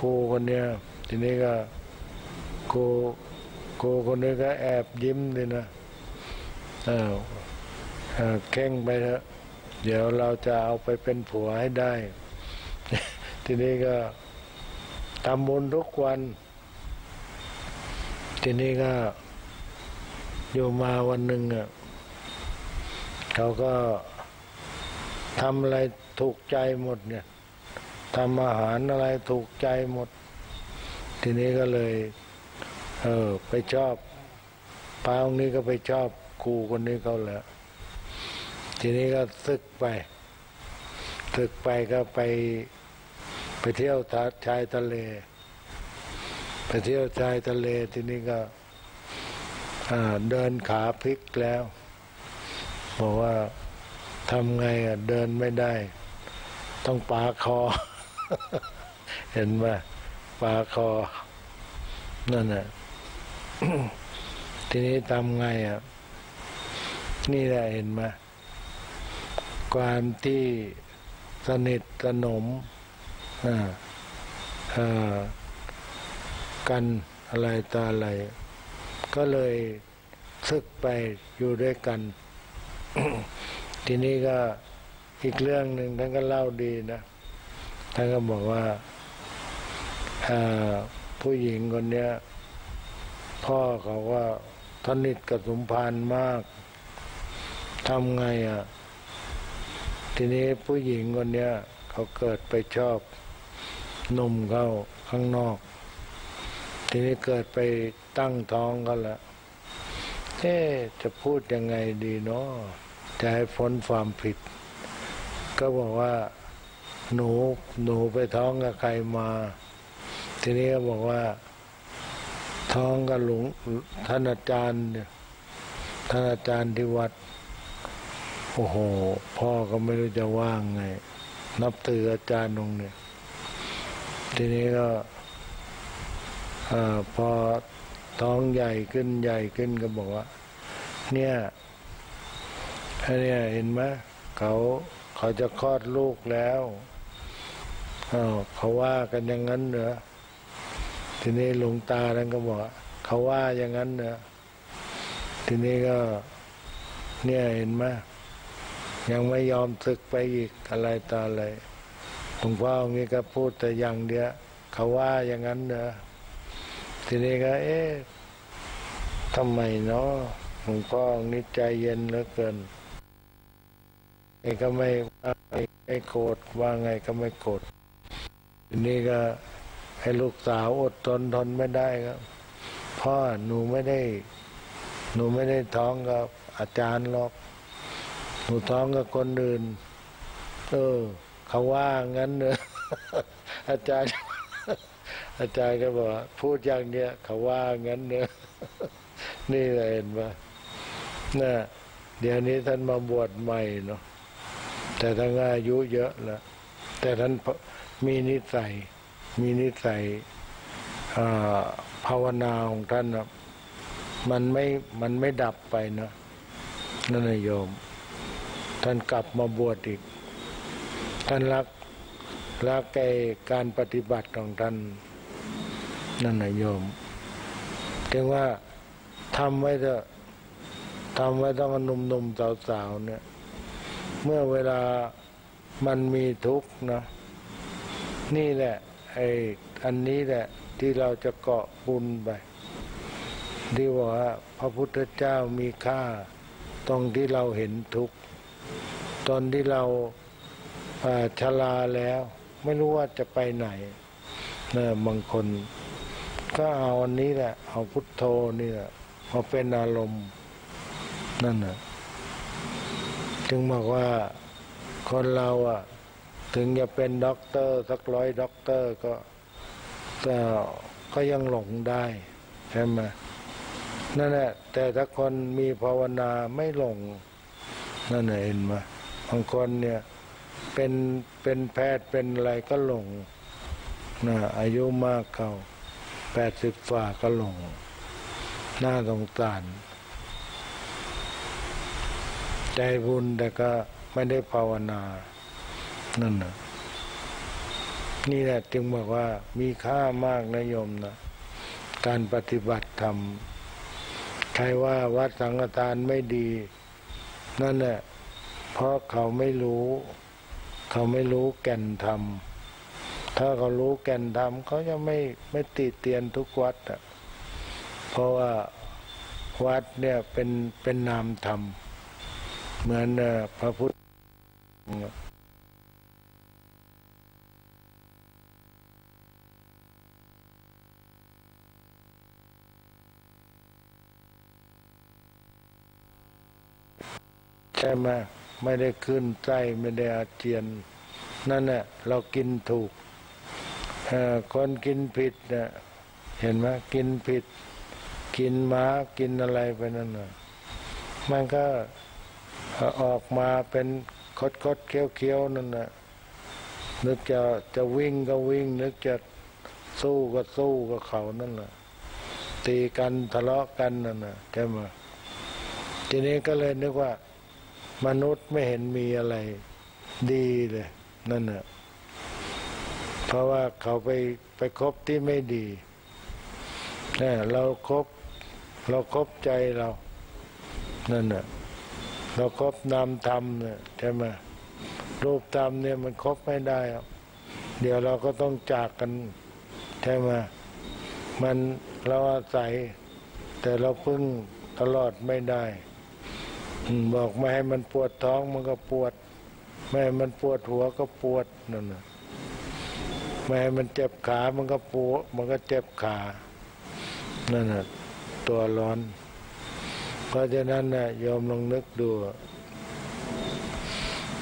ครูคนเนี้ยทีนี้ก็ครูครูคนนี้ก็แอบยิ้มเลยนะอ้าวแข่งไปเถอะเดี๋ยวเราจะเอาไปเป็นผัวให้ได้ทีนี้ก็ทำบุญทุกวันทีนี้ก็อยู่มาวันหนึ่งอ่ะเขาก็ทำอะไรถูกใจหมดเนี่ยทำอาหารอะไรถูกใจหมดทีนี้ก็เลยเออไปชอบป้าองค์นี้ก็ไปชอบครูคนนี้เขาแล้วทีนี้ก็ศึกไปศึกไปก็ไปไปเที่ยวชายทะเลไปเที่ยวชายทะเลทีนี้ก็เดินขาพลิกแล้วบอกว่าทำไงอ่ะเดินไม่ได้ต้องปาคอ เห็นไหมปาคอนั่นแหละ ทีนี้ทำไงอ่ะนี่แหละเห็นไหมความที่สนิทสนมกันอะไรต่ออะไรก็เลยศึกไปอยู่ด้วยกัน ทีนี้ก็อีกเรื่องหนึ่งท่านก็เล่าดีนะท่านก็บอกว่าผู้หญิงคนนี้พ่อเขาว่าสนิทกับสมภารมากทำไงอ่ะทีนี้ผู้หญิงคนนี้เขาเกิดไปชอบนมเข้าข้างนอกทีนี้เกิดไปตั้งท้องกันละเอ๊ะจะพูดยังไงดีเนาะจะให้พ้นความผิดก็บอกว่าหนูหนูไปท้องกับใครมาทีนี้ก็บอกว่า ท้องกับหลวงท่านอาจารย์เนี่ยท่านอาจารย์ที่วัดโอ้โหพ่อก็ไม่รู้จะว่างไงนับถืออาจารย์องค์เนี่ยทีนี้ก็พอท้องใหญ่ขึ้นใหญ่ขึ้นก็บอกว่าเนี่ยเนี่ยเห็นไหมเขาเขาจะคลอดลูกแล้วเขาว่ากันอย่างนั้นเหรอทีนี้หลวงตาท่านก็บอกเขาว่าอย่างนั้นเหรอทีนี้ก็เนี่ยเห็นไหมยังไม่ยอมศึกไปอีกอะไรต่ออะไรหลวงพ่อองค์นี้ก็พูดแต่อย่างเดียวเขาว่าอย่างนั้นเหรอทีนี้ก็เอ๊ะทำไมเนาะหลวงพ่อองค์นี้ใจเย็นเหลือเกินไอ้ก็ไม่ไอ้โกรธว่าไงก็ไม่โกรธทีนี้ก็ให้ลูกสาวอดทนทนไม่ได้ครับพ่อหนูไม่ได้หนูไม่ได้ท้องกับอาจารย์หรอกหนูท้องกับคนอื่นเออเขาว่างั้นเนอะอาจารย์อาจารย์ก็บอกพูดอย่างเนี้ยเขาว่างั้นเนอะนี่แหละเห็นปะน่ะเดี๋ยวนี้ท่านมาบวชใหม่เนาะแต่ท่านอายุเยอะแล้วแต่ท่านมีนิสัยมีนิสัยภาวนาของท่านนะมันไม่มันไม่ดับไปนะนั่นนะโยมท่านกลับมาบวชอีกท่านรักรักไอ้การปฏิบัติของท่านนั่นนะโยมถึงว่าทำไว้จะทำไว้ต้องหนุ่มๆสาวๆเนี่ยเมื่อเวลามันมีทุกข์นะนี่แหละไอ้อันนี้แหละที่เราจะเกาะบุญไปที่ว่าพระพุทธเจ้ามีค่าตรงที่เราเห็นทุกข์ตอนที่เราชราแล้วไม่รู้ว่าจะไปไหนเนี่ยบางคนก็เอาอันนี้แหละเอาพุทโธนี่แหละมาเป็นอารมณ์นั่นนะจึงบอกว่าคนเราอ่ะถึงจะเป็นด็อกเตอร์สักร้อยด็อกเตอร์ก็แต่ก็ยังหลงได้ใช่ไหมนั่นแหละแต่ถ้าคนมีภาวนาไม่หลงนั่นแหละเห็นไหมบางคนเนี่ยเป็นเป็นแพทย์เป็นอะไรก็หลงนะอายุมากเขาแปดสิบฝ่าก็หลงน่าสงสารใจบุญแต่ก็ไม่ได้ภาวนานั่นนะนี่แหละจึงบอกว่ามีค่ามากนะโยมนะการปฏิบัติธรรมใครว่าวัดสังฆทานไม่ดีนั่นแหละเพราะเขาไม่รู้เขาไม่รู้แก่นธรรมถ้าเขารู้แก่นธรรมเขาจะไม่ไม่ติเตียนทุกวัดอ่ะเพราะว่าวัดเนี่ยเป็นเป็นนามธรรมเหมือนพระพุทธใช่ไหมไม่ได้ขึ้นไส้ไม่ได้อาเจียนนั่นแหละเรากินถูกคนกินผิดเนี่ยเห็นไหมกินผิดกินม้ากินอะไรไปนั่นน่ะมันก็ออกมาเป็นคดคดเคี้ยวเคี้ยวนั่นน่ะนึกจะจะวิ่งก็วิ่งนึกจะสู้ก็สู้กับเขานั่นน่ะตีกันทะเลาะกันนั่นน่ะใช่ไหมทีนี้ก็เลยนึกว่ามนุษย์ไม่เห็นมีอะไรดีเลยนั่นน่ะเพราะว่าเขาไปไปคบที่ไม่ดีเนี่ยเราคบเราคบใจเรานั่นน่ะเราคบนามธรรมเนี่ยใช่ไหมรูปธรรมเนี่ยมันคบไม่ได้เดี๋ยวเราก็ต้องจากกันใช่ไหมมันเราอาศัยแต่เราพึ่งตลอดไม่ได้บอกไม่ให้มันปวดท้องมันก็ปวดไม่ให้มันปวดหัวก็ปวดนั่นน่ะไม่ให้มันเจ็บขามันก็ปวดมันก็เจ็บขานั่นน่ะตัวร้อนเพราะฉะนั้นน่ะยอมลองนึกดู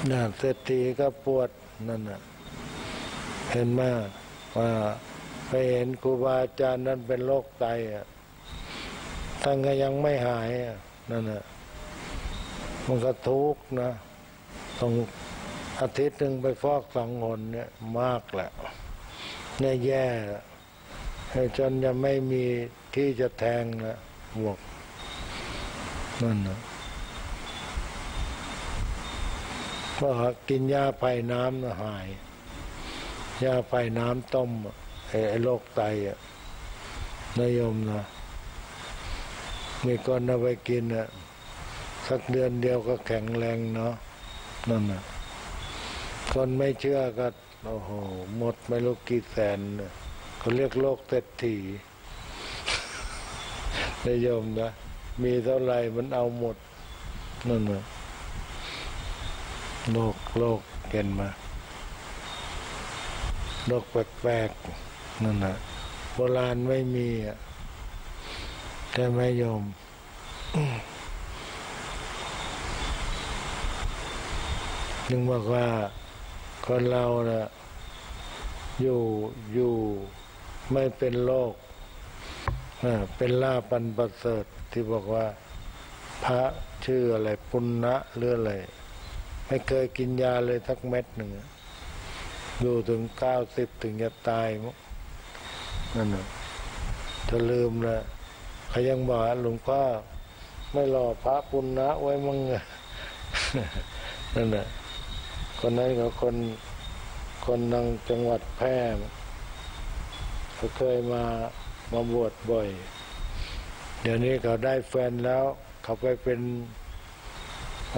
น่ะเศรษฐีก็ปวดนั่นน่ะเห็นมากว่าไปเห็นครูบาอาจารย์นั้นเป็นโรคไตอ่ะ ท่านก็ยังไม่หายนั่นแหละมันก็ทุกข์นะต้องอาทิตย์หนึ่งไปฟอกสองหนเนี่ยมากแหละเนี่ยแย่จนจะไม่มีที่จะแทงละหมวกนั่นนะก็กินยาไผ่น้ำนะหายยาไผ่น้ำต้มไอ้โรคไตอะนายโยมนะมีคนเอาไปกินอะสักเดือนเดียวก็แข็งแรงเนาะนั่นนะคนไม่เชื่อก็โอ้โหหมดไม่รู้กี่แสนเขาเรียกโรคเศรษฐีนายโยมนะมีเท่าไหร่มันเอาหมดนั่นนะโรคโรคเกินมาโรคแปลกๆนั่นนะโบราณไม่มีอ่ะแต่ไม่ยอม นึกบอกว่าคนเราน่ะอยู่อยู่ไม่เป็นโรคเป็นลาภอันประเสริฐที่บอกว่าพระชื่ออะไรปุณณะหรืออะไรไม่เคยกินยาเลยสักเม็ดหนึ่งอยู่ถึงเก้าสิบถึงจะตายมั้งนั่นน่ะจะลืมละเขายังบอกหลวงพ่อไม่รอพระปุณณะไว้มั่งนั่นน่ะคนนั้นเขาคนคนทางจังหวัดแพร่เขาเคยมามาบวชบ่อยเดี๋ยวนี้เขาได้แฟนแล้วเขาไปเป็น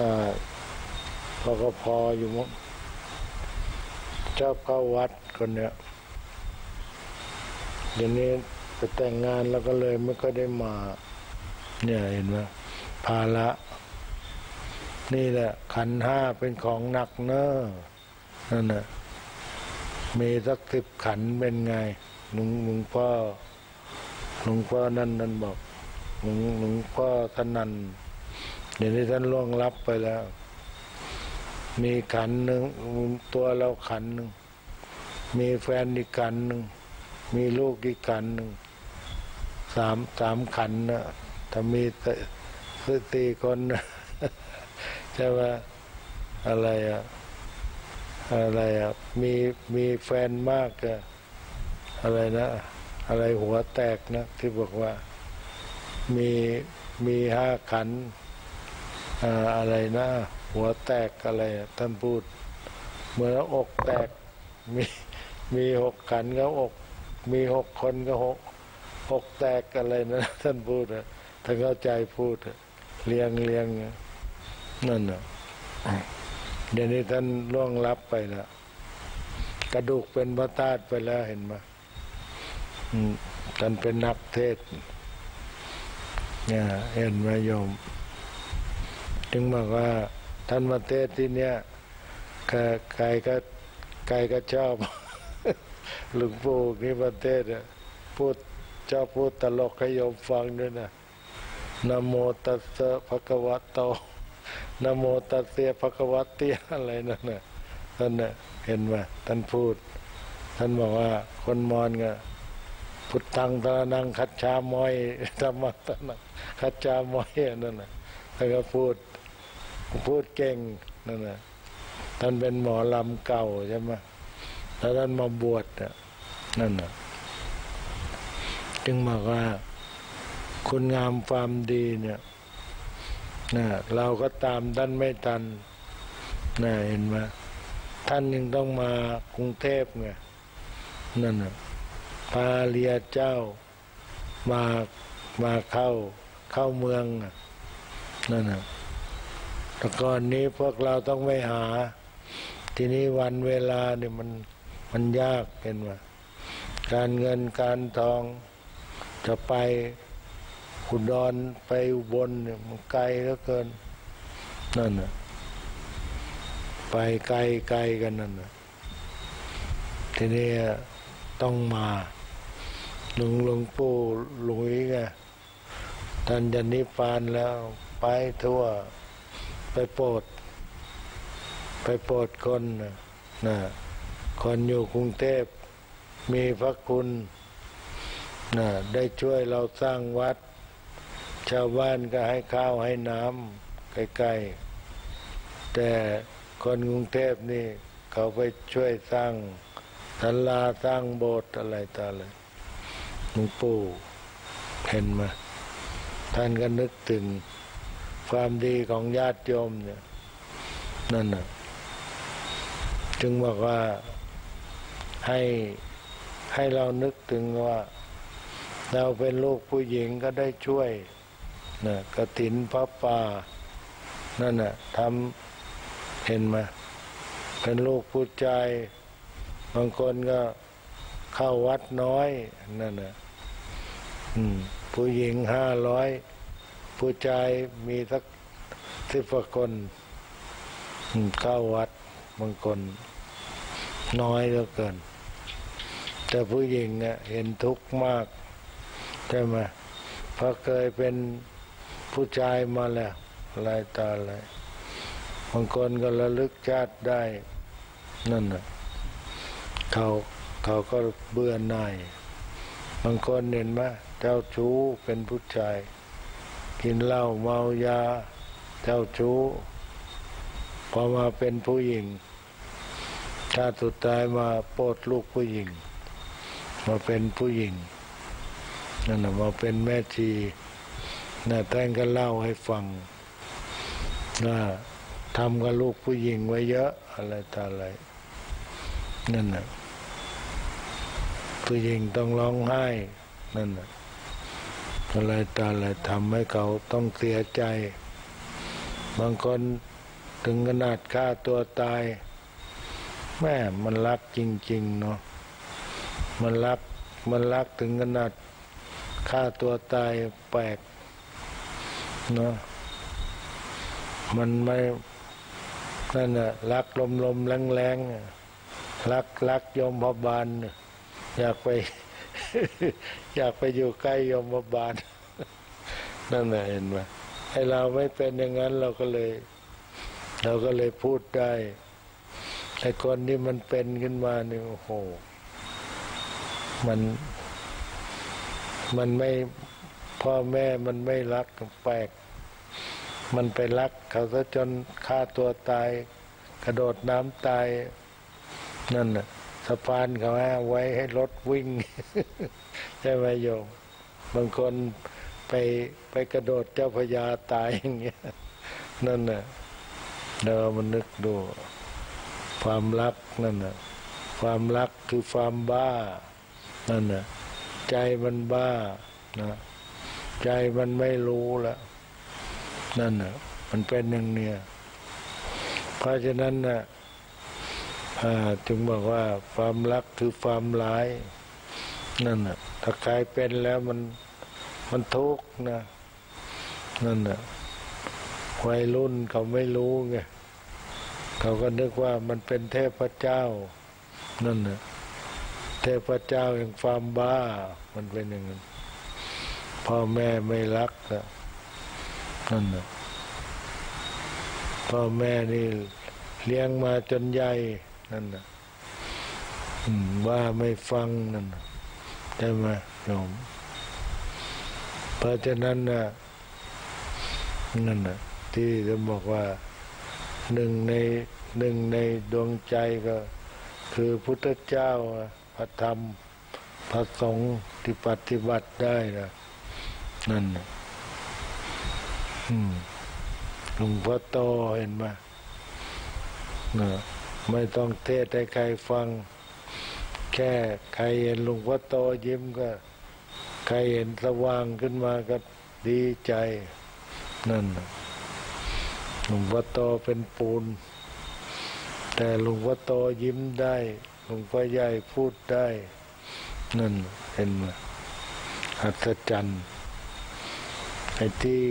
อ่าพอก็พออยู่มั้งชอบเข้าวัดคนเนี้ยเดี๋ยวนี้จะแต่งงานแล้วก็เลยไม่ค่อยได้มาเนี่ยเห็นไหมภาระนี่แหละขันธ์ห้าเป็นของหนักเนอะนั่นน่ะมีสักสิบขันธ์เป็นไงหลวงหลวงพ่อหลวงพ่อนั่นนั่นบอกหลวงหลวงพ่อท่านนั่นเดี๋ยวนี้ท่านล่วงลับไปแล้วมีขันหนึ่งตัวเราขันหนึ่งมีแฟนอีกขันหนึ่งมีลูกอีกขันหนึ่งสามสามขันนะถ้ามีตีคนนะใช่ไหมอะไรอะอะไรอะมีมีแฟนมากอะอะไรนะอะไรหัวแตกนะที่บอกว่ามีมีห้าขันอ่าอะไรนะหัวแตกอะไรท่านพูดเหมือนอกแตกมีมีหกขันก็อกมีหกคนก็หกหกแตกอะไรนะท่านพูดนะท่านเข้าใจพูดเลี้ยงเลี้ยงนั่นนะเดี๋ยวนี้ท่านล่วงลับไปแล้วกระดูกเป็นพระธาตุไปแล้วเห็นไหมท่านเป็นนักเทศเนี่ยเห็นไหมโยมถึงบอกว่าท่านมาเทศที่เนี้ยใครก็ใครก็ชอบหลวงปู่นี่มาเทศพูดชอบพูดตลกให้โยมฟังด้วยนะนะโมตัสสะภะคะวะโตนะโมตัสสะภะคะวะเตียอะไรนั่นน่ะท่านน่ะเห็นไหมท่านพูดท่านบอกว่าคนมอญก็พุทธังตระหนังคัจฉามอยธรรมะตระหนังคัจฉามอยนั่นน่ะท่านก็พูดพูดเก่งนั่นแหละท่านเป็นหมอลำเก่าใช่ไหมแล้วท่านมาบวชนั่นน่ะจึงบอกว่าคุณงามความดีเนี่ยนะเราก็ตามท่านไม่ทันนะเห็นไหมท่านยังต้องมากรุงเทพไงนั่นน่ะพาเรียเจ้ามามาเข้าเข้าเมืองนั่นน่ะแต่ก่อนนี้พวกเราต้องไปหาทีนี้วันเวลาเนี่ยมันมันยากเห็นไหมการเงินการทองจะไปขุดดอนไปอุบลเนี่ยมันไกลเหลือเกินนั่นน่ะไปไกลไกลกันนั่นน่ะทีนี้ต้องมาหลวงหลวงปู่หลุยไงท่านจะนิพพานแล้วไปทั่วไปโปรดไปโปรดคนนะคนอยู่กรุงเทพมีพระคุณนะได้ช่วยเราสร้างวัด ชาวบ้านก็ให้ข้าวให้น้ำใกล้ๆแต่คนกรุงเทพนี่เขาไปช่วยสร้างศาลาสร้างโบสถ์อะไรต่ออะไรหลวงปู่เห็นไหมท่านก็นึกถึงความดีของญาติโยมเนี่ยนั่นน่ะจึงบอกว่าให้ให้เรานึกถึงว่าเราเป็นลูกผู้หญิงก็ได้ช่วยนะกฐินพระป่านั่นน่ะทำเห็นไหมเป็นลูกผู้ชายบางคนก็เข้าวัดน้อยนั่นน่ะอืมผู้หญิงห้าร้อยผู้ชายมีสักสิบกว่าคนเข้าวัดบางคนน้อยเหลือเกินแต่ผู้หญิงเนี่ยเห็นทุกข์มากใช่ไหมเพราะเคยเป็นผู้ชายมาแล้วลายตาอะไรบางคนก็ระลึกชาติได้นั่นน่ะเขาเขาก็เบื่อหน่ายบางคนเห็นไหมเจ้าชู้เป็นผู้ชายกินเหล้าเมายาเจ้าชู้พอมาเป็นผู้หญิงชาติสุดท้ายมาโปรดลูกผู้หญิงมาเป็นผู้หญิงนั่นแหละมาเป็นแม่ชีน่ะท่านก็เล่าให้ฟังว่าทำกับลูกผู้หญิงไว้เยอะอะไรต่ออะไรนั่นน่ะผู้หญิงต้องร้องไห้นั่นน่ะอะไรต่ออะไรทำให้เขาต้องเสียใจบางคนถึงขนาดฆ่าตัวตายแม่มันรักจริงๆเนาะมันรักมันรักถึงขนาดฆ่าตัวตายแปลกเนาะมันไม่นั่นน่ะรักลมๆแรงๆรักรักยมพบาลอยากไปอยากไปอยู่ใกล้ยมบาลนั่นแหละเห็นไหมไอเราไม่เป็นอย่างนั้นเราก็เลยเราก็เลยพูดได้ไอคนที่มันเป็นขึ้นมาเนี่ยโอ้โหมันมันไม่พ่อแม่มันไม่รักแปลกมันไปรักเขาซะจนฆ่าตัวตายกระโดดน้ำตายนั่นน่ะสะพานเขาไว้ให้รถวิ่งใช่ไหมโยมบางคนไปไปกระโดดเจ้าพญาตายอย่างเงี้ยนั่นน่ะเรามันนึกดูความรักนั่นน่ะความรักคือความบ้านั่นน่ะใจมันบ้านะใจมันไม่รู้ละนั่นน่ะมันเป็นอย่างเนี้ยเพราะฉะนั้นน่ะจึงบอกว่าความรักคือความร้ายนั่นน่ะถ้าใครเป็นแล้วมันมันทุกข์นะนั่นน่ะวัยรุ่นเขาไม่รู้ไงเขาก็นึกว่ามันเป็นเทพเจ้านั่นน่ะเทพเจ้าแห่งความบ้ามันเป็นอย่างนั้นพ่อแม่ไม่รักนะนั่นน่ะพ่อแม่นี่เลี้ยงมาจนใหญ่นั่นน่ะว่าไม่ฟังนั่นใช่ไหมโยมเพราะฉะนั้นน่ะนั่นน่ะที่จะบอกว่าหนึ่งในหนึ่งในดวงใจก็คือพุทธเจ้าพระธรรมพระสงฆ์ที่ปฏิบัติได้นะนั่นน่ะหลวงพ่อโตเห็นไหมนะไม่ต้องเทศให้ใครฟังแค่ใครเห็นหลวงพ่อโตยิ้มก็ใครเห็นสว่างขึ้นมาก็ดีใจนั่นหลวงพ่อโตเป็นปูนแต่หลวงพ่อโตยิ้มได้หลวงพ่อใหญ่พูดได้นั่นเห็นไหมอัศจรรย์ไอ้ที่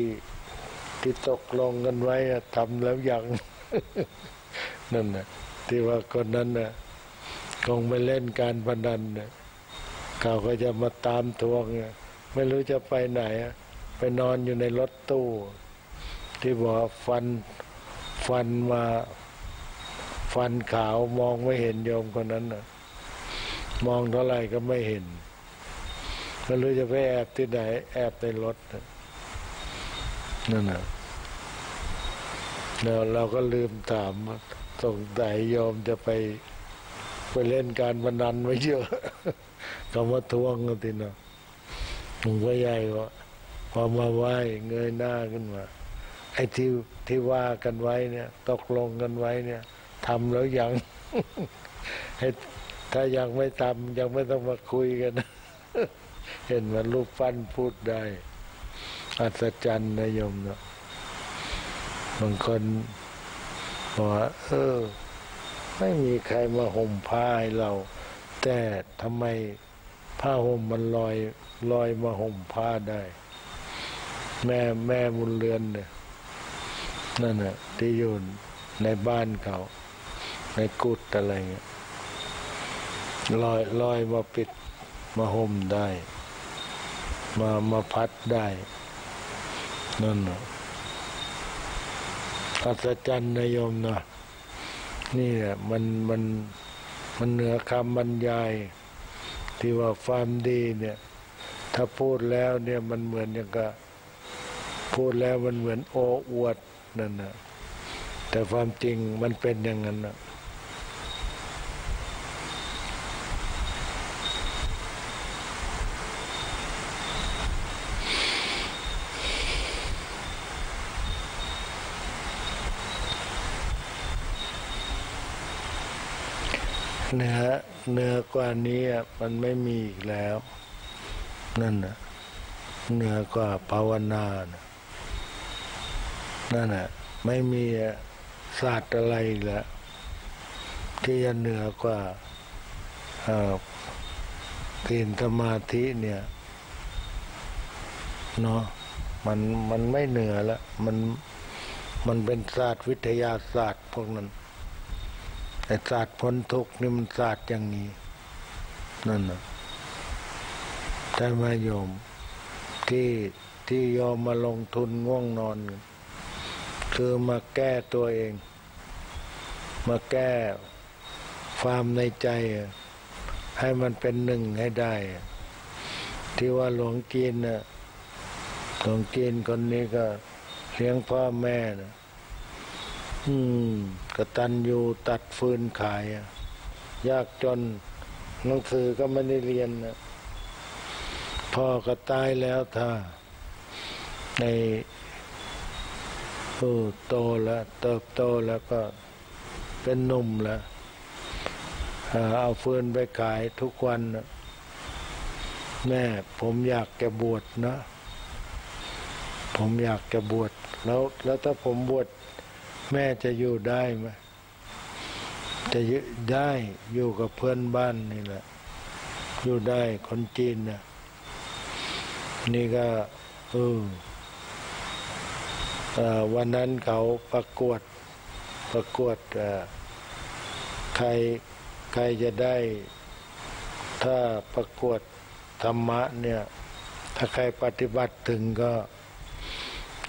ที่ตกลงกันไว้ทำแล้วยัง นั่นน่ะที่ว่าคนนั้นน่ะคงไปเล่นการพนันน่ะเขาก็จะมาตามทวงไม่รู้จะไปไหนไปนอนอยู่ในรถตู้ที่บอกฟันฟันมาฟันขาวมองไม่เห็นโยมคนนั้นน่ะมองเท่าไหร่ก็ไม่เห็นไม่รู้จะไปแอบที่ไหนแอบในรถ นั่นแหละแล้วเราก็ลืมถามสงสัยโยมจะไปไปเล่นการพนันไว้เยอะคำว่าทวงก็ทีนะหลวงพ่อใหญ่ว่าพอมาไหว้เงยหน้าขึ้นมาไอ้ที่ที่ว่ากันไว้เนี่ยตกลงกันไว้เนี่ยทำแล้วยัง ถ้ายังไม่ทำยังไม่ต้องมาคุยกัน เห็นมันรูปปั้นพูดได้อัศจรรย์นะโยมเนาะบางคนบอกว่าเออไม่มีใครมาห่มผ้าให้เราแต่ทำไมผ้าห่มมันลอยลอยมาห่มผ้าได้แม่แม่บุญเรือนเนี่ยนั่นน่ะที่อยู่ในบ้านเขาในกุฏอะไรเงี้ยลอยลอยมาปิดมาห่มได้มามาพัดได้นั่นน่ะอัศจรรย์นะโยมนะนี่แหละมันมันมันเหนือคำบรรยายที่ว่าความดีเนี่ยถ้าพูดแล้วเนี่ยมันเหมือนอย่างกับพูดแล้วมันเหมือนโอ้อวดนั่นนะแต่ความจริงมันเป็นอย่างนั้นนะเนื้อเนื้อกว่านี้มันไม่มีอีกแล้วนั่นนะเนื้อกว่าภาวนานะนั่นนะไม่มีศาสตร์อะไรแล้วที่จะเหนือกว่าศีลสมาธิเนี่ยเนาะมันมันไม่เหนือแล้วมันมันเป็นศาสตร์วิทยาศาสตร์พวกนั้นแต่ศาสตร์พ้นทุกข์นี่มันศาสตร์อย่างนี้นั่นนะแต่มาโยมที่ที่ยอมมาลงทุนง่วงนอนคือมาแก้ตัวเองมาแก้ความในใจให้มันเป็นหนึ่งให้ได้ที่ว่าหลวงจีนน่ะหลวงจีนคนนี้ก็เลี้ยงพ่อแม่นะอืมกตัญญูตัดฟืนขายยากจนหนังสือก็ไม่ได้เรียนนะพ่อก็ตายแล้วท่าในโตแล้วเติบโตแล้วก็เป็นหนุ่มแล้วเอาฟืนไปขายทุกวันแม่ผมอยากจะบวชนะผมอยากจะบวชแล้วแล้วถ้าผมบวชแม่จะอยู่ได้ไหมจะอยู่ได้อยู่กับเพื่อนบ้านนี่แหละอยู่ได้คนจีนนะนี่ก็เออวันนั้นเขาประกวดประกวดใครใครจะได้ถ้าประกวดธรรมะเนี่ยถ้าใครปฏิบัติถึงก็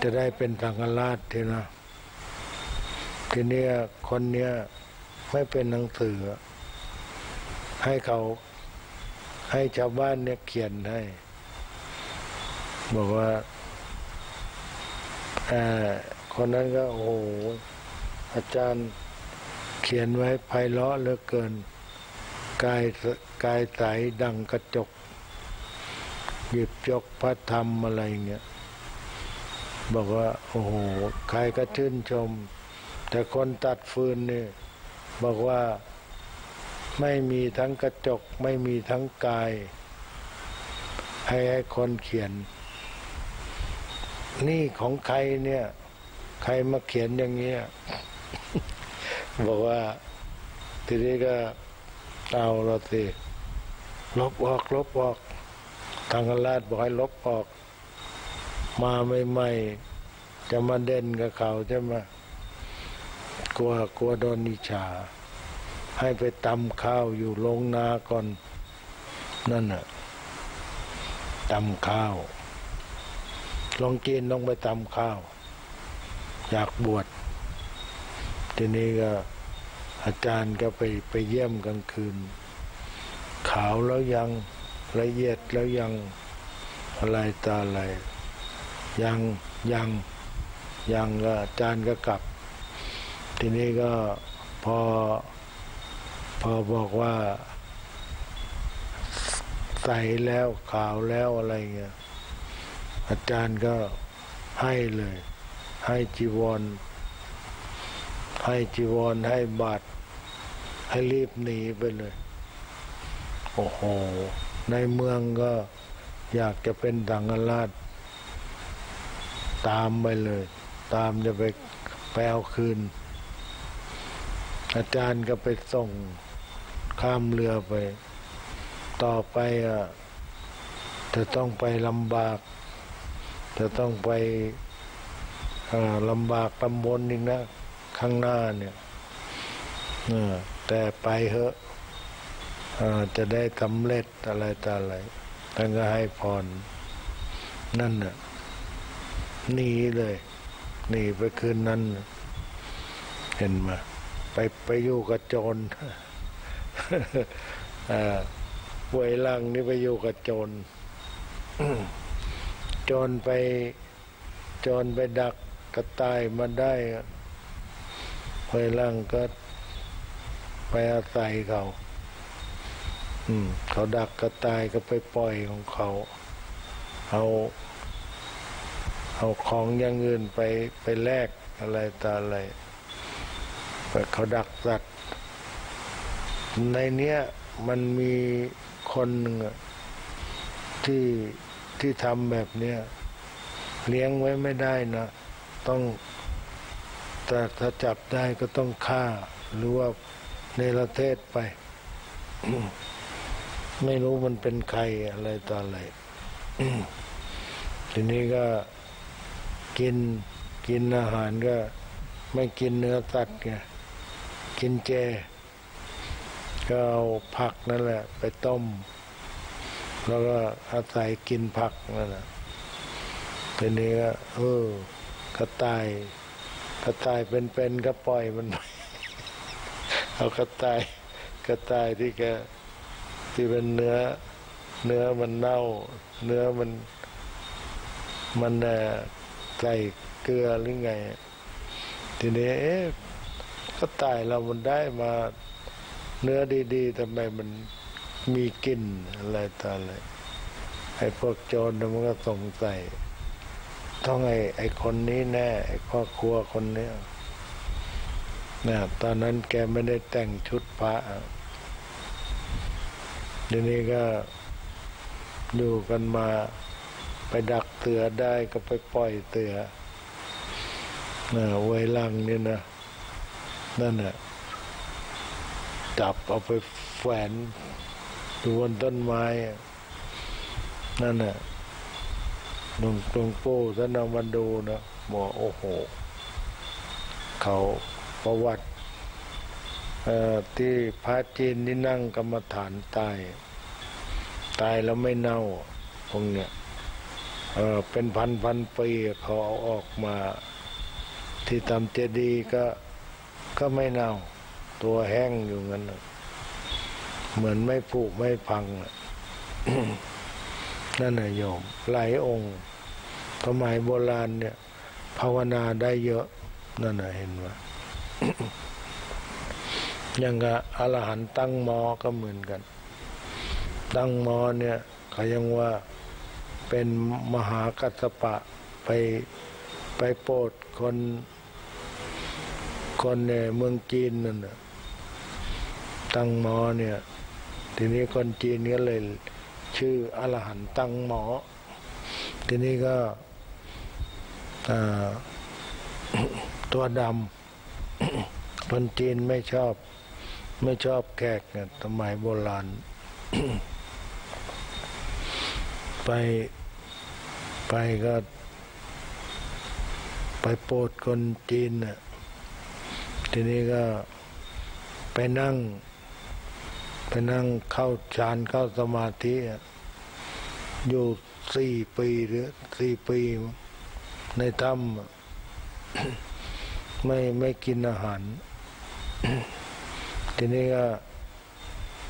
จะได้เป็นสังฆราชทีนะทีนี้คนเนี้ยไม่เป็นหนังสือให้เขาให้ชาวบ้านเนี่ยเขียนให้บอกว่าคนนั้นก็โอ้โหอาจารย์เขียนไว้ไพเราะเหลือเกินกายกายใสดังกระจกหยิบยกพระธรรมอะไรเงี้ยบอกว่าโอ้โหใครก็ชื่นชมแต่คนตัดฟืนนี่บอกว่าไม่มีทั้งกระจกไม่มีทั้งกายให้ให้คนเขียนนี่ของใครเนี่ยใครมาเขียนอย่างเงี้ย บอกว่าทีนี้ก็เอาเราสิลบออกลบออกทางราชบอกให้ลบออกมาใหม่ๆจะมาเด่นกับเขาใช่ไหมกลัวกลัวโดนนิชาให้ไปตำข้าวอยู่ลงนาก่อนนั่นน่ะตำข้าวลองกินลองไปตำข้าวอยากบวชทีนี้ก็อาจารย์ก็ไปไปเยี่ยมกลางคืนขาวแล้วยังละเอียดแล้วยังอะไรตาอะไรยังยัง ยังก็อาจารย์ก็กลับทีนี้ก็พอพอบอกว่าใสแล้วขาวแล้วอะไรเงี้ยอาจารย์ก็ให้เลยให้จีวรให้จีวรให้บาตรให้รีบหนีไปเลยโอ้โหในเมืองก็อยากจะเป็นสังฆราชตามไปเลยตามจะไปแปลคืนอาจารย์ก็ไปส่งข้ามเรือไปต่อไปอ่ะจะต้องไปลำบากจะต้องไปลำบากลำบนอีกนะข้างหน้าเนี่ยแต่ไปเถอะจะได้สำเร็จอะไรต่ออะไรท่านก็ให้พรนั่นน่ะหนีเลยหนีไปคืนนั้นเห็นมาไปไปอยู่กับโจรป่วยลังนี่ไปอยู่กับโจร โจรไปโจรไปดักกระต่ายมาได้ป่วยลังก็ไปอาศัยเขาเขาดักกระต่ายก็ไปปล่อยของเขาเอาเอาของอย่างอื่นไปไปแลกอะไรต่ออะไรเขาดักสัตว์ในเนี้ยมันมีคนหนึ่งที่ที่ทำแบบเนี้ยเลี้ยงไว้ไม่ได้นะต้องแต่ถ้าจับได้ก็ต้องฆ่าหรือว่าเนรเทศไป ไม่รู้มันเป็นใครอะไรต่ออะไร ทีนี้ก็กินกินอาหารก็ไม่กินเนื้อสัตว์ไงกินเจก็เอาผักนั่นแหละไปต้มแล้วก็อาศัยกินผักนั่นแหละทีนี้ก็เออกระต่ายกระต่ายเป็นๆก็ปล่อยมัน เอากระต่ายกระต่ายที่แกที่เป็นเนื้อเนื้อมันเน่าเนื้อมันมันเอ่อใส่เกลือหรือไงทีนี้เอ๊ะกระต่ายเรามันได้มาเนื้อดีๆทำไมมันมีกลิ่นอะไรต่ออะไรไอ้พวกโจรมันก็สงสัยต้องไอ้ไอ้คนนี้แน่ไอ้พ่อครัวคนเนี้ยนะตอนนั้นแกไม่ได้แต่งชุดพระทีนี้ก็อยู่กันมาไปดักเตือได้ก็ไปปล่อยเตือนะไว้ลังนี่นะนั่นน่ะจับเอาไปแฝนอยู่บนต้นไม้นั่นน่ะหลวงหลวงปู่ท่านเอามาดูนะบอกโอ้โหเขาประวัติที่พระจีนนี่นั่งกรรมฐานตายตายแล้วไม่เน่าพวกเนี้ยเออเป็นพันพันปีเขาเอาออกมาที่ทำเจดีย์ก็ก็ไม่เน่าตัวแห้งอยู่งั้นเหมือนไม่ผุไม่พัง นั่นน่ะโยมหลายองค์สมัยโบราณเนี่ยภาวนาได้เยอะนั่นน่ะเห็นว่า ยังกะอรหันต์ตั้งมอก็เหมือนกันตั้งมอเนี่ยเขายังว่าเป็นมหากัสสปะไปไปโปรดคนคนในเมืองจีนนั่นน่ะตั้งหมอเนี่ยทีนี้คนจีนก็เลยชื่ออรหันต์ตั้งหมอทีนี้ก็ตัวดำ คนจีนไม่ชอบไม่ชอบแขกเนี่ยสมัยโบราณ ไปไปก็ไปโปรดคนจีนน่ะทีนี้ก็ไปนั่งไปนั่งเข้าฌานเข้าสมาธิอยู่สี่ปีหรือสี่ปีในถ้ำ ไม่ไม่กินอาหาร ทีนี้ก็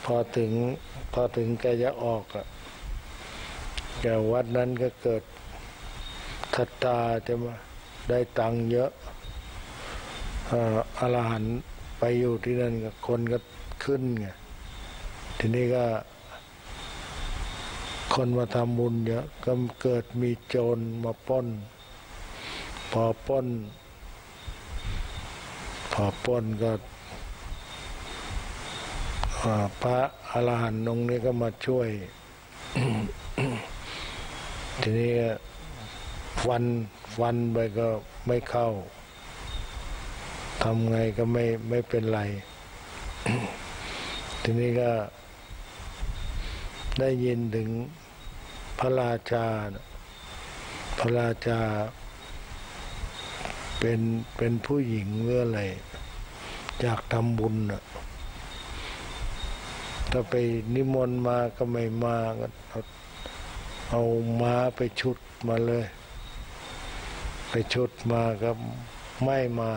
พอถึงพอถึงแกจะออกอะแกวัดนั้นก็เกิดทัตตาจะมา ได้ตังค์เยอะอรหันต์ไปอยู่ที่นั่นคนก็ขึ้นไงทีนี้ก็คนมาทำบุญเยอะก็เกิดมีโจรมาปล้นพอปล้นพอปล้นก็พระอรหันต์องค์นี้ก็มาช่วย ทีนี้ฟันฟันไปก็ไม่เข้าทำไงก็ไม่ไม่เป็นไร ทีนี้ก็ได้ยินถึงพระราชาพระราชาเป็นเป็นผู้หญิงเมื่อไรอยากทำบุญน่ะถ้าไปนิมนต์มาก็ไม่มาก็เอาม้าไปชุดมาเลยไปชุดมาก็ไม่มา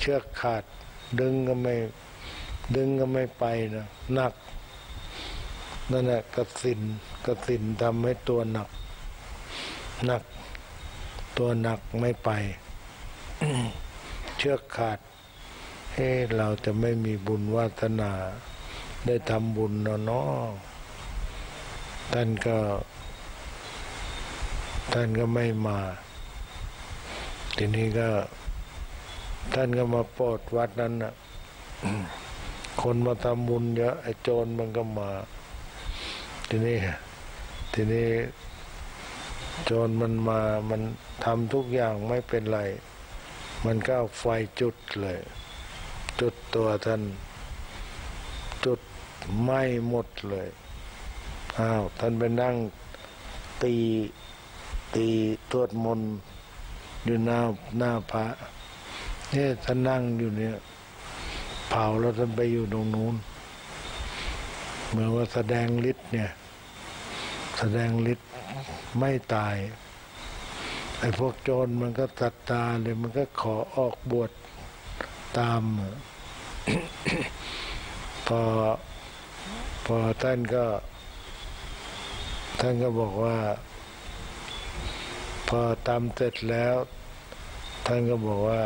เชือกขาดดึงก็ไม่ดึงก็ไม่ไปนะหนักนั่นแหละกสิณกสิณทำให้ตัวหนักหนักตัวหนักไม่ไป เชือกขาดเฮ้เราจะไม่มีบุญวาสนาได้ทำบุญเนาะเนาะท่านก็ท่านก็ไม่มาทีนี้ก็ท่านก็มาโปรดวัดนั้นนะ คนมาทำบุญเยอะไอ้โจรมันก็มาทีนี้ทีนี้โจรมันมามันทำทุกอย่างไม่เป็นไรมันก็เอาไฟจุดเลยจุดตัวท่านจุดไหม้หมดเลยอ้าวท่านไปนั่งตีตีตรวจมนต์อยู่หน้าหน้าพระเนี่ยท่านนั่งอยู่เนี่ยเผาแล้วท่านไปอยู่ตรงนู้นเหมือนว่าแสดงฤทธิ์เนี่ยแสดงฤทธิ์ไม่ตายไอ้พวกโจรมันก็ศรัทธาเลยมันก็ขอออกบวชตาม พอพอท่านก็ท่านก็บอกว่าพอตามเสร็จแล้วท่านก็บอกว่า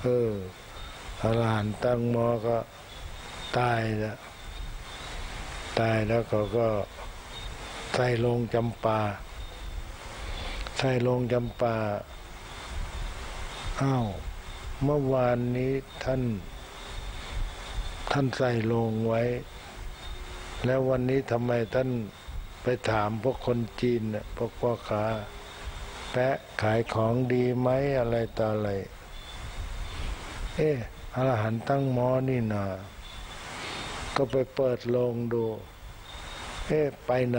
เอออรหันต์ตั้งหม้อก็ตายแล้วตายแล้วเขาก็ใส่ลงจำปาใส่ลงจำปาอ้าวเมื่อวานนี้ท่านท่านใส่ลงไว้แล้ววันนี้ทำไมท่านไปถามพวกคนจีนน่ะพวกพ่อค้าแปะขายของดีไหมอะไรต่ออะไรเอ๊ะอรหันต์ตั้งหม้อนี่นะก็ไปเปิดโรงดูเอ๊ะไปไหน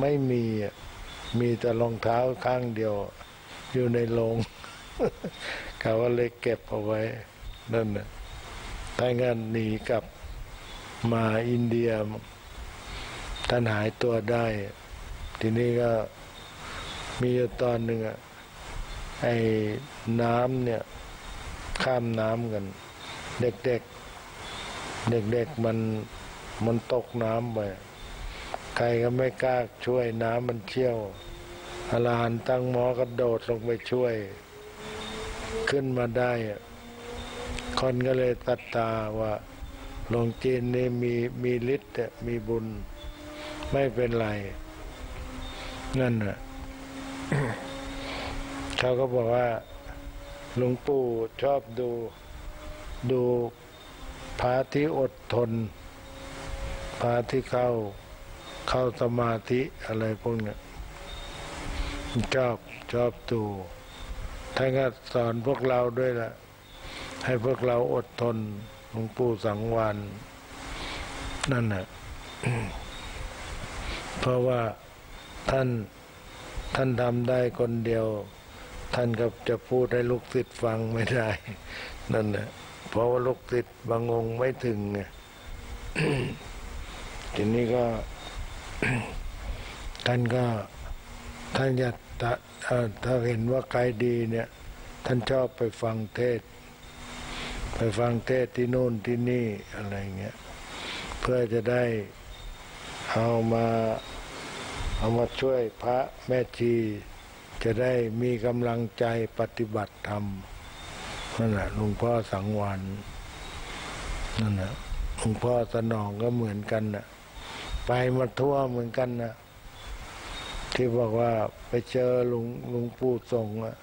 ไม่มีมีแต่รองเท้าข้างเดียวอยู่ในโรง เขาว่าเลยเก็บเอาไว้นั่นน่ะท่านก็หนีกลับมาอินเดียท่านหายตัวได้ทีนี้ก็มีตอนหนึ่งอ่ะไอ้น้ำเนี่ยข้ามน้ำกันเด็กๆเด็กๆมันมันตกน้ำไปใครก็ไม่กล้าช่วยน้ำมันเชี่ยวอรหันต์ตั้งหม้อก็โดดลงไปช่วยขึ้นมาได้คนก็เลยตัดตาว่าหลวงจีนนี่มีมีฤทธิ์มีบุญไม่เป็นไรนั่นน่ะ เขาก็บอกว่าหลวงปู่ชอบดูดูพระที่อดทนพระที่เข้าเข้าสมาธิอะไรพวกนี้ชอบชอบดูท่านก็สอนพวกเราด้วยล่ะให้พวกเราอดทนหลวงปู่สังวานนั่นน่ะ เพราะว่าท่านท่านทำได้คนเดียวท่านก็จะพูดให้ลูกศิษย์ฟังไม่ได้นั่นน่ะเพราะว่าลูกศิษย์บางองค์ไม่ถึงไง ทีนี้ก็ ท่านก็ท่านจะถ้าเห็นว่าใครดีเนี่ยท่านชอบไปฟังเทศไปฟังเทศที่โน่นที่นี่อะไรเงี้ยเพื่อจะได้เอามาเอามาช่วยพระแม่ชี จะได้มีกำลังใจปฏิบัติธรรมนั่นแหละหลวงพ่อสังวรนั่นแหละหลวงพ่อสนองก็เหมือนกันน่ะไปมาทั่วเหมือนกันน่ะที่บอกว่าไปเจอหลวงหลวงปู่ทรงอะ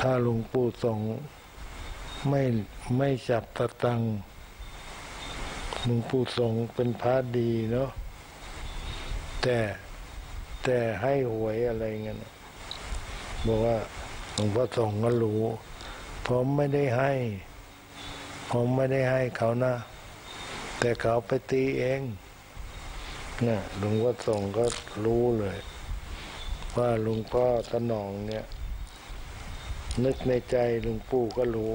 ถ้าหลวงปู่ทรงไม่ไม่จับตะตังหลวงปู่ทรงเป็นพระดีเนาะแต่แต่ให้หวยอะไรเงี้ยบอกว่าหลวงพ่อทรงก็รู้ผมไม่ได้ให้ผมไม่ได้ให้เขานะแต่เขาไปตีเองนะหลวงพ่อส่งก็รู้เลยว่าหลวงพ่อสนองเนี่ยนึกในใจหลวงปู่ก็รู้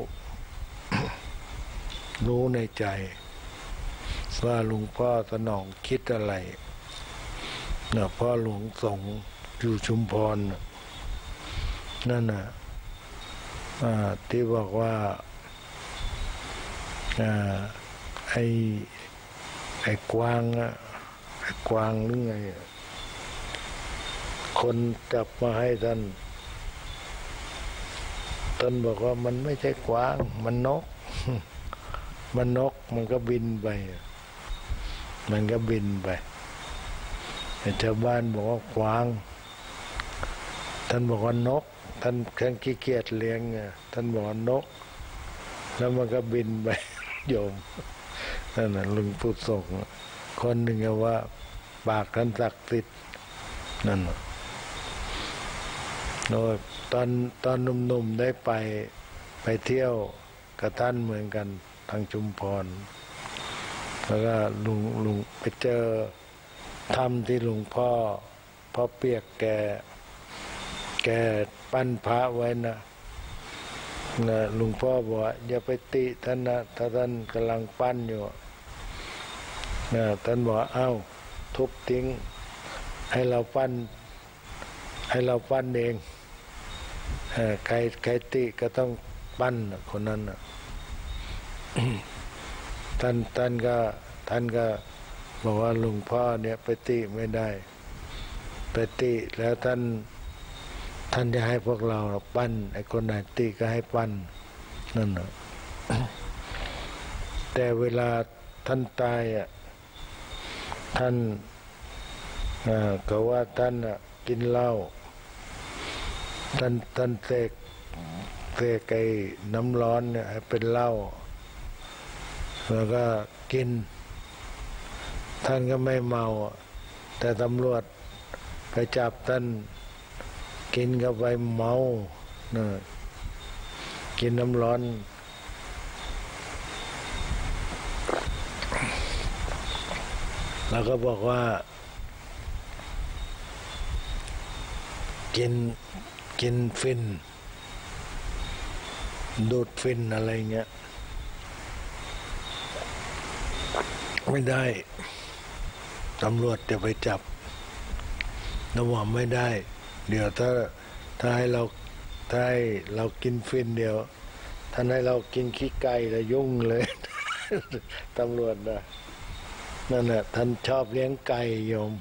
รู้ในใจว่าหลวงพ่อสนองคิดอะไรนะพ่อหลวงส่งอยู่ชุมพรนั่นน่ะที่บอกว่าไอ้ไอ้กวางอะไอ้กวางหรือไงคนจับมาให้ท่านท่านบอกว่ามันไม่ใช่กวางมันนก มันนกมันก็บินไปมันก็บินไปแต่ชาวบ้านบอกว่ากวางท่านบอกว่านกท่านท่านขี้เกียจเลี้ยงท่านบอกว่านกแล้วมันก็บินไปโยมนั่นน่ะลุงพูดส่งคนหนึ่งว่าปากท่านศักดิ์สิทธิ์นั่นน่ะโดยตอนตอนหนุ่มๆได้ไปไปเที่ยวกับท่านเหมือนกันทางชุมพรแล้วก็ลุงลุงไปเจอทำที่หลวงพ่อพ่อเปียกแกแกปั้นพระไว้นะนะหลวงพ่อบอกอย่าไปติท่านนะถ้าท่านกำลังปั้นอยู่นะท่านบอกเอ้าทุบทิ้งให้เราปั้นให้เราปั้นเองใครใครติก็ต้องปั้นคนนั้นนะ ท่านท่านก็ท่านก็บอกว่าหลวงพ่อเนี่ยไปติไม่ได้ไปติแล้วท่านท่านจะให้พวกเราปั้นไอ้คนไหนตีก็ให้ปั้นนั่นแหละ แต่เวลาท่านตายอ่ะท่านก็ว่าท่านกินเหล้าท่านท่านเสกเสกไอ้น้ำร้อนเนี่ยให้เป็นเหล้าแล้วก็กินท่านก็ไม่เมาแต่ตำรวจไปจับท่านกินเข้าไปเมานะกินน้ำร้อนแล้วก็บอกว่ากินกินฟินดูดฟินอะไรเงี้ยไม่ได้ตำรวจจะไปจับนะว่าไม่ได้เดี๋ยวถ้าถ้าให้เราถ้าให้เรากินฟินเดียวท่านให้เรากินขี้ไก่จะยุ่งเลย ตำรวจนะนั่นแหละท่านชอบเลี้ยงไก่โยม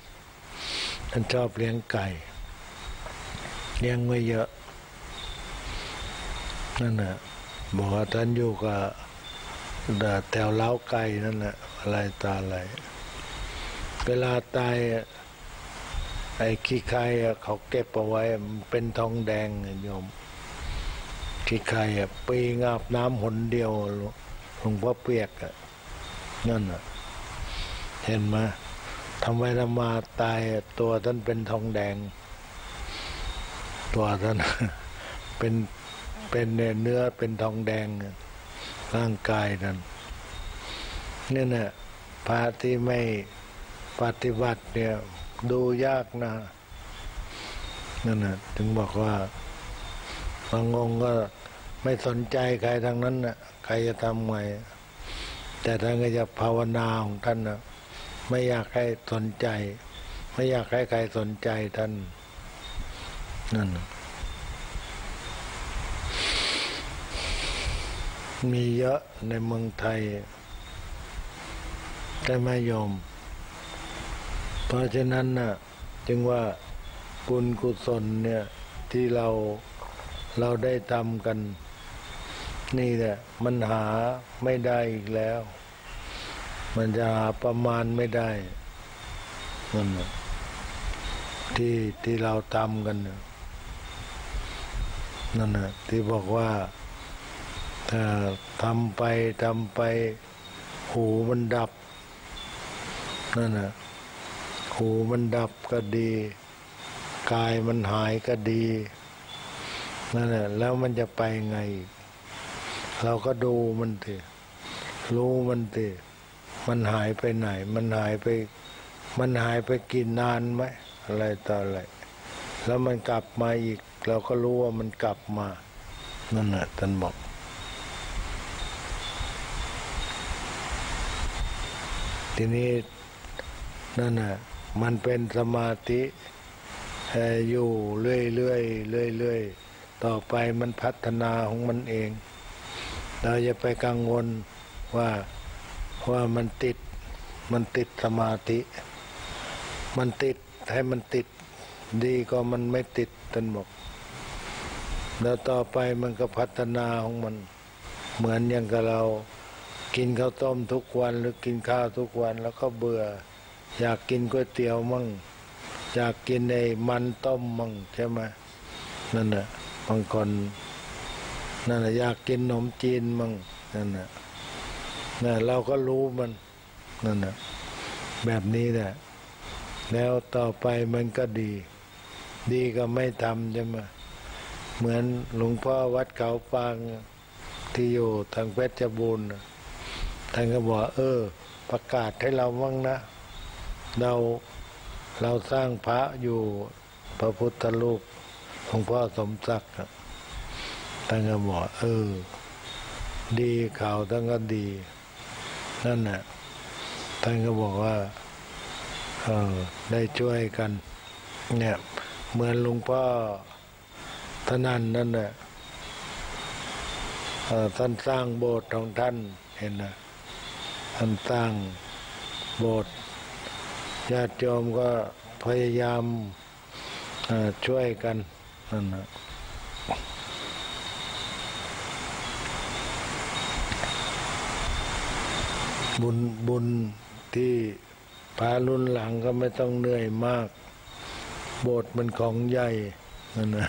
ท่านชอบเลี้ยงไก่เลี้ยงไว้เยอะนั่นแหละบอกว่าท่านอยู่กับแถวเล้าไก่นั่นแหละอะไรตาอะไรเวลาตายไอ้ขี้ไข่เขาเก็บเอาไว้เป็นทองแดงโยมขี้ไข่ปีงาบน้ำหนเดียวหลวงพ่อเปียกนั่นน่ะเห็นไหมทำไมเรามาตายตัวท่านเป็นทองแดงตัวท่านเป็นเป็นเนื้อเป็นทองแดงร่างกายท่านนี่น่ะพระที่ไม่ปฏิบัติเนี่ยดูยากนะนั่นนะถึงบอกว่าบางองค์ก็ไม่สนใจใครทางนั้นนะใครจะทำไงแต่ท่านก็จะภาวนาของท่านนะไม่อยากให้สนใจไม่อยากให้ใครสนใจท่านนั่นนะมีเยอะในเมืองไทยแต่ไม่ยอมเพราะฉะนั้นน่ะจึงว่าบุญกุศลเนี่ย ที่เราเราได้ทำกันนี่แหละมันหาไม่ได้อีกแล้วมันจะหาประมาณไม่ได้นั่นแหละที่ที่เราทำกันนั่นแหละที่บอกว่าถ้าทำไปทำไปหูมันดับนั่นแหละหูมันดับก็ดีกายมันหายก็ดีนั่นแหละแล้วมันจะไปไงเราก็ดูมันสิรู้มันสิมันหายไปไหนมันหายไปมันหายไปกี่นานไหมอะไรต่ออะไรแล้วมันกลับมาอีกเราก็รู้ว่ามันกลับมานั่นแหละท่านบอกทีนี้นั่นน่ะมันเป็นสมาธิอยู่เรื่อยๆเรื่อยๆต่อไปมันพัฒนาของมันเองเราอย่าไปกังวลว่าว่ามันติดมันติดสมาธิมันติดให้มันติดดีก็มันไม่ติดท่านบอกแล้วต่อไปมันก็พัฒนาของมันเหมือนอย่างกับเรากินข้าวต้มทุกวันหรือกินข้าวทุกวันแล้วก็เบื่ออยากกินก๋วยเตี๋ยวมั่งอยากกินไอ้มันต้มมั่งใช่ไหมนั่นน่ะบางคนนั่นน่ะอยากกินขนมจีนมั่งนั่นน่ะน่ะเราก็รู้มันนั่นน่ะแบบนี้แหละแล้วต่อไปมันก็ดีดีก็ไม่ทำใช่ไหมเหมือนหลวงพ่อวัดเขาปางที่อยู่ทางเพชรบูรณ์ท่านก็บอกเออประกาศให้เรามั่งนะเราเราสร้างพระอยู่พระพุทธรูปหลวงพ่อสมศักดิ์ท่านก็บอกเออดีข่าวท่านก็ดีนั่นน่ะท่านก็บอกว่าเออได้ช่วยกันเนี่ยเหมือนหลวงพ่อท่านนั่นนั่นน่ะท่านสร้างโบสถ์ของท่านเห็นนะท่านสร้างโบสถ์ญาติโยมก็พยายามช่วยกันนั่นนะบุญบุญที่พารุ่นหลังก็ไม่ต้องเหนื่อยมากโบสถ์มันของใหญ่นั่นนะ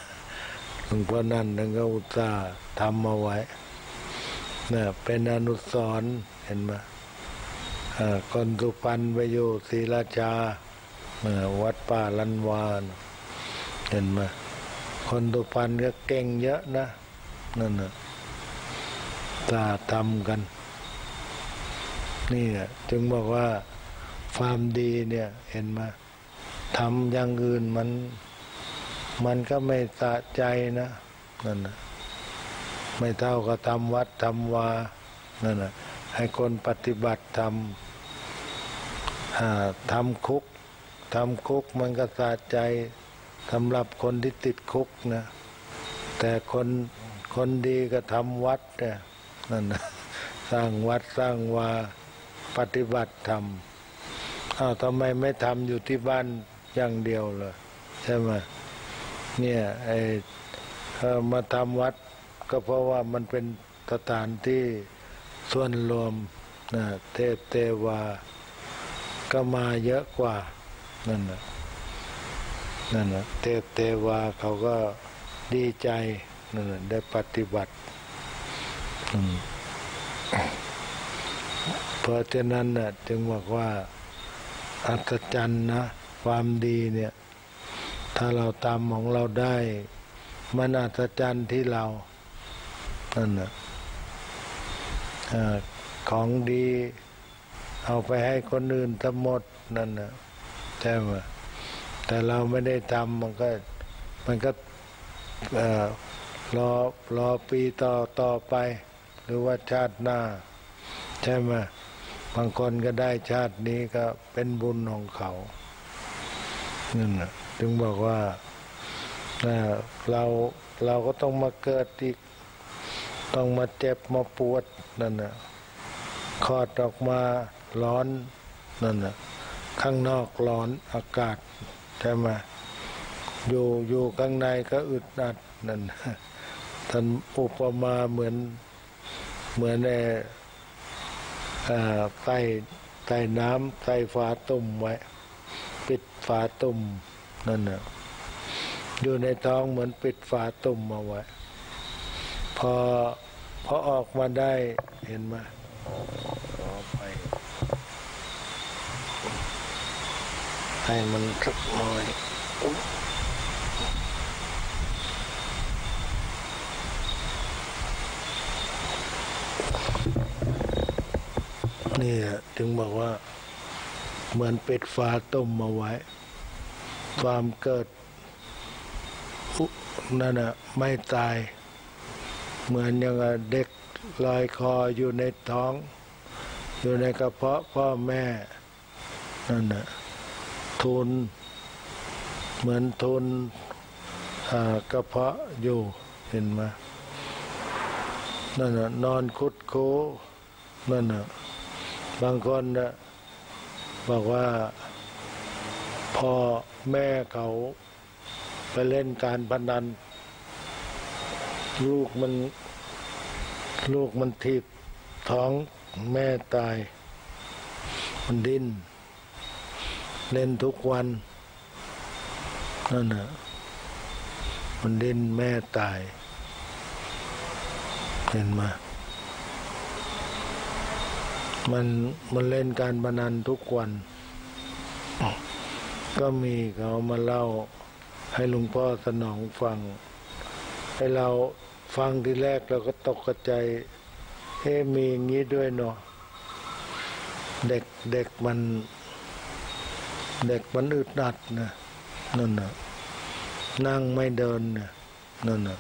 หลวงพ่อนั่นท่านก็อุตส่าห์ทำมาไว้น่ะเป็นอนุสรณ์เห็นไหมคนสุพรรณไปอยู่ศรีราชาวัดป่าลันวานเห็นไหมคนสุพรรณก็เก่งเยอะนะนั่นน่ะตาทำกันนี่แหละจึงบอกว่าความดีเนี่ยเห็นไหมทำอย่างอื่นมันมันก็ไม่สะใจนะนั่นน่ะไม่เท่ากับทำวัดทำวานั่นน่ะให้คนปฏิบัติทำทำคุกทำคุกมันก็สะใจสำหรับคนที่ติดคุกนะแต่คนคนดีก็ทำวัดเนี่ยนั่นนะสร้างวัดสร้างวาปฏิบัติธรรมอ้าวทำไมไม่ทำอยู่ที่บ้านอย่างเดียวเลยใช่ไหมเนี่ยไอ้มาทำวัดก็เพราะว่ามันเป็นสถานที่ส่วนรวมนะเทพเทวาก็มาเยอะกว่านั่นนะนั่นนะเทพเทวาเขาก็ดีใจนั่นได้ปฏิบัติเพราะฉะนั้นนะจึงบอกว่าอัศจรรย์นะความดีเนี่ยถ้าเราทำของเราได้มันอัศจรรย์ที่เรานั่นนะของดีเอาไปให้คนอื่นทั้งหมดนั่นนะใช่ไหมแต่เราไม่ได้ทำมันก็มันก็รอรอปีต่อต่อไปหรือว่าชาติหน้าใช่ไหมบางคนก็ได้ชาตินี้ก็เป็นบุญของเขานั่นนะถึงบอกว่าเราเราก็ต้องมาเกิดอีกต้องมาเจ็บมาปวดนั่นน่ะคลอดออกมาร้อนนั่นน่ะข้างนอกร้อนอากาศใช่ไหม อยู่อยู่ข้างในก็อึดอัดนั่นท่านอุปมาเหมือนเหมือนในใต้ใต้น้ำใต้ฝาตุ่มไว้ปิดฝาตุ่มนั่นน่ะอยู่ในท้องเหมือนปิดฝาตุ่มเอาไว้พอพอออกมาได้เห็นไหมให้มันสักหน่อยนี่ถึงบอกว่าเหมือนเป็ดฝาต้มมาไว้ความเกิดนั่นน่ะไม่ตายเหมือนอย่างเด็กลอยคออยู่ในท้องอยู่ในกระเพาะพ่อแม่นั่นน่ะทุนเหมือนทุนกระเพาะอยู่เห็นไหมนั่นน่ะนอนคุดโค้นั่นน่ะบางคนนะบอกว่าพอแม่เขาไปเล่นการพนันลูกมันลูกมันถีบท้องแม่ตายมันดิ้นเล่นทุกวันนั่นน่ะมันดิ้นแม่ตายเห็นไหมมันมันเล่นการพนันทุกวันก็มีเขามาเล่าให้หลวงพ่อสนองฟังให้เราฟังทีแรกเราก็ตกใจเฮ้มีอย่างนี้ด้วยเนาะเด็กเด็กมันเด็กมันอึดอัดนะนั่นน่ะนั่งไม่เดินนะนั่นน่ะ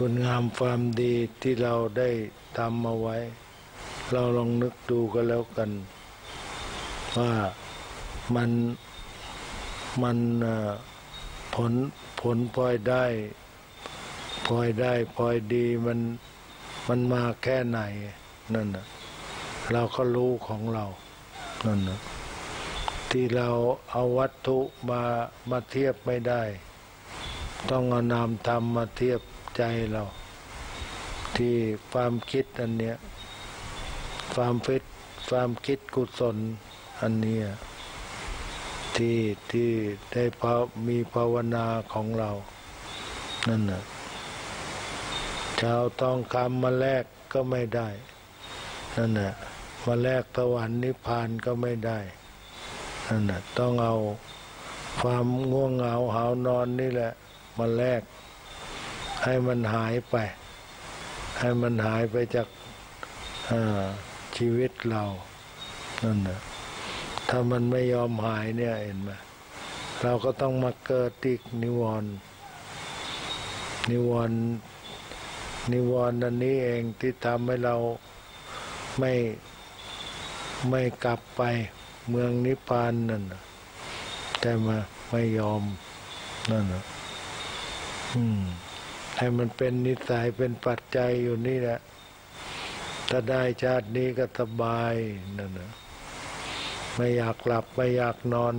คุณงามความดีที่เราได้ทำมาไว้เราลองนึกดูกันแล้วกันว่ามันมันผลผลพลอยได้พลอยได้พลอยดีมันมันมาแค่ไหนนั่นนะเราก็รู้ของเรานั่นนะที่เราเอาวัตถุมามาเทียบไม่ได้ต้องเอานามธรรมมาเทียบใจเราที่ความคิดอันเนี้ยความคิดความคิดกุศลอันเนี้ยที่ที่ได้พามีภาวนาของเรานั่นน่ะชาวต้องคำมาแลกก็ไม่ได้นั่นน่ะมาแลกสวรรค์นิพพานก็ไม่ได้นั่นน่ะต้องเอาความง่วงเหงาหาวนอนนี่แหละมาแลกให้มันหายไปให้มันหายไปจากชีวิตเรานั่นนะถ้ามันไม่ยอมหายเนี่ยเห็นไหมเราก็ต้องมาเกิดติกนิวรณ์นิวรณ์นิวรณ์อันนี้เองที่ทำให้เราไม่ไม่กลับไปเมืองนิพพานนั่นนะแต่มาไม่ยอมนั่นนะอืมให้มันเป็นนิสัยเป็นปัจจัยอยู่นี่แหละถ้าได้ชาตินี้ก็สบายนั่นนะไม่อยากหลับไม่อยากนอน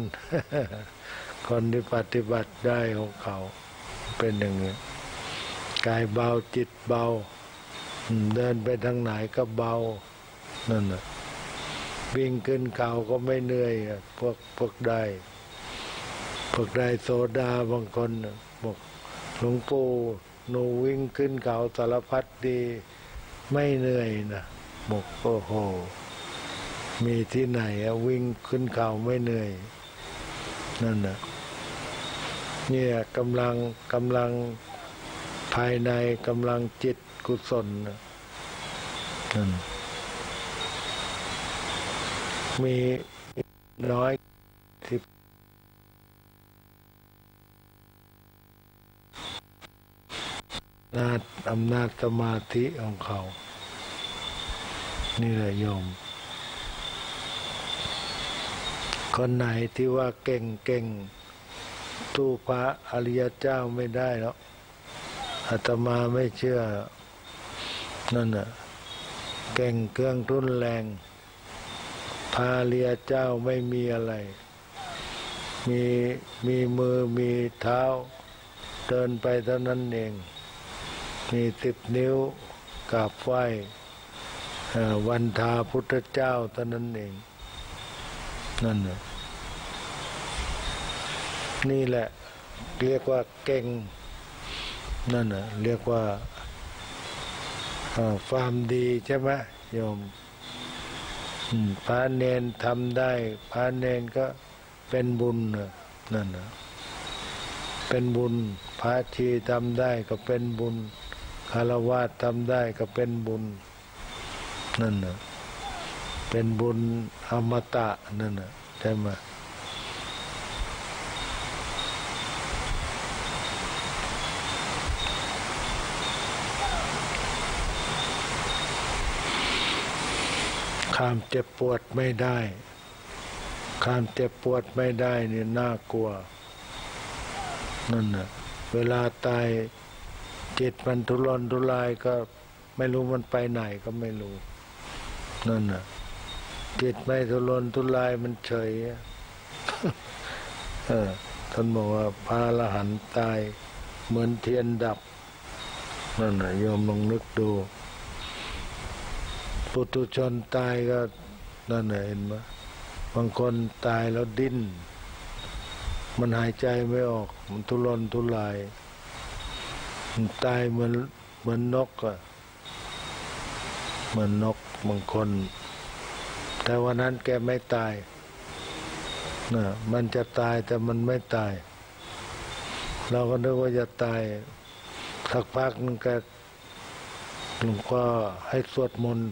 คนที่ปฏิบัติได้ของเขาเป็นอย่างนี้กายเบาจิตเบาเดินไปทางไหนก็เบานั่นนะวิ่งขึ้นเขาก็ไม่เหนื่อยพวกพวกได้พวกได้โซดาบางคนบอกหลวงปู่หนูวิ่งขึ้นเขาสารพัดดีไม่เหนื่อยนะหมกโอ้โหมีที่ไหนอะวิ่งขึ้นเขาไม่เหนื่อยนั่นนะเนี่ยกำลังกำลังภายในกำลังจิตกุศลนะนั่นมีน้อยที่อำนาจอำนาจสมาธิของเขานี่แหละโยมคนไหนที่ว่าเก่งเก่งตู้พระอริยเจ้าไม่ได้หรอก อาตมาไม่เชื่อนั่นน่ะแก่งเครื่องรุนแรงพาเลียเจ้าไม่มีอะไรมีมีมือมีเท้าเดินไปเท่านั้นเองมีสิบนิ้วกราบไหว้วันทาพุทธเจ้าเท่านั้นเองนั่นน่ะนี่แหละเรียกว่าเก่งนั่นน่ะเรียกว่าความดีใช่ไหมโยมพระเนนทำได้พระเนนก็เป็นบุญนั่นนะเป็นบุญพระชีทำได้ก็เป็นบุญคฤหัสถ์ทำได้ก็เป็นบุญนั่นนะเป็นบุญอมตะนั่นนะใช่ไหมความเจ็บปวดไม่ได้ความเจ็บปวดไม่ได้นี่น่ากลัวนั่นน่ะเวลาตายจิตมันทุรนทุรายก็ไม่รู้มันไปไหนก็ไม่รู้นั่นน่ะจิตไม่ทุรนทุรายมันเฉย เออท่านบอกว่าพระอรหันต์ตายเหมือนเทียนดับนั่นน่ะโยมลองนึกดูปุถุชนตายก็นั่นน่ะเห็นไหมบางคนตายแล้วดิ้นมันหายใจไม่ออกมันทุรนทุรายมันตายเหมือนเหมือนนกอะเหมือนนกบางคนแต่วันนั้นแกไม่ตายนะมันจะตายแต่มันไม่ตายเราก็นึกว่าจะตายสักพักนึงแกหลวงพ่อให้สวดมนต์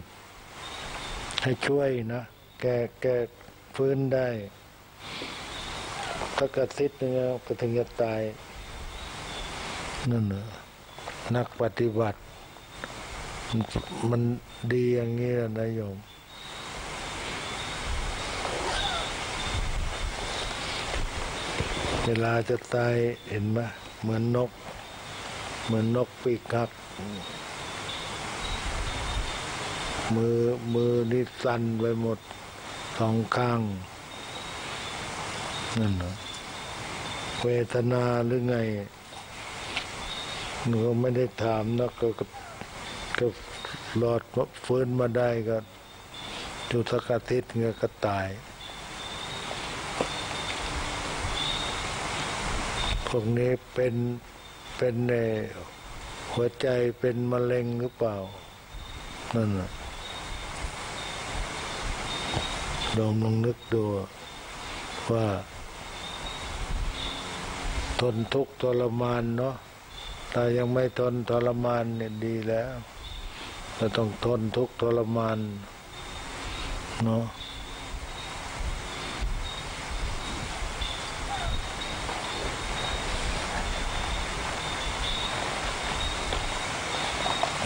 ให้ช่วยนะแกแกฟื้นได้ถ้ากระซิบนึงก็ถึงจะตายนั่นน่ะนักปฏิบัติมันดีอย่างนี้นะโยมเวลาจะตายเห็นไหมเหมือนนกเหมือนนกปีกหักมือมือนี่สั่นไปหมดสองข้างนั่นนะเวทนาหรือไงหนูไม่ได้ถามนะก็ก็หลอดฟื้นมาได้ก็จุตกะทิตเงือก็ตายพวกนี้เป็นเป็นในหัวใจเป็นมะเร็งหรือเปล่านั่นนะลองลองนึกดูว่าทนทุกข์ทรมานเนาะแต่ยังไม่ทนทรมานเนี่ยดีแล้วเราต้องทนทุกข์ทรมานเนาะ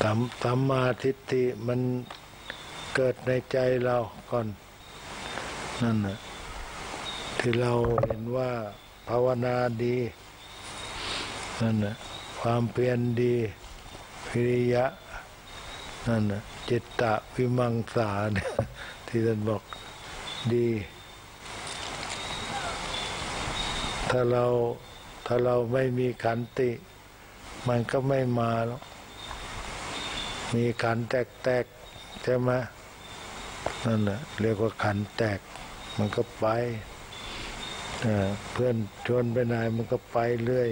สัมมาทิฏฐิมันเกิดในใจเราก่อนนั่นน่ะที่เราเห็นว่าภาวนาดีนั่นน่ะความเพียรดีวิริยะนั่นน่ะจิตตะวิมังสาที่ท่านบอกดีถ้าเราถ้าเราไม่มีขันติมันก็ไม่มาหรอกมีขันแตกๆใช่ไหมนั่นแหละเรียกว่าขันแตกมันก็ไปเพื่อนชวนไปไหนมันก็ไปเรื่อย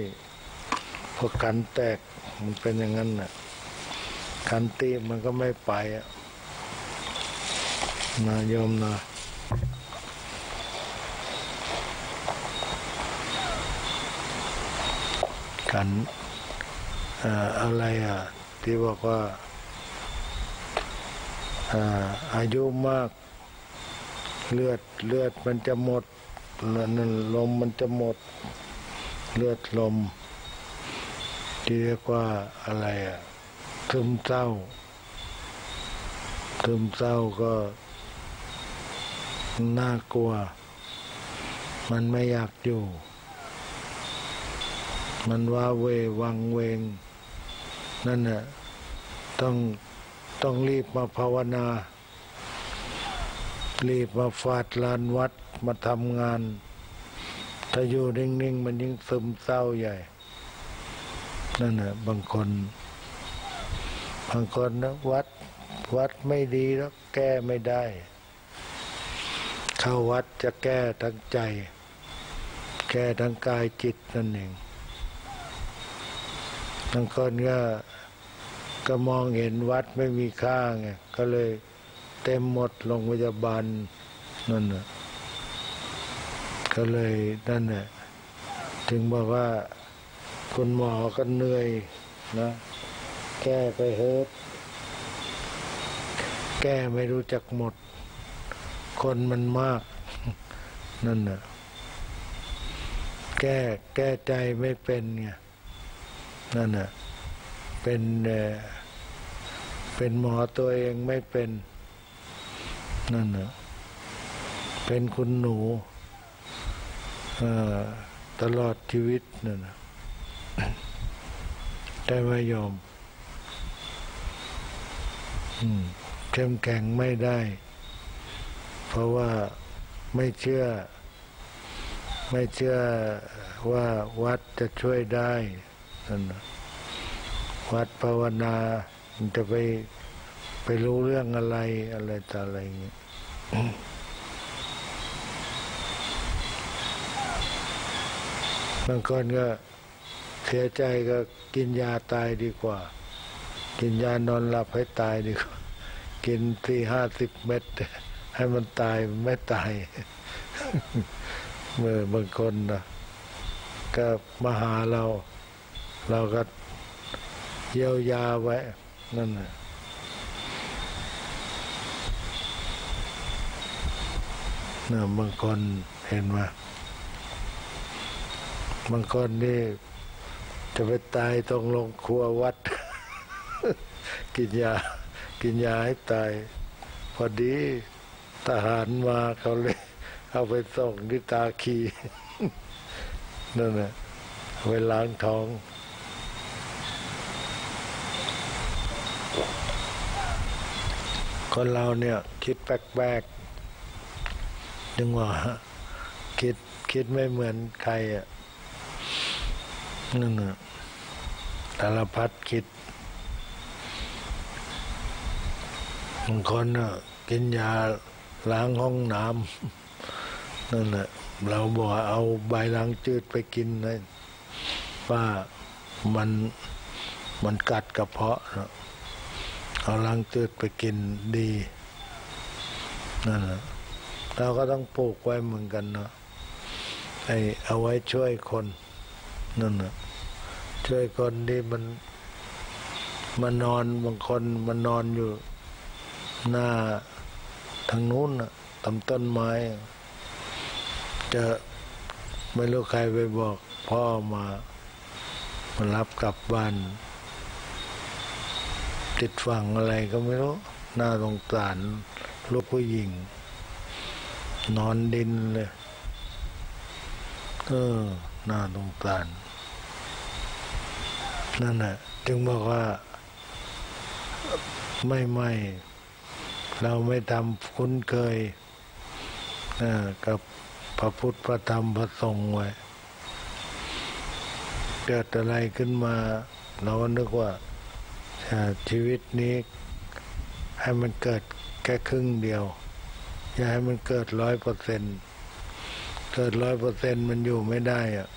พอขันแตกมันเป็นอย่างนั้นน่ะขันตีมันก็ไม่ไปอ่ะนะโยมนะขันอะไรอ่ะที่บอกว่าอายุมากเลือดเลือดมันจะหมดลมมันจะหมดเลือดลมที่เรียกว่าอะไรอะซึมเศร้าซึมเศร้าก็น่ากลัวมันไม่อยากอยู่มันว้าเววังเวง นั่นแหละต้องต้องรีบมาภาวนารีบมาฟาดลานวัดมาทำงานถ้าอยู่นิ่งๆมันยิ่งซึมเศร้าใหญ่นั่นแหละบางคนบางคนนะวัดวัดไม่ดีแล้วแก้ไม่ได้เข้าวัดจะแก้ทั้งใจแก้ทั้งกายจิตนั่นเองบางคนก็ก็มองเห็นวัดไม่มีค่าไงก็เลยเต็มหมดโรงพยาบาลนั่นน่ะก็เลยนั่นน่ะถึงบอกว่าคุณหมอก็เหนื่อยนะแก้ไปเฮิร์ตแก้ไม่รู้จักหมดคนมันมากนั่นน่ะแก้แก้ใจไม่เป็นไงนั่นน่ะเป็นเป็นหมอตัวเองไม่เป็นนั่นน่ะเป็นคุณหนูตลอดชีวิตนั่นน่ะได้ไหมโยมเข้มแข็งไม่ได้เพราะว่าไม่เชื่อไม่เชื่อว่าวัดจะช่วยได้นั่นน่ะวัดภาวนาจะไปไปรู้เรื่องอะไรอะไรต่ออะไรอย่างเงี้ยบางคนก็เสียใจก็กินยาตายดีกว่ากินยานอนหลับให้ตายดีกว่ากินที่ห้าสิบเม็ดให้มันตายไม่ตายเมื่อบางคนนะก็มาหาเราเราก็เยียวยาไว้นั่นนะเนี่ยบางคนเห็นว่าบางคนนี่จะไปตายตรงโรงครัววัด กินยากินยาให้ตายพอดีทหารมาเขาเลยเอาไปส่งที่ตาคี นั่นแหละไปล้างท้องคนเราเนี่ยคิดแปลกๆนึกว่าคิดคิดไม่เหมือนใครอ่ะนั่นน่ะสารพัดคิดบางคนน่ะกินยาล้างห้องน้ำนั่นแหละเราบอกเอาใบล้างจืดไปกินเลยว่ามันมันกัดกระเพาะนะเอาล้างจืดไปกินดีนั่นแหละเราก็ต้องปลูกไว้เหมือนกันเนาะไอเอาไว้ช่วยคนนั่นแหละช่วยคนที่มันมานอนบางคนมันนอนอยู่หน้าทางนู้นน่ะตามต้นไม้จะไม่รู้ใครไปบอกพ่อมามารับกลับบ้านติดฝั่งอะไรก็ไม่รู้หน้าสงสารลูกผู้หญิงนอนดินเลยเออหน้าสงสารนั่นแหละจึงบอกว่าไม่ไม่เราไม่ทำคุ้นเคยกับพระพุทธพระธรรมพระสงฆ์ไว้เกิดอะไรขึ้นมาเรานึกว่าชีวิตนี้ให้มันเกิดแค่ครึ่งเดียวอย่าให้มันเกิดร้อยเปอร์เซ็นต์เกิดร้อยเปอร์เซ็นต์มันอยู่ไม่ได้อะ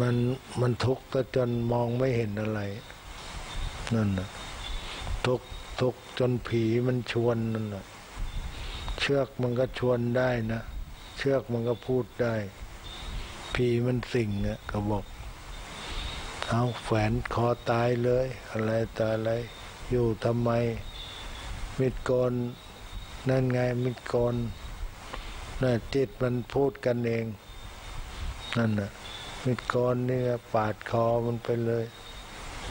มันมันทุกข์จนมองไม่เห็นอะไรนั่นน่ะทุกข์ทุกข์จนผีมันชวนนั่นน่ะเชือกมันก็ชวนได้นะเชือกมันก็พูดได้ผีมันสิงอ่ะก็บอกเอาแขวนคอตายเลยอะไรตายอะไรอยู่ทำไมมิตรกรนั่นไงมิตรกรน่ะจิตมันพูดกันเองนั่นน่ะมิตรกรนี่ปาดคอมันไปเลย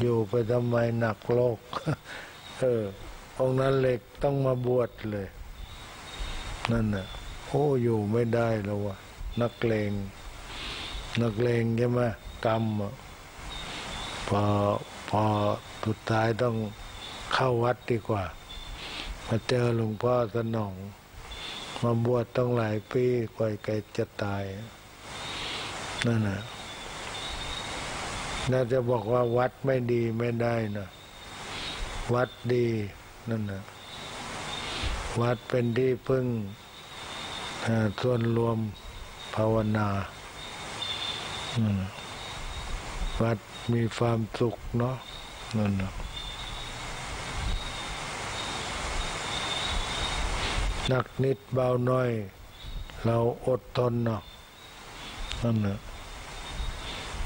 อยู่ไปทำไมหนักโลกเออองค์นั้นเล็กต้องมาบวชเลยนั่นน่ะโอ้อยู่ไม่ได้แล้ววะนักเลงนักเลงใช่ไหมกรรมพอพ พอสุดท้ายต้องเข้าวัดดีกว่ามาเจอหลวงพ่อสนองมาบวชต้องหลายปีกว่าแกจะตายนั่นน่ะน่าจะบอกว่าวัดไม่ดีไม่ได้นะวัดดีนั่นน่ะวัดเป็นที่พึ่งส่วนรวมภาวนาวัดมีความสุขเนาะนั่นน่ะหนักนิดเบาน้อยเราอดทนเนาะนั่นน่ะ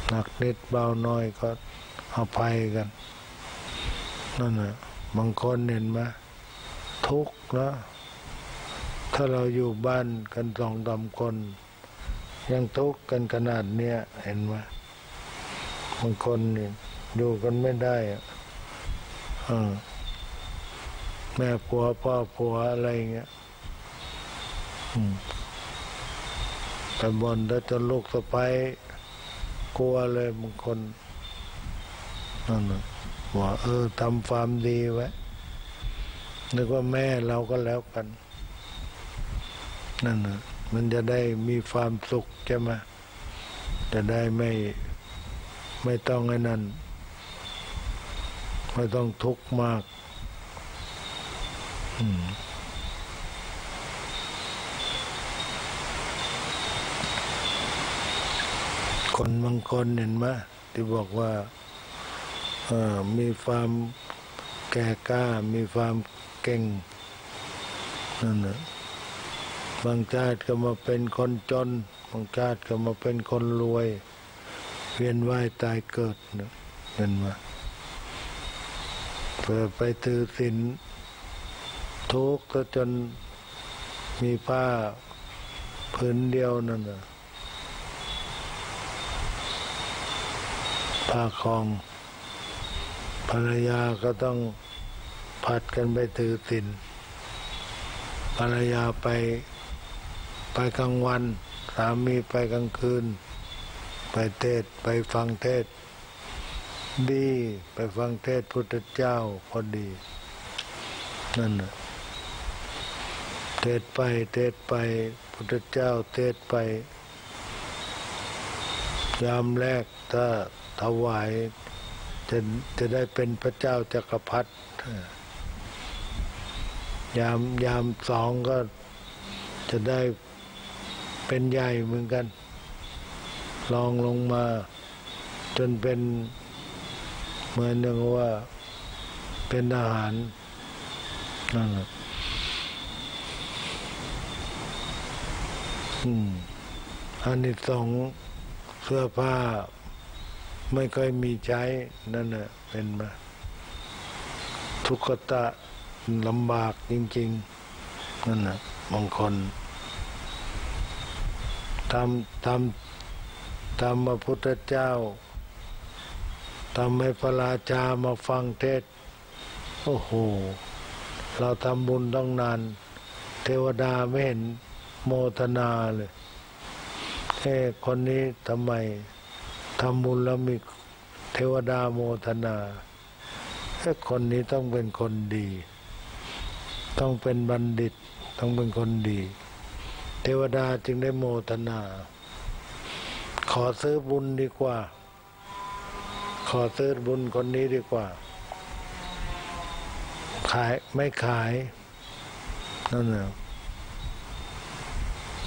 หนักนิดเบาน้อยก็อภัยกันนั่นน่ะบางคนเห็นไหมทุกข์นะถ้าเราอยู่บ้านกันสองสามคนยังทุกข์กันขนาดเนี้ยเห็นไหมบางคนเนี่ยอยู่กันไม่ได้อ่าแม่ผัวพ่อผัวอะไรเงี้ยแต่บนแล้วจนลูกสะใภ้กลัวเลยบางคนนั่นว่าเออทำความดีไว้นึกว่าแม่เราก็แล้วกันนั่นน่ะมันจะได้มีความสุขใช่ไหมจะได้ไม่ไม่ต้องไอ้นั่นไม่ต้องทุกข์มากคนบางคนเห็นไหมที่บอกว่ามีความแก่กล้ามีความเก่งนั่นแหละบางชาติก็มาเป็นคนจนบางชาติก็มาเป็นคนรวยเวียนว่ายตายเกิดนะเห็นไหมเพื่อไปถือศีลทุกข์ก็จนมีผ้าผืนเดียวนั่นน่ะผ้าคลองภรรยาก็ต้องผัดกันไปถือศีลภรรยาไปไปกลางวันสามีไปกลางคืนไปเทศไปฟังเทศดีไปฟังเทศพุทธเจ้าพอดีนั่นน่ะเทศไปเทศไปพุทธเจ้าเทศไปยามแรกถ้าถวายจะจะได้เป็นพระเจ้าจักรพรรดิยามยามสองก็จะได้เป็นใหญ่เหมือนกันลองลงมาจนเป็นเหมือนนึงว่าเป็นทหารนั่นแหละอันที่สองเสื้อผ้าไม่ค่อยมีใช้นั่นแหละเป็นมาทุกขตะลำบากจริงๆนั่นแหละบางคนทำทำทำพระพุทธเจ้าทำให้พระราชามาฟังเทศโอ้โหเราทำบุญต้องนานเทวดาไม่เห็นโมทนาเลยแค่คนนี้ทำไมทำบุญแล้วมีเทวดาโมทนาแค่คนนี้ต้องเป็นคนดีต้องเป็นบัณฑิตต้องเป็นคนดีเทวดาจึงได้โมทนาขอซื้อบุญดีกว่าขอซื้อบุญคนนี้ดีกว่าขายไม่ขายนั่นแหละ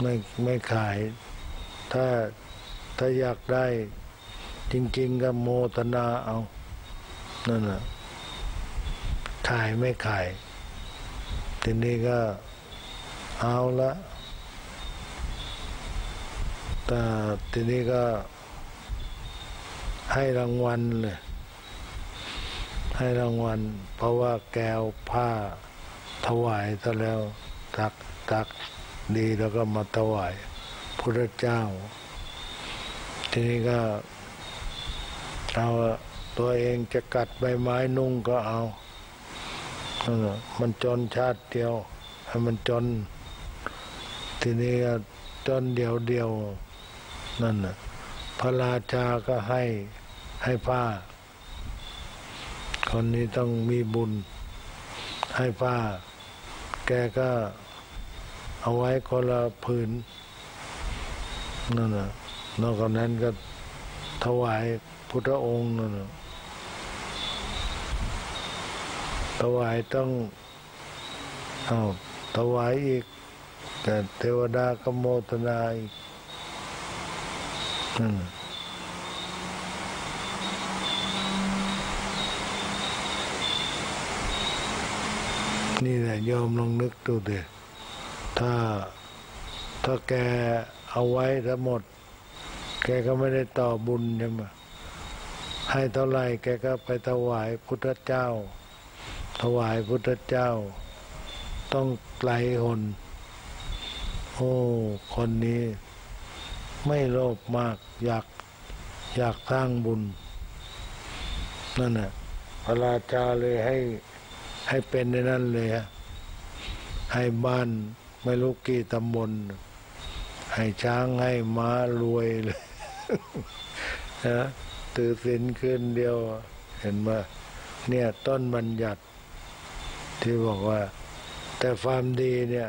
ไม่ไม่ขายถ้าถ้าอยากได้จริงๆก็โมทนาเอานั่นแหละขายไม่ขายทีนี้ก็เอาละแต่ทีนี้ก็ให้รางวัลเลยให้รางวัลเพราะว่าแก้วผ้าถวายซะแล้วตักตักดีแล้วก็มาถวายพระเจ้าทีนี้ก็เอาตัวเองจะกัดใบไม้นุ่งก็เอามันจนชาติเดียวให้มันจนทีนี้ก็จนเดียวเดียวนั่นน่ะพระราชาก็ให้ให้ผ้า คนนี้ต้องมีบุญให้ป้าแกก็เอาไว้คนละผืนนั่นน่ะนอกจากนั้นก็ถวายพุทธองค์นั่นน่ะถวายต้องเอาถวายอีกแต่เทวดาก็โมทนาอีกนั่นน่ะนี่แหละยอมลองนึกดูดิถ้าถ้าแกเอาไว้ทั้งหมดแกก็ไม่ได้ต่อบุญใช่ไหมให้เท่าไรแกก็ไปถวายพุทธเจ้าถวายพุทธเจ้าต้องไหลหนโอ้คนนี้ไม่โลภมากอยากอยากสร้างบุญนั่นน่ะพระราชาเลยให้ให้เป็นในนั้นเลยฮะให้บ้านไม่รู้กี่ตำบลให้ช้างให้ม้ารวยเลยนะตื่นสินคืนเดียวเห็นไหมเนี่ยต้นบัญญัติที่บอกว่าแต่ความดีเนี่ย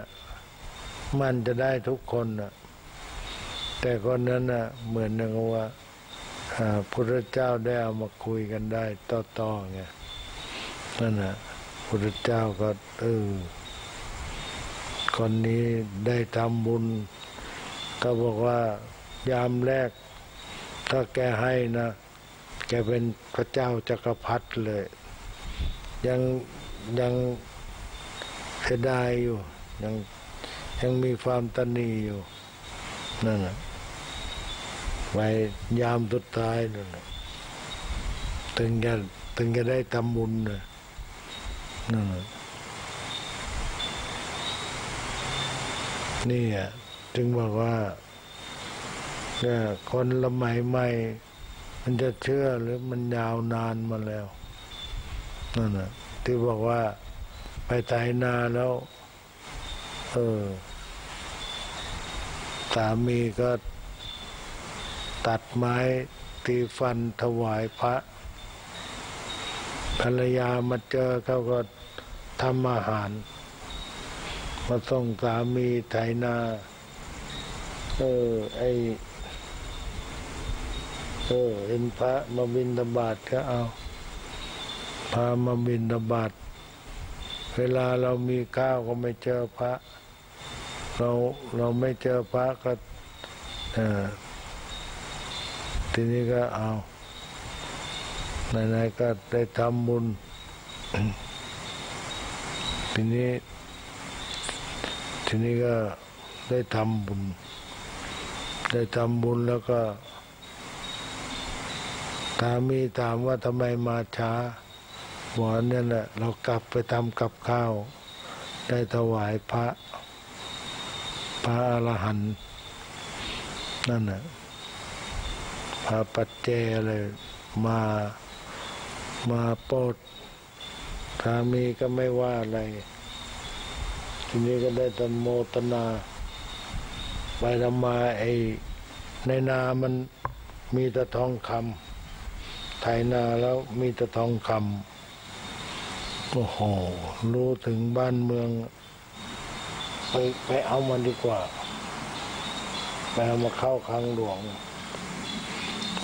มันจะได้ทุกคนนะแต่คนนั้นนะเหมือนนึกว่าพระเจ้าได้เอามาคุยกันได้ต่อๆไงนั่นนะพระเจ้าก็เออคนนี้ได้ทำบุญก็บอกว่ายามแรกถ้าแกให้นะแกเป็นพระเจ้าจักรพรรดิเลยยังยังเสียดายอยู่ยังยังมีความตนีอยู่นั่นแหละไว้ยามสุดท้ายนั่นถึงจะถึงจะได้ทำบุญนะนั่นนี่อ่ะจึงบอกว่าคนละใหม่ใหม่มันจะเชื่อหรือมันยาวนานมาแล้วนั่นน่ะที่บอกว่าไปไถนาแล้วเออสามีก็ตัดไม้ตีฟันถวายพระภรรยามาเจอเขาก็ทำอาหารมาส่งสามีไถนาเออไอเออเห็นพระมาบิณฑบาตก็เอาพามาบิณฑบาตเวลาเรามีข้าวก็ไม่เจอพระเราเราไม่เจอพระก็เออทีนี้ก็เอาไหนๆก็ได้ทำบุญ ทีนี้ทีนี้ก็ได้ทำบุญได้ทำบุญแล้วก็สามีถามว่าทำไมมาช้าหมอเนี่ยแหละเรากลับไปทำกับข้าวได้ถวายพระพระอรหันต์นั่นน่ะพระปัจเจเลยมามาโปรดสามีก็ไม่ว่าอะไรทีนี้ก็ได้แต่โมทนาไปทำมาไอ้ในนามันมีแต่ทองคำไถนาแล้วมีแต่ทองคำโอ้โหรู้ถึงบ้านเมืองไปไปเอามันดีกว่าไปเอามาเข้าคลังหลวง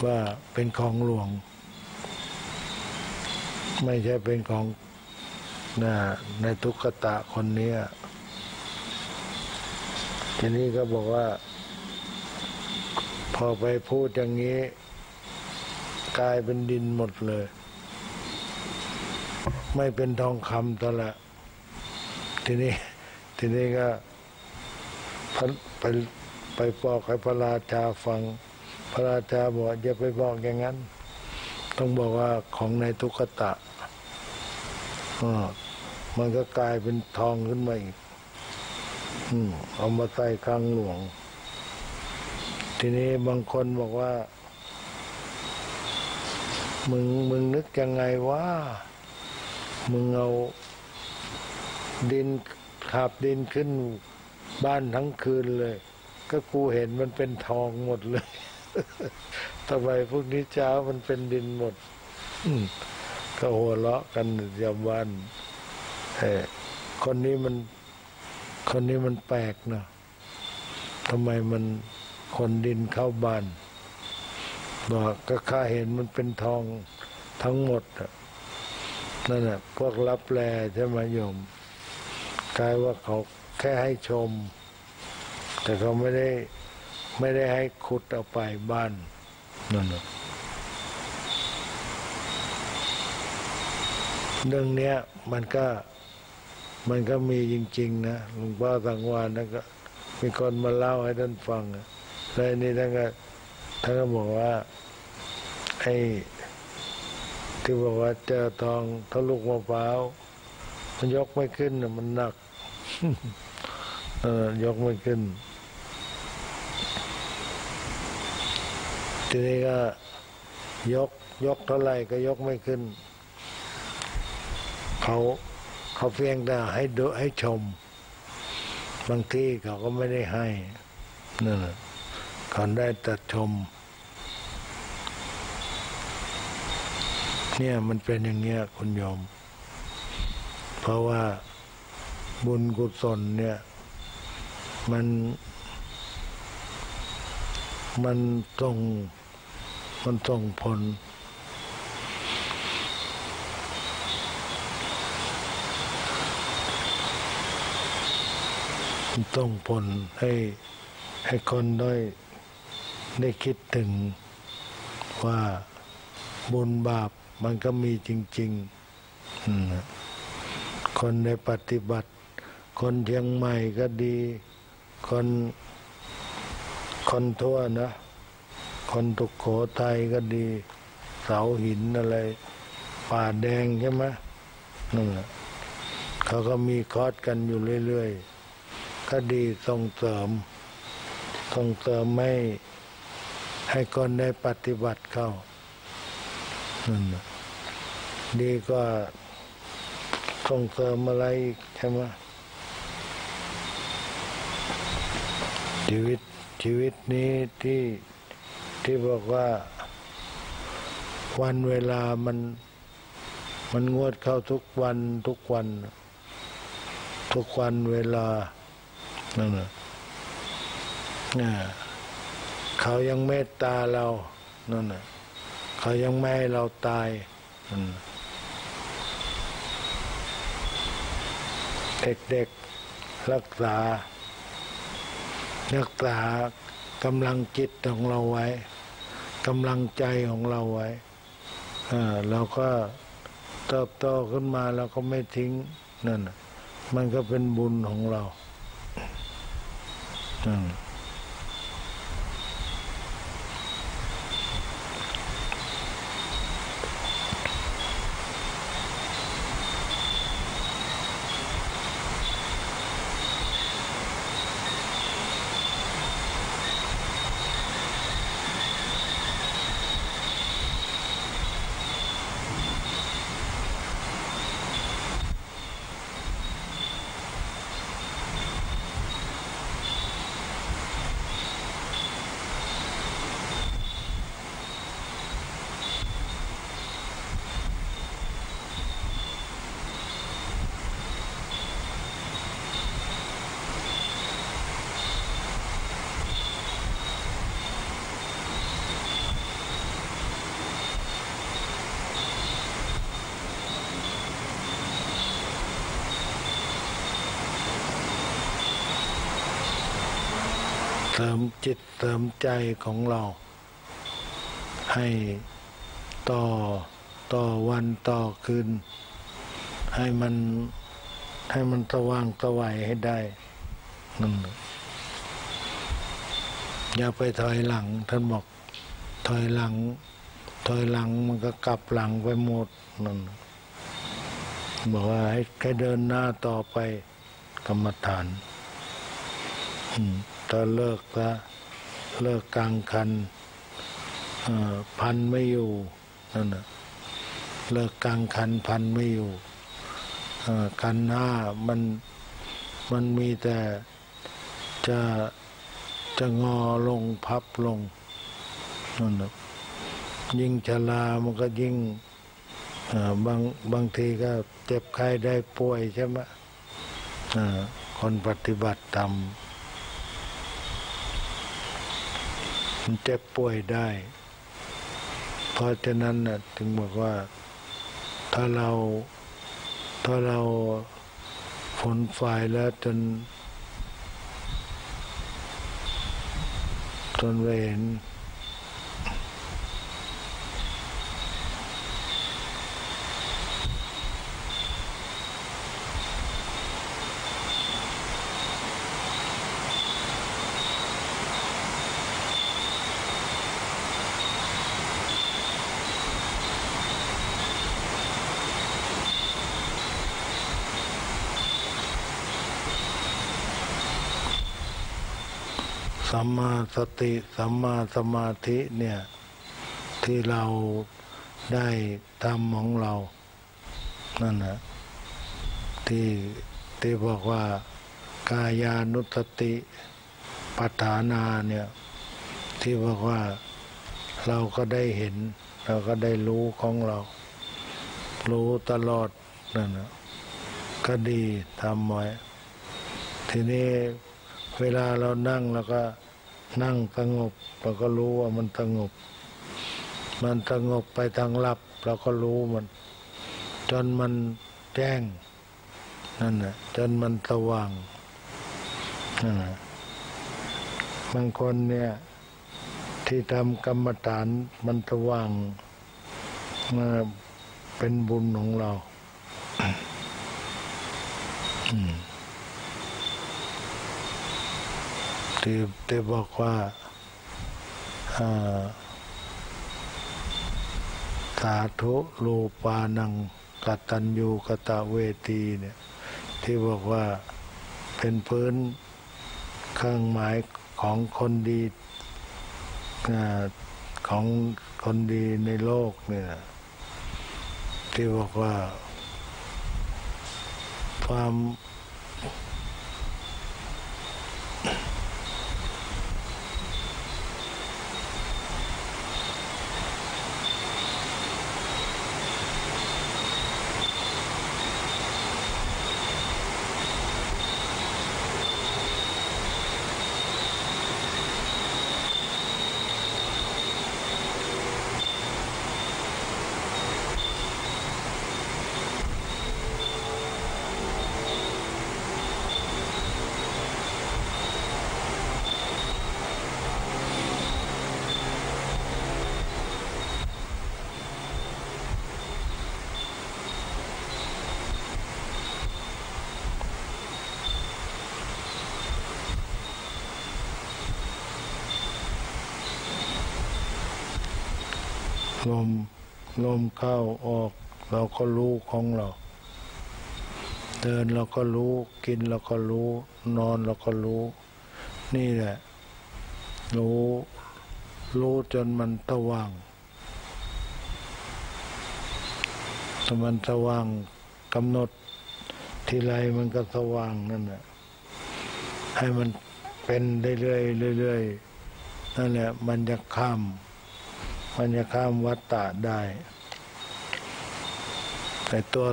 ว่าเป็นของหลวงไม่ใช่เป็นของนะในทุกขตะคนนี้ทีนี้ก็บอกว่าพอไปพูดอย่างนี้กลายเป็นดินหมดเลยไม่เป็นทองคำตะละทีนี้ทีนี้ก็ไปไปบอกให้พระราชาฟังพระราชาบอกอย่าไปบอกอย่างนั้นต้องบอกว่าของในทุกขตะมันก็กลายเป็นทองขึ้นมาอีกเอามาใส่คลังหลวงทีนี้บางคนบอกว่ามึงมึงนึกยังไงว่ามึงเอาดินขับดินขึ้นบ้านทั้งคืนเลยก็กูเห็นมันเป็นทองหมดเลยทำไมพวกนี้เช้ามันเป็นดินหมด ก็หัวเราะกันยามวันคนนี้มันคนนี้มันแปลกนะทำไมมันคนดินเข้าบ้านบอกก็ข้าเห็นมันเป็นทองทั้งหมดนั่นแหละพวกรับแลใช่ไหมโยมกลายว่าเขาแค่ให้ชมแต่เขาไม่ได้ไม่ได้ให้ขุดเอาไปบ้านนั่นแหละเรื่องเนี้ยมันก็มันก็มีจริงๆนะหลวงพ่อสังวานนั่นก็มีคนมาเล่าให้ท่านฟังแล้วนี่ท่านก็ท่านก็บอกว่าไอ้ที่บอกว่าเจอทองเท่าลูกมะพร้าวมันยกไม่ขึ้นนะมันหนัก เออยกไม่ขึ้นทีนี้ก็ยกยกเท่าไหร่ก็ยกไม่ขึ้นเขาเขาเพียงแต่ให้ดูให้ชมบางที่เขาก็ไม่ได้ให้นั่นแหละเขาได้แต่ชมเนี่ยมันเป็นอย่างเงี้ยคุณโยมเพราะว่าบุญกุศลเนี่ยมันมันส่งมันส่งผลต้องผลให้ให้คนได้ได้คิดถึงว่าบุญบาปมันก็มีจริงๆคนในปฏิบัติคนเชียงใหม่ก็ดีคนคนทั่วนะคนตุกโขทัยก็ดีเสาหินอะไรป่าแดงใช่ไหมนั่นแหละเขาก็มีคอร์สกันอยู่เรื่อยๆก็ดีส่งเสริมส่งเสริมไม่ให้คนได้ปฏิบัติเข้าดีก็ส่งเสริมอะไรใช่ไหมชีวิตชีวิตนี้ที่ที่บอกว่าวันเวลามันมันงวดเข้าทุกวันทุกวันทุกวันเวลานั่นแหละเขายังเมตตาเรานั่นแหละเขายังไม่ให้เราตายเด็กๆรักษารักษากำลังจิตของเราไว้กำลังใจของเราไว้เราก็เติบโตขึ้นมาเราก็ไม่ทิ้งนั่นมันก็เป็นบุญของเราเติมจิตเติมใจของเราให้ต่อต่อวันต่อคืนให้มันให้มันสว่างสวัยให้ได้นั่นอย่าไปถอยหลังท่านบอกถอยหลังถอยหลังมันก็กลับหลังไปหมดนั่นบอกว่าให้แค่เดินหน้าต่อไปกรรมฐานอืมถ้าเลิกก็เลิกกลางคันพันไม่อยู่นั่นน่ะเลิกกลางคันพันไม่อยู่คันห้ามันมันมีแต่จะจะงอลงพับลงนั่นน่ะยิ่งชรามันก็ยิ่ง บางบางทีก็เจ็บไข้ได้ป่วยใช่ไหมคนปฏิบัติธรรมมันเจ็บป่วยได้เพราะฉะนั้นนะถึงบอกว่าถ้าเราถ้าเราฝนฝ่ายแล้วจนจนเห็นสัมมาสติสัมมาสมาธิเนี่ยที่เราได้ทำของเรานั่นนะที่ที่บอกว่ากายานุสติปัฏฐานาเนี่ยที่บอกว่าเราก็ได้เห็นเราก็ได้รู้ของเรารู้ตลอดนั่นนะก็ดีทำไว้ทีนี้เวลาเรานั่งแล้วก็นั่งสงบเราก็รู้ว่ามันสงบมันสงบไปทางลับเราก็รู้มันจนมันแจ้งนั่นแหละจนมันสว่างนั่นแหละบางคนเนี่ยที่ทำกรรมฐานมันสว่างมาเป็นบุญของเรา ที่ได้บอกว่าสาธุโลปานังกตัญญูกตเวทีเนี่ยที่บอกว่าเป็นพื้นเครื่องหมายของคนดีของคนดีในโลกเนี่ยที่บอกว่าความลมลมเข้าออกเราก็รู้ของเราเดินเราก็รู้กินเราก็รู้นอนเราก็รู้นี่แหละรู้รู้จนมันสว่างถ้ามันสว่างกำหนดทีไรมันก็สว่างนั่นแหละให้มันเป็นเรื่อยๆเรื่อยๆนั่นแหละมันจะข้ามมันจะข้ามวัฏฏะได้แต่ตัว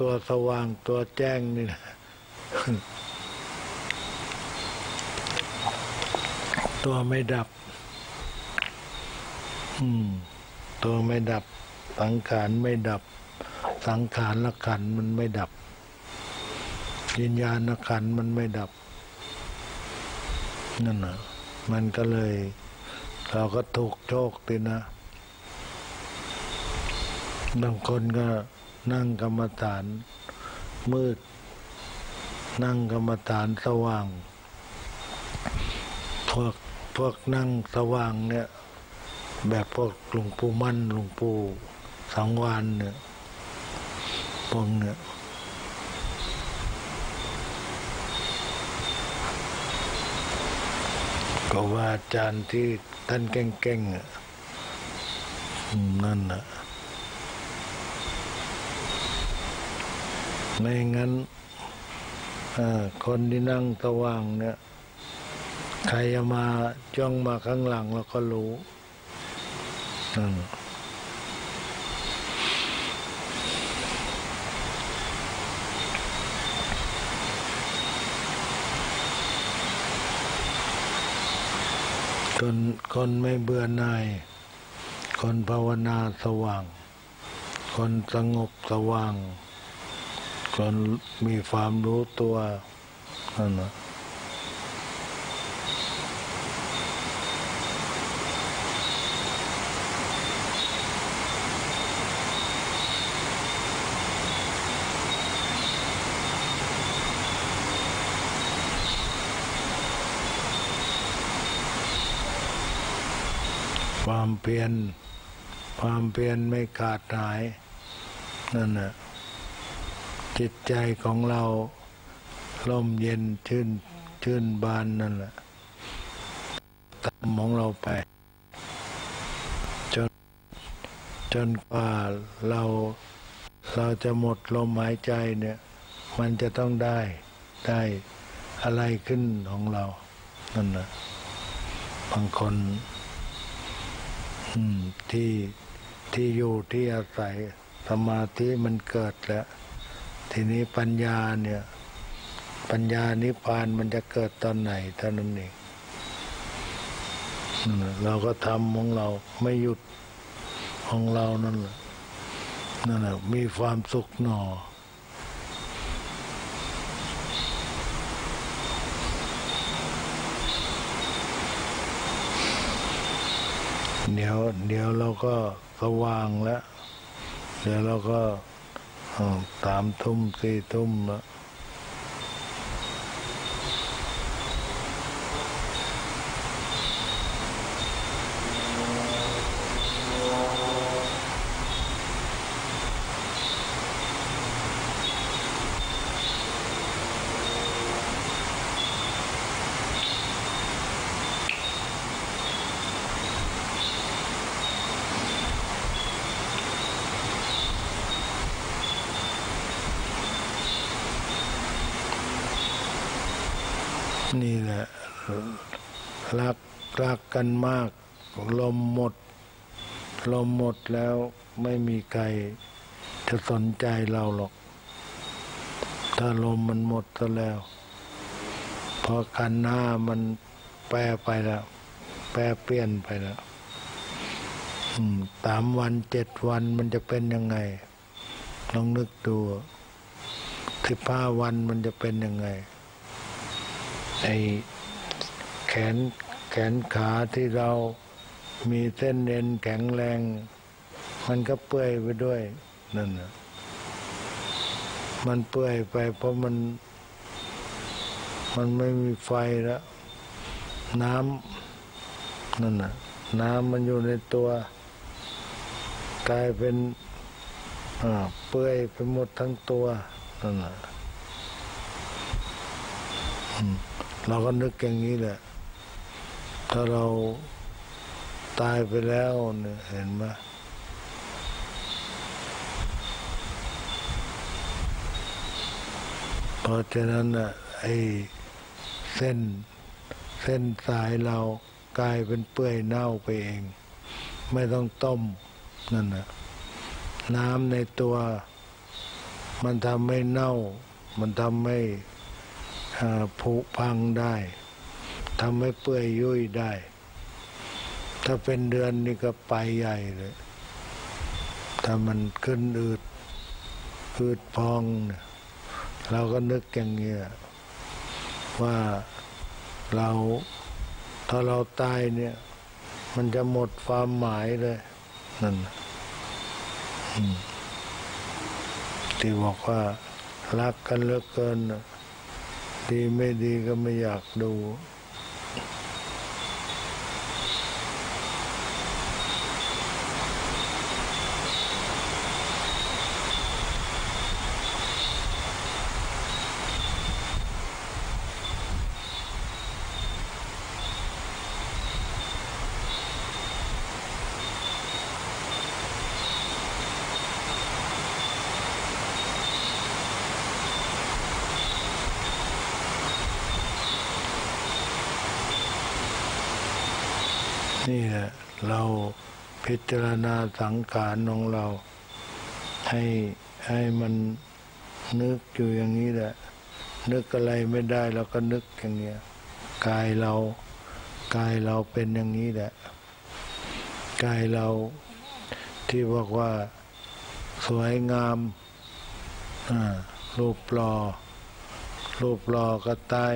ตัวสว่างตัวแจ้งนี่นะตัวไม่ดับอืมตัวไม่ดับสังขารไม่ดับสังขารละขันมันไม่ดับวิญญาณละขันมันไม่ดับนั่นนะมันก็เลยเราก็ถูกโชคดีนะบางคนก็นั่งกรรมฐานมืดนั่งกรรมฐานสว่างพวกพวกนั่งสว่างเนี่ยแบบพวกหลวงปู่มั่นหลวงปู่สังวานเนี่ยพวกเนี่ยก็ว่าอาจารย์ที่ท่านเก่งๆนั่นนะไม่งั้นคนที่นั่งสว่างเนี่ยใครจะมาจ้องมาข้างหลังเราก็รู้ คนคนไม่เบื่อหน่ายคนภาวนาสว่างคนสงบสว่างคนมีความรู้ตัวนั่นนะความเพียรความเพียรไม่ขาดหายนั่นน่ะจิตใจของเราร่มเย็นชื่นชื่นบานนั่นแหละตามของเราไปจนจนกว่าเราเราจะหมดลมหายใจเนี่ยมันจะต้องได้ได้อะไรขึ้นของเรานั่นน่ะบางคนที่ที่อยู่ที่อาศัยสมาธิมันเกิดแล้วทีนี้ปัญญาเนี่ยปัญญานิพพานมันจะเกิดตอนไหนเท่านั้นเองเราก็ทำของเราไม่หยุดของเรานั่นแหละนั่นแหละมีความสุขหนอเดี๋ยวเดี๋ยวเราก็สว่างแล้วเดี๋ยวเราก็สามทุ่มสี่ทุ่มแล้วนี่แหละรักรักกันมากลมหมดลมหมดแล้วไม่มีใครจะสนใจเราหรอกถ้าลมมันหมดซะแล้วพอขันธ์ห้ามันแปรไปแล้วแปรเปลี่ยนไปแล้วสามวันเจ็ดวันมันจะเป็นยังไงลองนึกดูสิบห้าวันมันจะเป็นยังไงไอ้แขนแขนขาที่เรามีเส้นเอ็นแข็งแรงมันก็เปื่อยไปด้วยนั่นนะมันเปื่อยไปเพราะมันมันไม่มีไฟแล้วน้ำนั่นนะน้ำมันอยู่ในตัวกลายเป็นเปื่อยไปหมดทั้งตัวนั่นนะเราก็นึกอย่างนี้แหละถ้าเราตายไปแล้วเนี่ยเห็นไหมเพราะฉะนั้นอ่ะไอ้เส้นเส้นสายเรากลายเป็นเปื่อยเน่าไปเองไม่ต้องต้มนั่นนะน้ำในตัวมันทำให้เน่ามันทำให้ผุพังได้ทำให้เปื่อยยุ่ยได้ถ้าเป็นเดือนนี่ก็ไปใหญ่เลยถ้ามันขึ้นอืดอืดพองเราก็นึกอย่างเงี้ยว่าเราถ้าเราตายเนี่ยมันจะหมดความหมายเลยนั่นที่บอกว่ารักกันเหลือเกินดีไม่ดีก็ไม่อยากดูนี่แหละเราพิจารณาสังขารของเราให้ให้มันนึกอยู่อย่างนี้แหละนึกอะไรไม่ได้เราก็นึกอย่างเนี้ยกายเรา กายเราเป็นอย่างนี้แหละกายเราที่บอกว่าสวยงามรูปหล่อรูปหล่อก็ตาย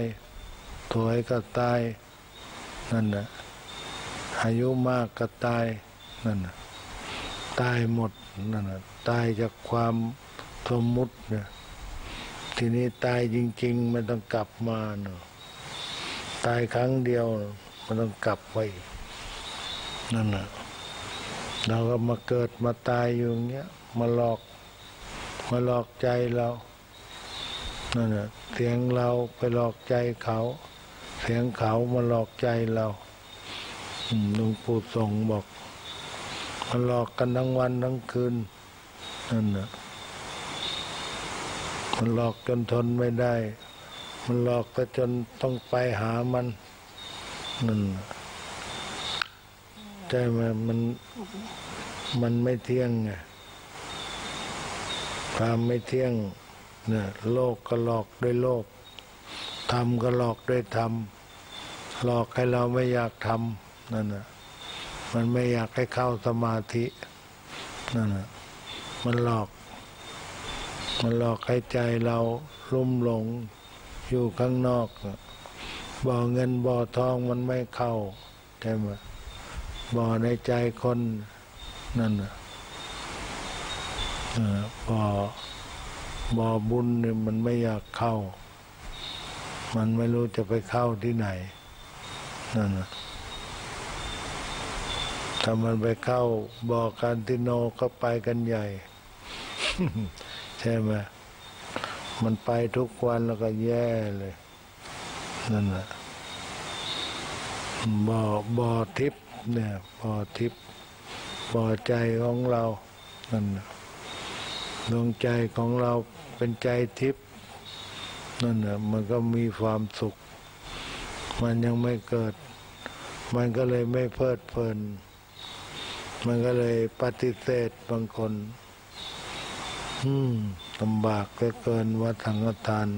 สวยก็ตายนั่นแหละอายุมากก็ตายนั่นแหละตายหมดนั่นแหละตายจากความสมมุติเนี่ยทีนี้ตายจริงๆไม่ต้องกลับมาเนาะตายครั้งเดียวมันต้องกลับไปนั่นแหละเราก็มาเกิดมาตายอยู่เงี้ยมาหลอกมาหลอกใจเรานั่นแหละเสียงเราไปหลอกใจเขาเสียงเขามาหลอกใจเราหลวงปู่ส่งบอกมาหลอกกันทั้งวันทั้งคืนนั่นแหละมันหลอกจนทนไม่ได้มันหลอกก็จนต้องไปหามันนั่นใช่ไหมมันมันไม่เที่ยงไงความไม่เที่ยงเนี่ยโลกก็หลอกด้วยโลกธรรมก็หลอกด้วยธรรมหลอกให้เราไม่อยากทำนั่นน่ะมันไม่อยากให้เข้าสมาธินั่นน่ะมันหลอกมันหลอกให้ใจเราลุ่มหลงอยู่ข้างนอกบ่อเงินบ่อทองมันไม่เข้าใช่ไหมบ่อในใจคนนั่นนะบ่อบ่อบุญเนี่ยมันไม่อยากเข้ามันไม่รู้จะไปเข้าที่ไหนนั่นนะถ้ามันไปเข้าบ่อการติโนก็ไปกันใหญ่ ใช่ไหมมันไปทุกวันแล้วก็แย่เลยนั่นแหละบ่อบ่อทิพย์เนี่ยบ่อทิพย์บ่อใจของเรานั่นแหละดวงใจของเราเป็นใจทิพย์นั่นแหละมันก็มีความสุขมันยังไม่เกิดมันก็เลยไม่เพลิดเพลินมันก็เลยปฏิเสธบางคนอืมลำบากเกินว่าสังฆทาน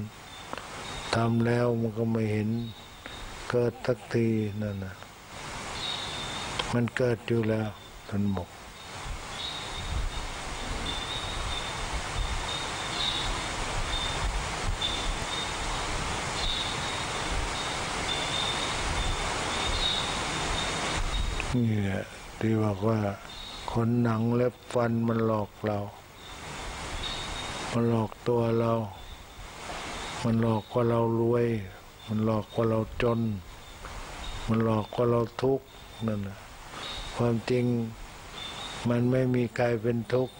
ทำแล้วมันก็ไม่เห็นเกิดสักทีนั่นนะมันเกิดอยู่แล้วท่านบอกนี่แหละที่บอกว่าขนหนังเล็บฟันมันหลอกเรามันหลอกตัวเรามันหลอกว่าเรารวยมันหลอกว่าเราจนมันหลอกว่าเราทุกข์นั่นนะความจริงมันไม่มีใครเป็นทุกข์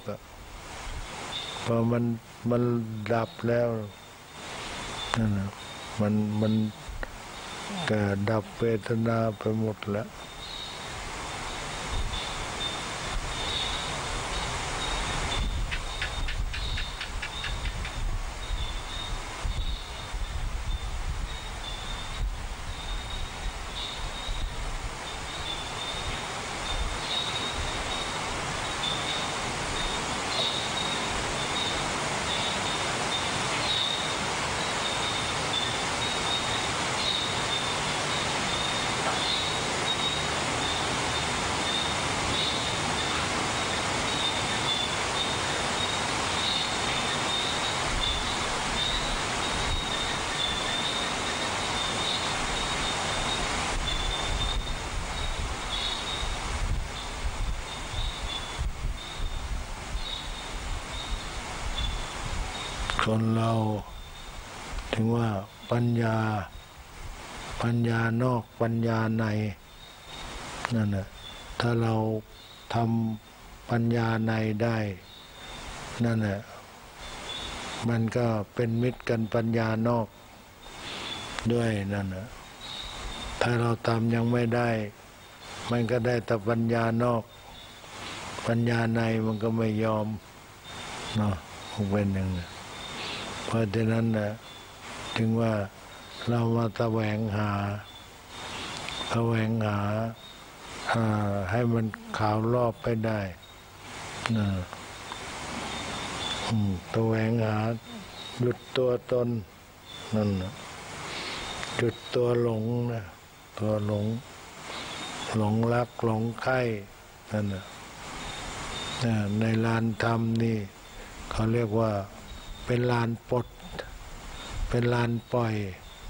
เพราะมันมันดับแล้วนั่นนะมันมันเกิดดับเวทนาไปหมดแล้วคนเราถึงว่าปัญญาปัญญานอกปัญญาในนั่นแหละถ้าเราทำปัญญาในได้นั่นแหละมันก็เป็นมิตรกันปัญญานอกด้วยนั่นแหละถ้าเราทำยังไม่ได้มันก็ได้แต่ปัญญานอกปัญญาในมันก็ไม่ยอมเนาะคงเป็นอย่างนั้นเพราะฉะนั้นนะถึงว่าเรามาแสวงหาแสวงหาให้มันขาวรอบไปได้นะแสวงหาหยุดตัวตนนั่นนะหยุดตัวหลงนะตัวหลง หลงรักหลงใคร่นั่นนะในลานธรรมนี่เขาเรียกว่าเป็นลานปลดเป็นลานปล่อย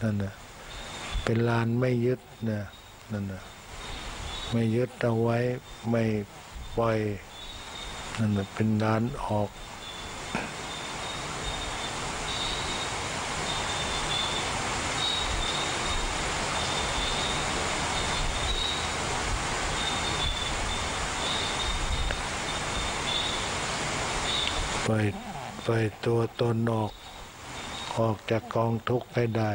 นั่นนะเป็นลานไม่ยึดนะนั่นนะไม่ยึดเอาไว้ไม่ปล่อยนั่นนะเป็นลานออกปล่อยปล่อยตัวตนออกออกจากกองทุกข์ให้ได้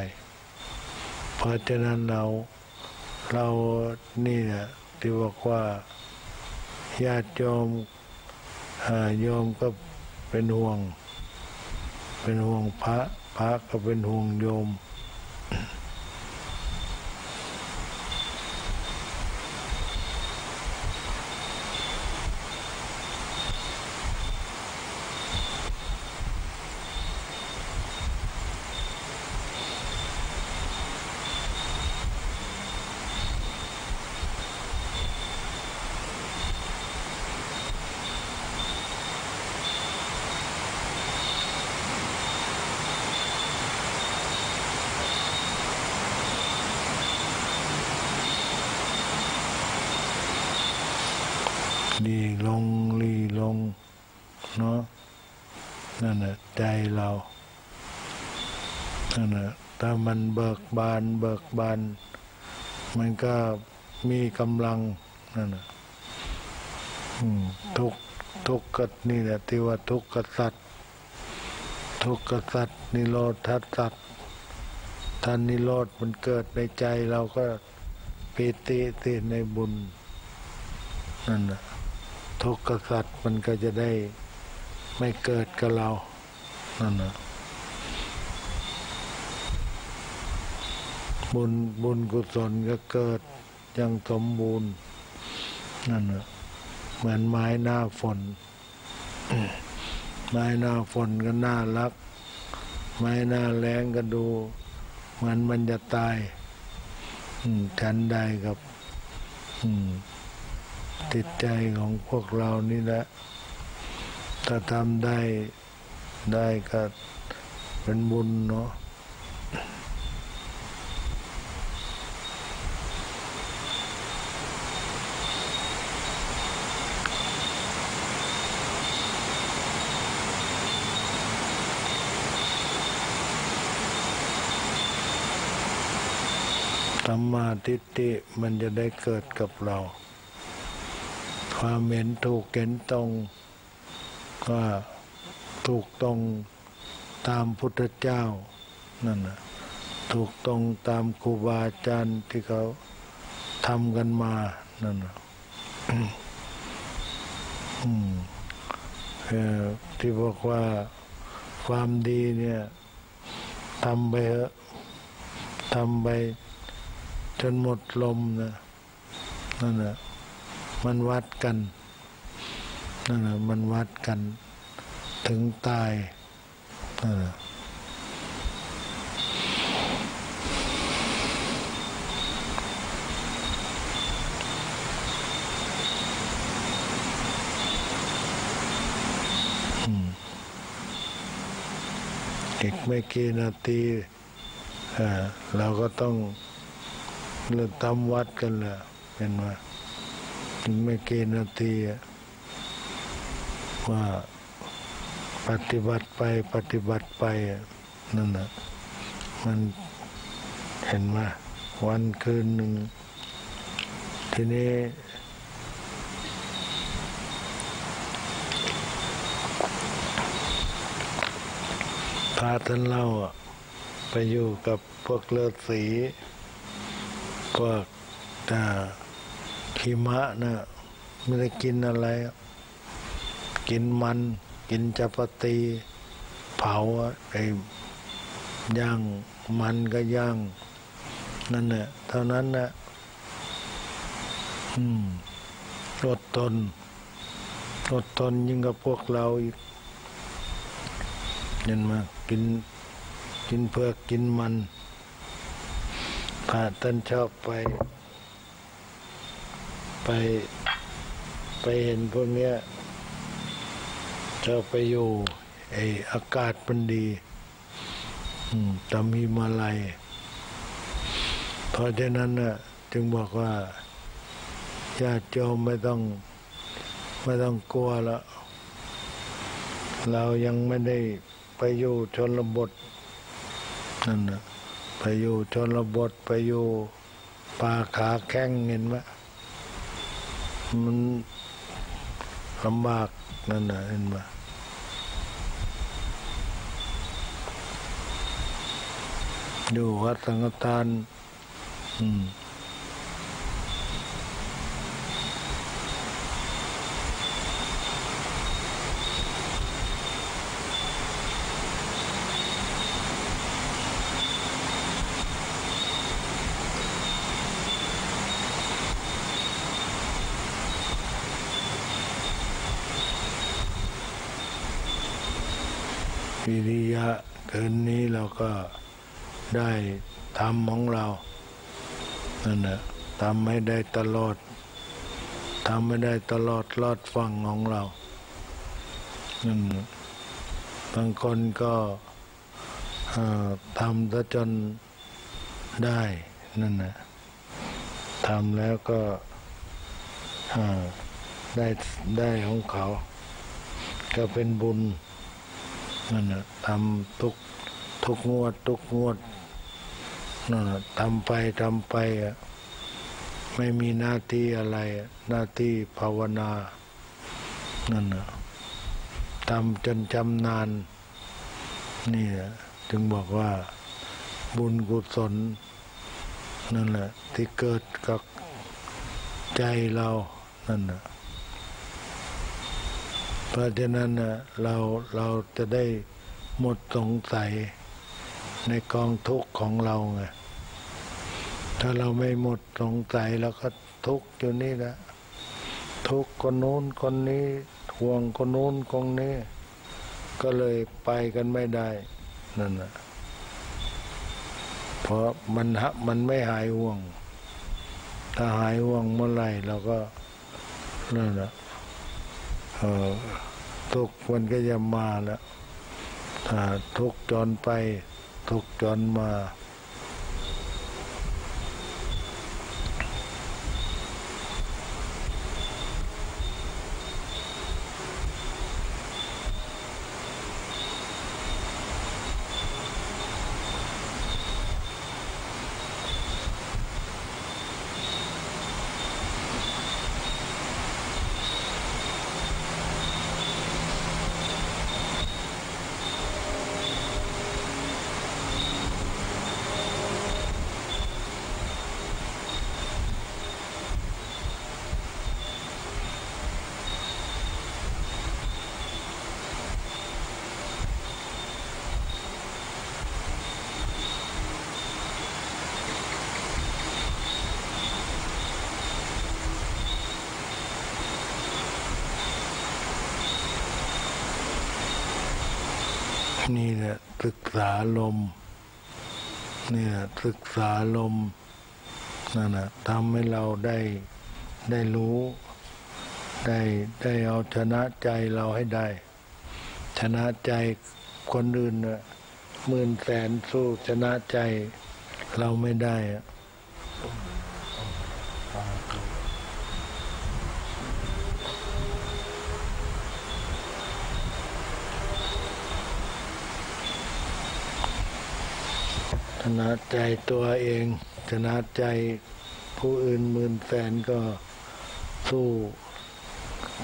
เพราะฉะนั้นเราเรานี่นะที่บอกว่าญาติโยมโยมก็เป็นห่วงเป็นห่วงพระพระก็เป็นห่วงโยมลีลงลีลงเนาะนั่นน่ะใจเรานั่นน่ะถ้ามันเบิกบานเบิกบานมันก็มีกำลังนั่นน่ะทุกทุกกษัตริย์นี่แหละที่ว่าทุกกษัตริย์ทุกกษัตริย์นิโรธทัศน์สัตว์ท่านนิโรธมันเกิดในใจเราก็ปิติติในบุญนั่นน่ะทุกข์กับสัตว์มันก็จะได้ไม่เกิดกับเรานั่นนะบุญบุญกุศลก็เกิดอย่างสมบูรณ์นั่นนะเหมือนไม้หน้าฝน ไม้หน้าฝนก็น่ารักไม้หน้าแล้งก็ดูเหมือนมันจะตายฉันใดกับจิตใจของพวกเรานี่แหละถ้าทำได้ได้ก็เป็นบุญเนาะสัมมาทิฏฐิมันจะได้เกิดกับเราความเห็นถูกเห็นตรงก็ถูกตรงตามพุทธเจ้านั่นนะถูกตรงตามครูบาอาจารย์ที่เขาทำกันมานั่นนะ ที่บอกว่าความดีเนี่ยทำไปเถอะทำไปจนหมดลมนะนั่นนะมันวัดกันนั่นแหละมันวัดกันถึงตายนั่นแหละอีกไม่กี่นาทีเราก็ต้องเริ่มทำวัดกันแหละเป็นว่าไม่เกินนาทีว่าปฏิบัติไปปฏิบัติไปนั่นนะมันเห็นมาวันคืนหนึ่งทีนี้พาท่านเล่าไปอยู่กับพวกฤาษีพวกตาหิมะนะไม่ได้กินอะไรกินมันกินจัปตีเผาไอ้ย่างมันก็ย่างนั่นแหละเท่านั้นนะอืมอดทนอดทนยิ่งกับพวกเราอีกเห็นไหมกินกินเผือกกินมันพระท่านชอบไป ไปไปเห็นพวกเนี้ยเธอไปอยู่ไออากาศมันดีตามหิมาลัยเพราะฉะนั้นน่ะจึงบอกว่าญาติโยมไม่ต้องไม่ต้องกลัวละเรายังไม่ได้ไปอยู่ชนบทนั่นนะไปอยู่ชนบทไปอยู่ป่าขาแข้งเห็นไหมมันลำบากนั่นนะเห็นไหมอยู่วัดสังฆทานอืมวิริยะคืนนี้เราก็ได้ทำของเรานั่นแหละทำให้ได้ตลอดทำให้ได้ตลอดรอดฟังของเรานั่นบางคนก็ทำซะจนได้นั่นแหละทำแล้วก็ได้ได้ของเขาก็เป็นบุญนั่นแหละทำทุกทุกงวดทุกงวดนั่นแหละทำไปทำไปอ่ะไม่มีหน้าที่อะไรหน้าที่ภาวนานั่นแหละทำจนจำนานนี่จึงบอกว่าบุญกุศลนั่นแหละที่เกิดกับใจเรานั่นแหละเพราะฉะนั้นเราเราจะได้หมดสงสัยในกองทุกข์ของเราไงถ้าเราไม่หมดสงสัยเราก็ทุกข์อยู่นี่แหละทุกข์คนโน้นคนนี้ห่วงคนโน้นคนนี้ก็เลยไปกันไม่ได้นั่นน่ะเพราะมันฮะมันไม่หายห่วงถ้าหายห่วงเมื่อไหร่เราก็นั่นแหละทุกคนก็จะมาแล้วทุกจรไปทุกจรมานี่แหละศึกษาลมเนี่ยศึกษาลมนั่นน่ะทำให้เราได้ได้รู้ได้ได้เอาชนะใจเราให้ได้ชนะใจคนอื่นเนี่ยหมื่นแสนสู้ชนะใจเราไม่ได้อะชนะใจตัวเองชนะใจผู้อื่นหมื่นแสนก็สู้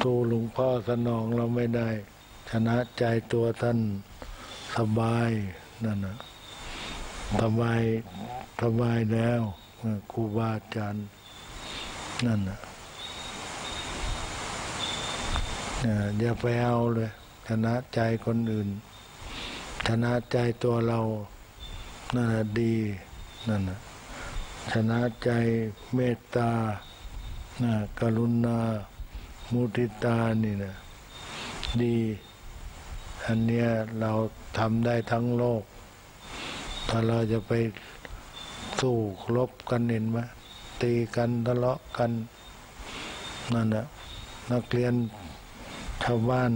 สู้หลวงพ่อสนองเราไม่ได้ชนะใจตัวท่านสบายนั่นนะสบายสบายแล้วครูบาอาจารย์นั่นนะอย่าไปเอาเลยชนะใจคนอื่นชนะใจตัวเรานั่นดีนั่นนะชนะใจเมตตานะกรุณามุทิตานี่นะดีอันเนี้ยเราทำได้ทั้งโลกถ้าเราจะไปสู้รบกันเห็นไหมตีกันทะเลาะกัน นั่นแหละนักเรียนชาวบ้าน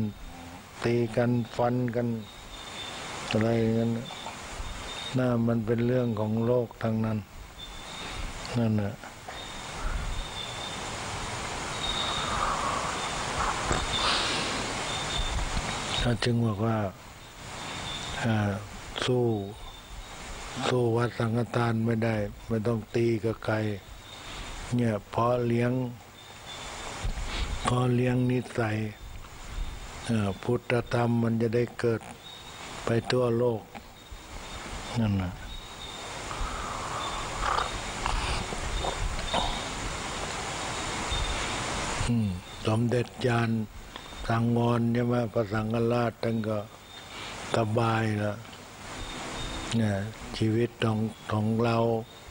ตีกันฟันกันอะไรกันน่ามันเป็นเรื่องของโลกทางนั้นนั่นแหละท่านจึงบอกว่าสู้สู้วัดสังฆทานไม่ได้ไม่ต้องตีกับใครเนี่ยเพราะเลี้ยงเพราะเลี้ยงนิสัยพุทธธรรมมันจะได้เกิดไปทั่วโลกนั่นนะสมเด็จญาณสังวรใช่ไหมพระสังฆราชท่านก็สบายละเนี่ยชีวิตของของเรา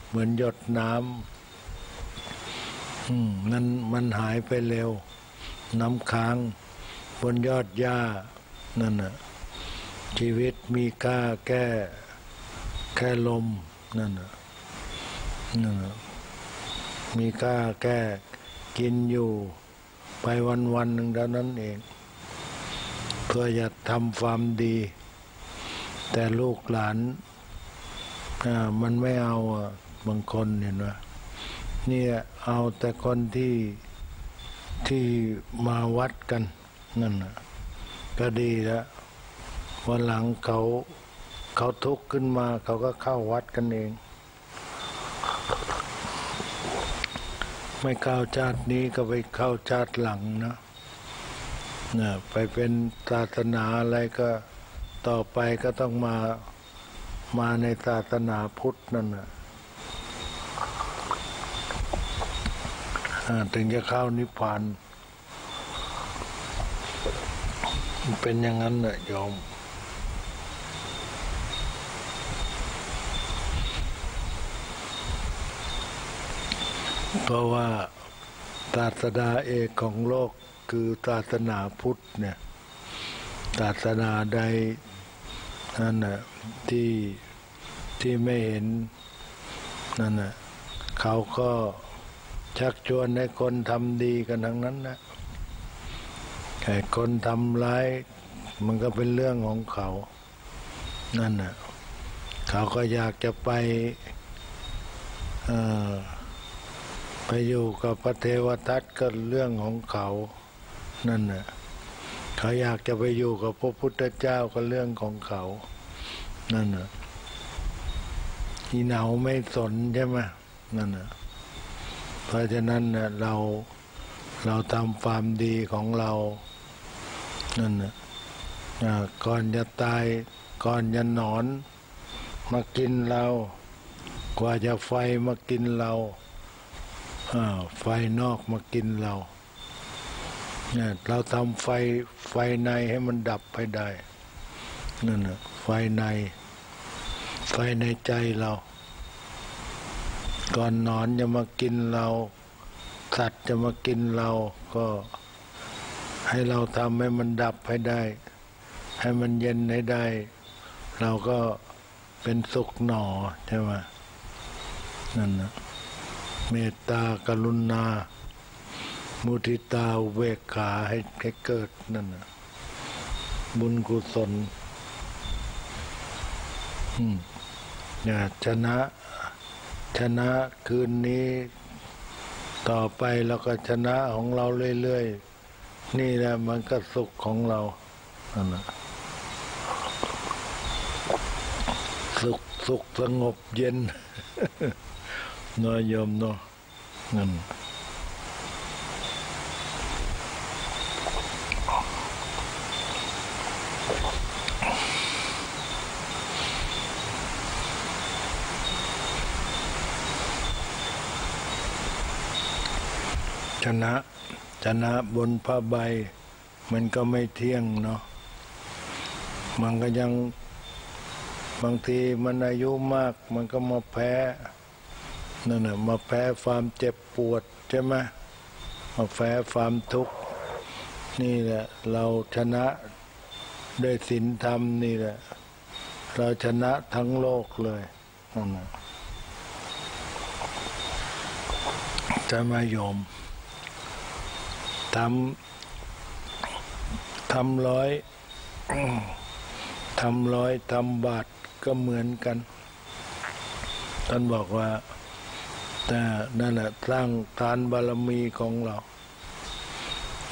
เหมือนหยดน้ำนั้นมันหายไปเร็วน้ำค้างบนยอดหญ้านั่นน่ะชีวิตมีค่าแค่แค่ลมนั่นน่ะนั่นน่ะมีค่าแค่กินอยู่ไปวันวันหนึ่งเท่านั้นเองเพื่อจะทำความดีแต่ลูกหลานมันไม่เอาบางคนเห็นไหมนี่เอาแต่คนที่ที่มาวัดกันนั่นนะก็ดีแล้ววันหลังเขาเขาทุกข์ขึ้นมาเขาก็เข้าวัดกันเองไม่เข้าชาตินี้ก็ไปเข้าชาติหลังนะนะไปเป็นศาสนาอะไรก็ต่อไปก็ต้องมามาในศาสนาพุทธนั่นนะถึงจะเข้านิพพานเป็นอย่างนั้นแหละโยมเพราะว่าศาสดาเอกของโลกคือศาสนาพุทธเนี่ยศาสนาใดนั่นน่ะที่ที่ไม่เห็นนั่นน่ะเขาก็ชักชวนให้คนทำดีกันทั้งนั้นนะแต่คนทำร้ายมันก็เป็นเรื่องของเขานั่นน่ะเขาก็อยากจะไปเอ่อไปอยู่กับพระเทวทัตก็เรื่องของเขานั่นน่ะเขาอยากจะไปอยู่กับพระพุทธเจ้าก็เรื่องของเขานั่นน่ะที่เหนาไม่สนใช่ไหมนั่นน่ะเพราะฉะนั้นน่ะเราเราทำความดีของเรานั่นน่ะก่อนจะตายก่อนจะนอนมากินเรากว่าจะไฟมากินเราไฟนอกมากินเราเนี่ยเราทำไฟไฟในให้มันดับไปได้นั่นน่ะไฟในไฟในใจเราก่อนนอนจะมากินเราสัตว์จะมากินเราก็ให้เราทำให้มันดับให้ได้ให้มันเย็นให้ได้เราก็เป็นสุขหน่อใช่ไหมนั่นน่ะเมตตากรุณามุทิตาอุเบกขาให้ให้เกิดนั่นนะบุญกุศลอย่าชนะชนะคืนนี้ต่อไปเราก็ชนะของเราเรื่อยๆนี่แหละมันก็สุขของเรานั่นนะสุขสุขสงบเย็นนอยยมเนาะนั่นชนะชนะบนผ้าใบมันก็ไม่เที่ยงเนาะมันก็ยังบางทีมันอายุมากมันก็มาแพ้นั่นน่ะมาแพ้ความเจ็บปวดใช่ไหมมาแพ้ความทุกข์นี่แหละเราชนะด้วยศีลธรรมนี่แหละเราชนะทั้งโลกเลยนั่นน่ะจะมาโยม ทำทำร้อยทำร้อยทำบาทก็เหมือนกันท่านบอกว่าแต่นั่นแหละสร้างทานบารมีของเรา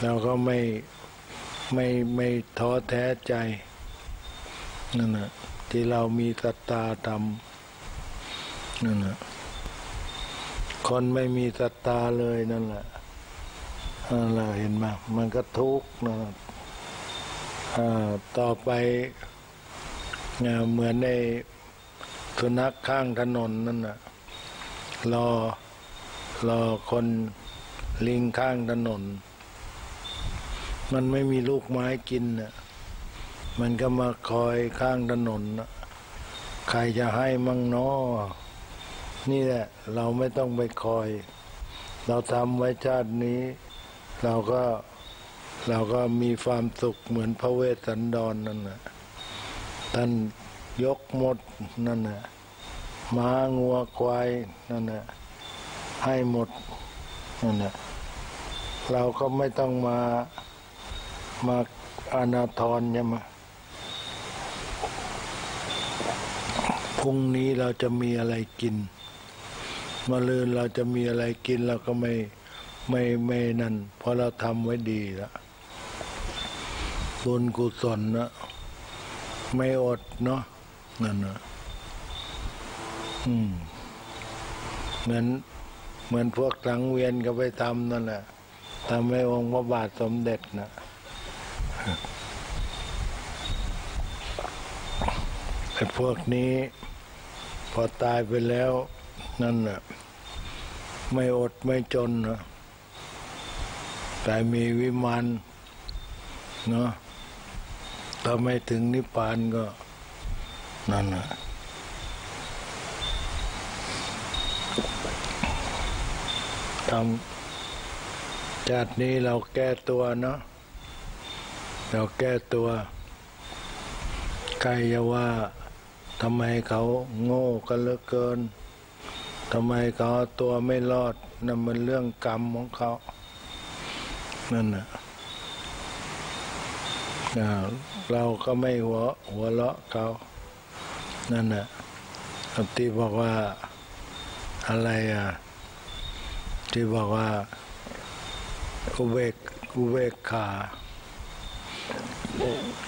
เราก็ไม่ไม่ไม่ท้อแท้ใจนั่นนะที่เรามีศรัทธาทำนั่นนะคนไม่มีศรัทธาเลยนั่นแหละเราเห็นไหมมันก็ทุกข์นะต่อไปเหมือนในสุนัขข้างถนนนั่นนะรอรอคนลิงข้างถนนมันไม่มีลูกไม้กินน่ะมันก็มาคอยข้างถนนน่ะใครจะให้มั่งน้อนี่แหละเราไม่ต้องไปคอยเราทำไว้ชาตินี้เราก็เราก็มีความสุขเหมือนพระเวสสันดร นั่นน่ะท่านยกหมดนั่นน่ะม้างัวควายนั่นน่ะให้หมดนั่นน่ะเราก็ไม่ต้องมามาอาณาธรใช่ไหมพรุ่งนี้เราจะมีอะไรกินมะรืนเราจะมีอะไรกินเราก็ไม่ไม่ไม่นั่นเพราะเราทำไว้ดีแล้วบุญกุศลนะไม่อดเนาะนั่นนะอืมเหมือนเหมือนพวกสังเวียนก็ไปทำนั่นแหละทำให้องค์พระบาทสมเด็จนะไอ้พวกนี้พอตายไปแล้วนั่นน่ะไม่อดไม่จนนะแต่มีวิมานเนาะถ้าไม่ถึงนิพพานก็นั่นน่ะทำชาตินี้เราแก้ตัวเนาะเราแก้ตัวใครจะว่าทำไมเขาโง่กันเหลือเกินทำไมเขาตัวไม่รอดนั่นมันเรื่องกรรมของเขานั่นน่ะเราก็ไม่หัวหัวเลาะเขานั่นน่ะที่บอกว่าอะไรอ่ะที่บอกว่าอุเบกอุเบกขา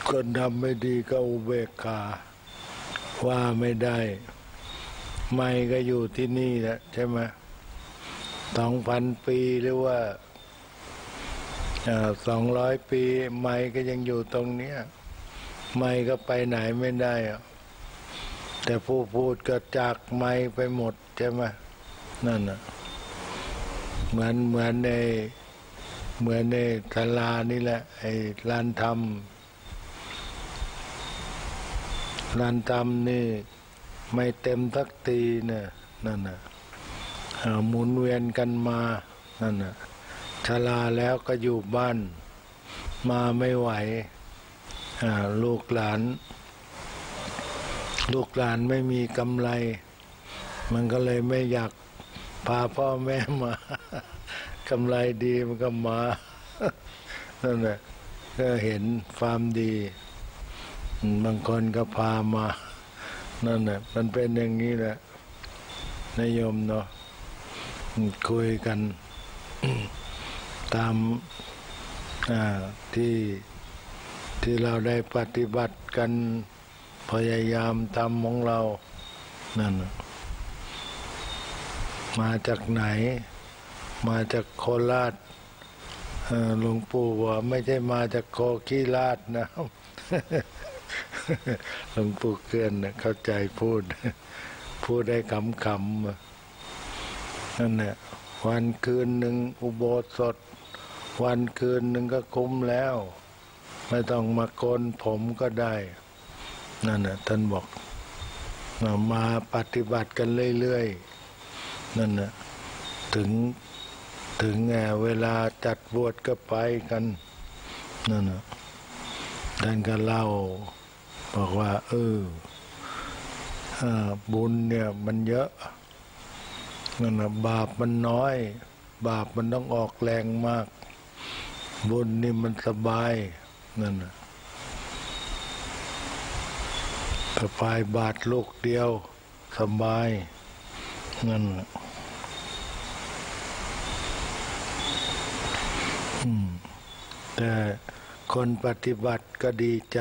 คนทำไม่ดีก็อุเบกขาว่าไม่ได้ไม่ก็อยู่ที่นี่แหละใช่ไหมสองพันปีหรือว่าสองร้อยปีไม่ก็ยังอยู่ตรงเนี้ยไม่ก็ไปไหนไม่ได้แต่ผู้พูดก็จากไม่ไปหมดใช่ไหมนั่นน่ะเหมือนเหมือนในเหมือนในศาลานี่แหละไอ้ลานธรรมลานธรรมนี่ไม่เต็มสักทีเนี่ยนั่นน่ะหมุนเวียนกันมานั่นน่ะชราแล้วก็อยู่บ้านมาไม่ไหวลูกหลานลูกหลานไม่มีกำไรมันก็เลยไม่อยากพาพ่อแม่มากำไรดีมันก็มานั่นแหละก็เห็นความดีบางคนก็พามานั่นแหละมันเป็นอย่างนี้แหละนิยมเนาะคุยกัน ตามที่ที่เราได้ปฏิบัติกันพยายามทำของเรานั่นมาจากไหนมาจากโคราชหลวงปู่ว่าไม่ใช่มาจากโคขี้ราชนะ หลวงปู่เกื้อนเข้าใจพูด พูดได้ขำๆนั่นแหละวันคืนหนึ่งอุโบสถวันคืนหนึ่งก็คุ้มแล้วไม่ต้องมาโกนผมก็ได้นั่นแหละท่านบอกมาปฏิบัติกันเรื่อยๆนั่นแหละถึงถึงเวลาจัดบวชก็ไปกันนั่นนะท่านก็เล่าบอกว่าเออบุญเนี่ยมันเยอะนั่นนะบาปมันน้อยบาปมันต้องออกแรงมาก บนนี่มันสบายนั่นนะสบายบาทโลกเดียวสบายนั่นนะแต่คนปฏิบัติก็ดีใจ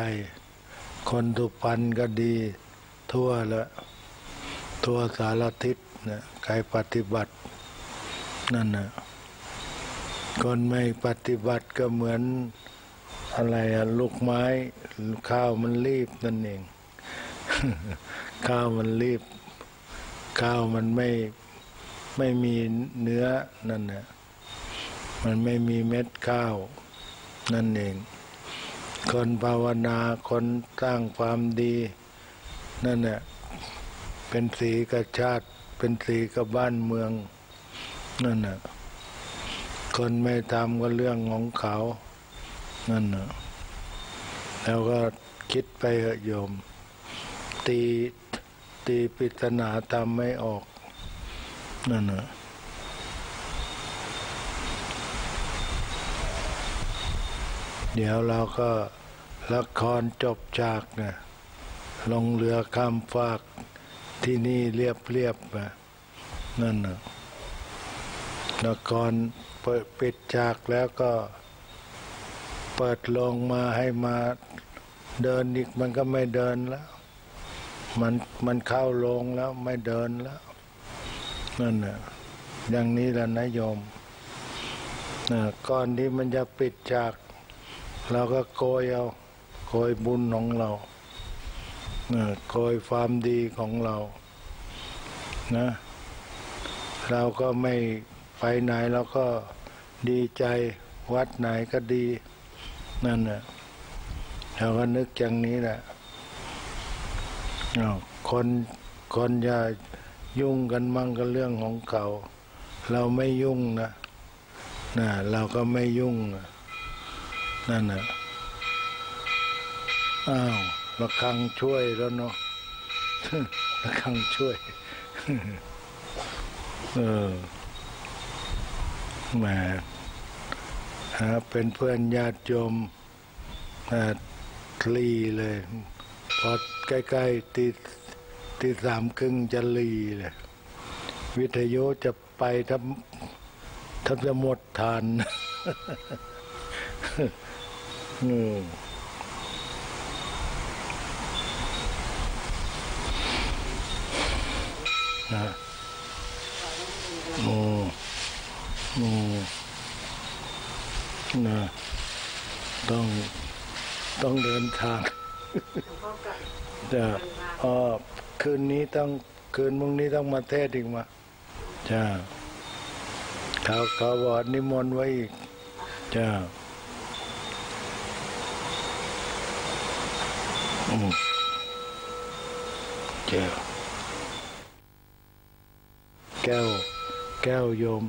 คนทุพันก็ดีทั่วละทั่วสารทิศนะใครปฏิบัตินั่นนะคนไม่ปฏิบัติก็เหมือนอะไรอะลูกไม้ข้าวมันรีบนั่นเอง ข้าวมันรีบข้าวมันไม่ไม่มีเนื้อนั่นนะมันไม่มีเม็ดข้าวนั่นเองคนภาวนาคนสร้างความดีนั่นแหละเป็นสีกับชาติเป็นสีกับบ้านเมืองนั่นแหละคนไม่ทำก็เรื่องของเขานั่นแหละแล้วก็คิดไปเหอะโยมตีตีปริศนาทำไม่ออกนั่นแหละเดี๋ยวเราก็ละครจบจากนะลงเรือข้ามฟากที่นี่เรียบเรียบนะนั่นนะละครเปิดปิดจากแล้วก็เปิดลงมาให้มาเดินอีกมันก็ไม่เดินแล้วมันมันเข้าลงแล้วไม่เดินแล้วนั่นนะอย่างนี้แหละนะโยมนะก่อนที่มันจะปิดจากเราก็โกยเอาโกยบุญของเราโกยความดีของเรานะเราก็ไม่ไปไหนเราก็ดีใจวัดไหนก็ดีนั่นน่ะเราก็นึกอย่างนี้แหละคนคนอย่ายุ่งกันมั่งกับเรื่องของเขาเราไม่ยุ่งนะนะเราก็ไม่ยุ่งนะนั่นน่ะอ้าวระฆังช่วยแล้วเนาะระฆังช่วยเออแหมฮะเป็นเพื่อนญาติโยมอ่าลีเลยพอใกล้ๆตีตีสามครึ่งจะลีเลยวิทยุจะไปถ้าถ้าจะหมดทานอืมนะโอ้โอ้นะต้องต้องเดินทางจะอ๋อคืนนี้ต้องคืนมุ่งนี้ต้องมาเทศอีกมาจ้าเขาเขาวอดนิมนต์ไว้อีกจ้าอืมแก้วแก้วแก้วโยม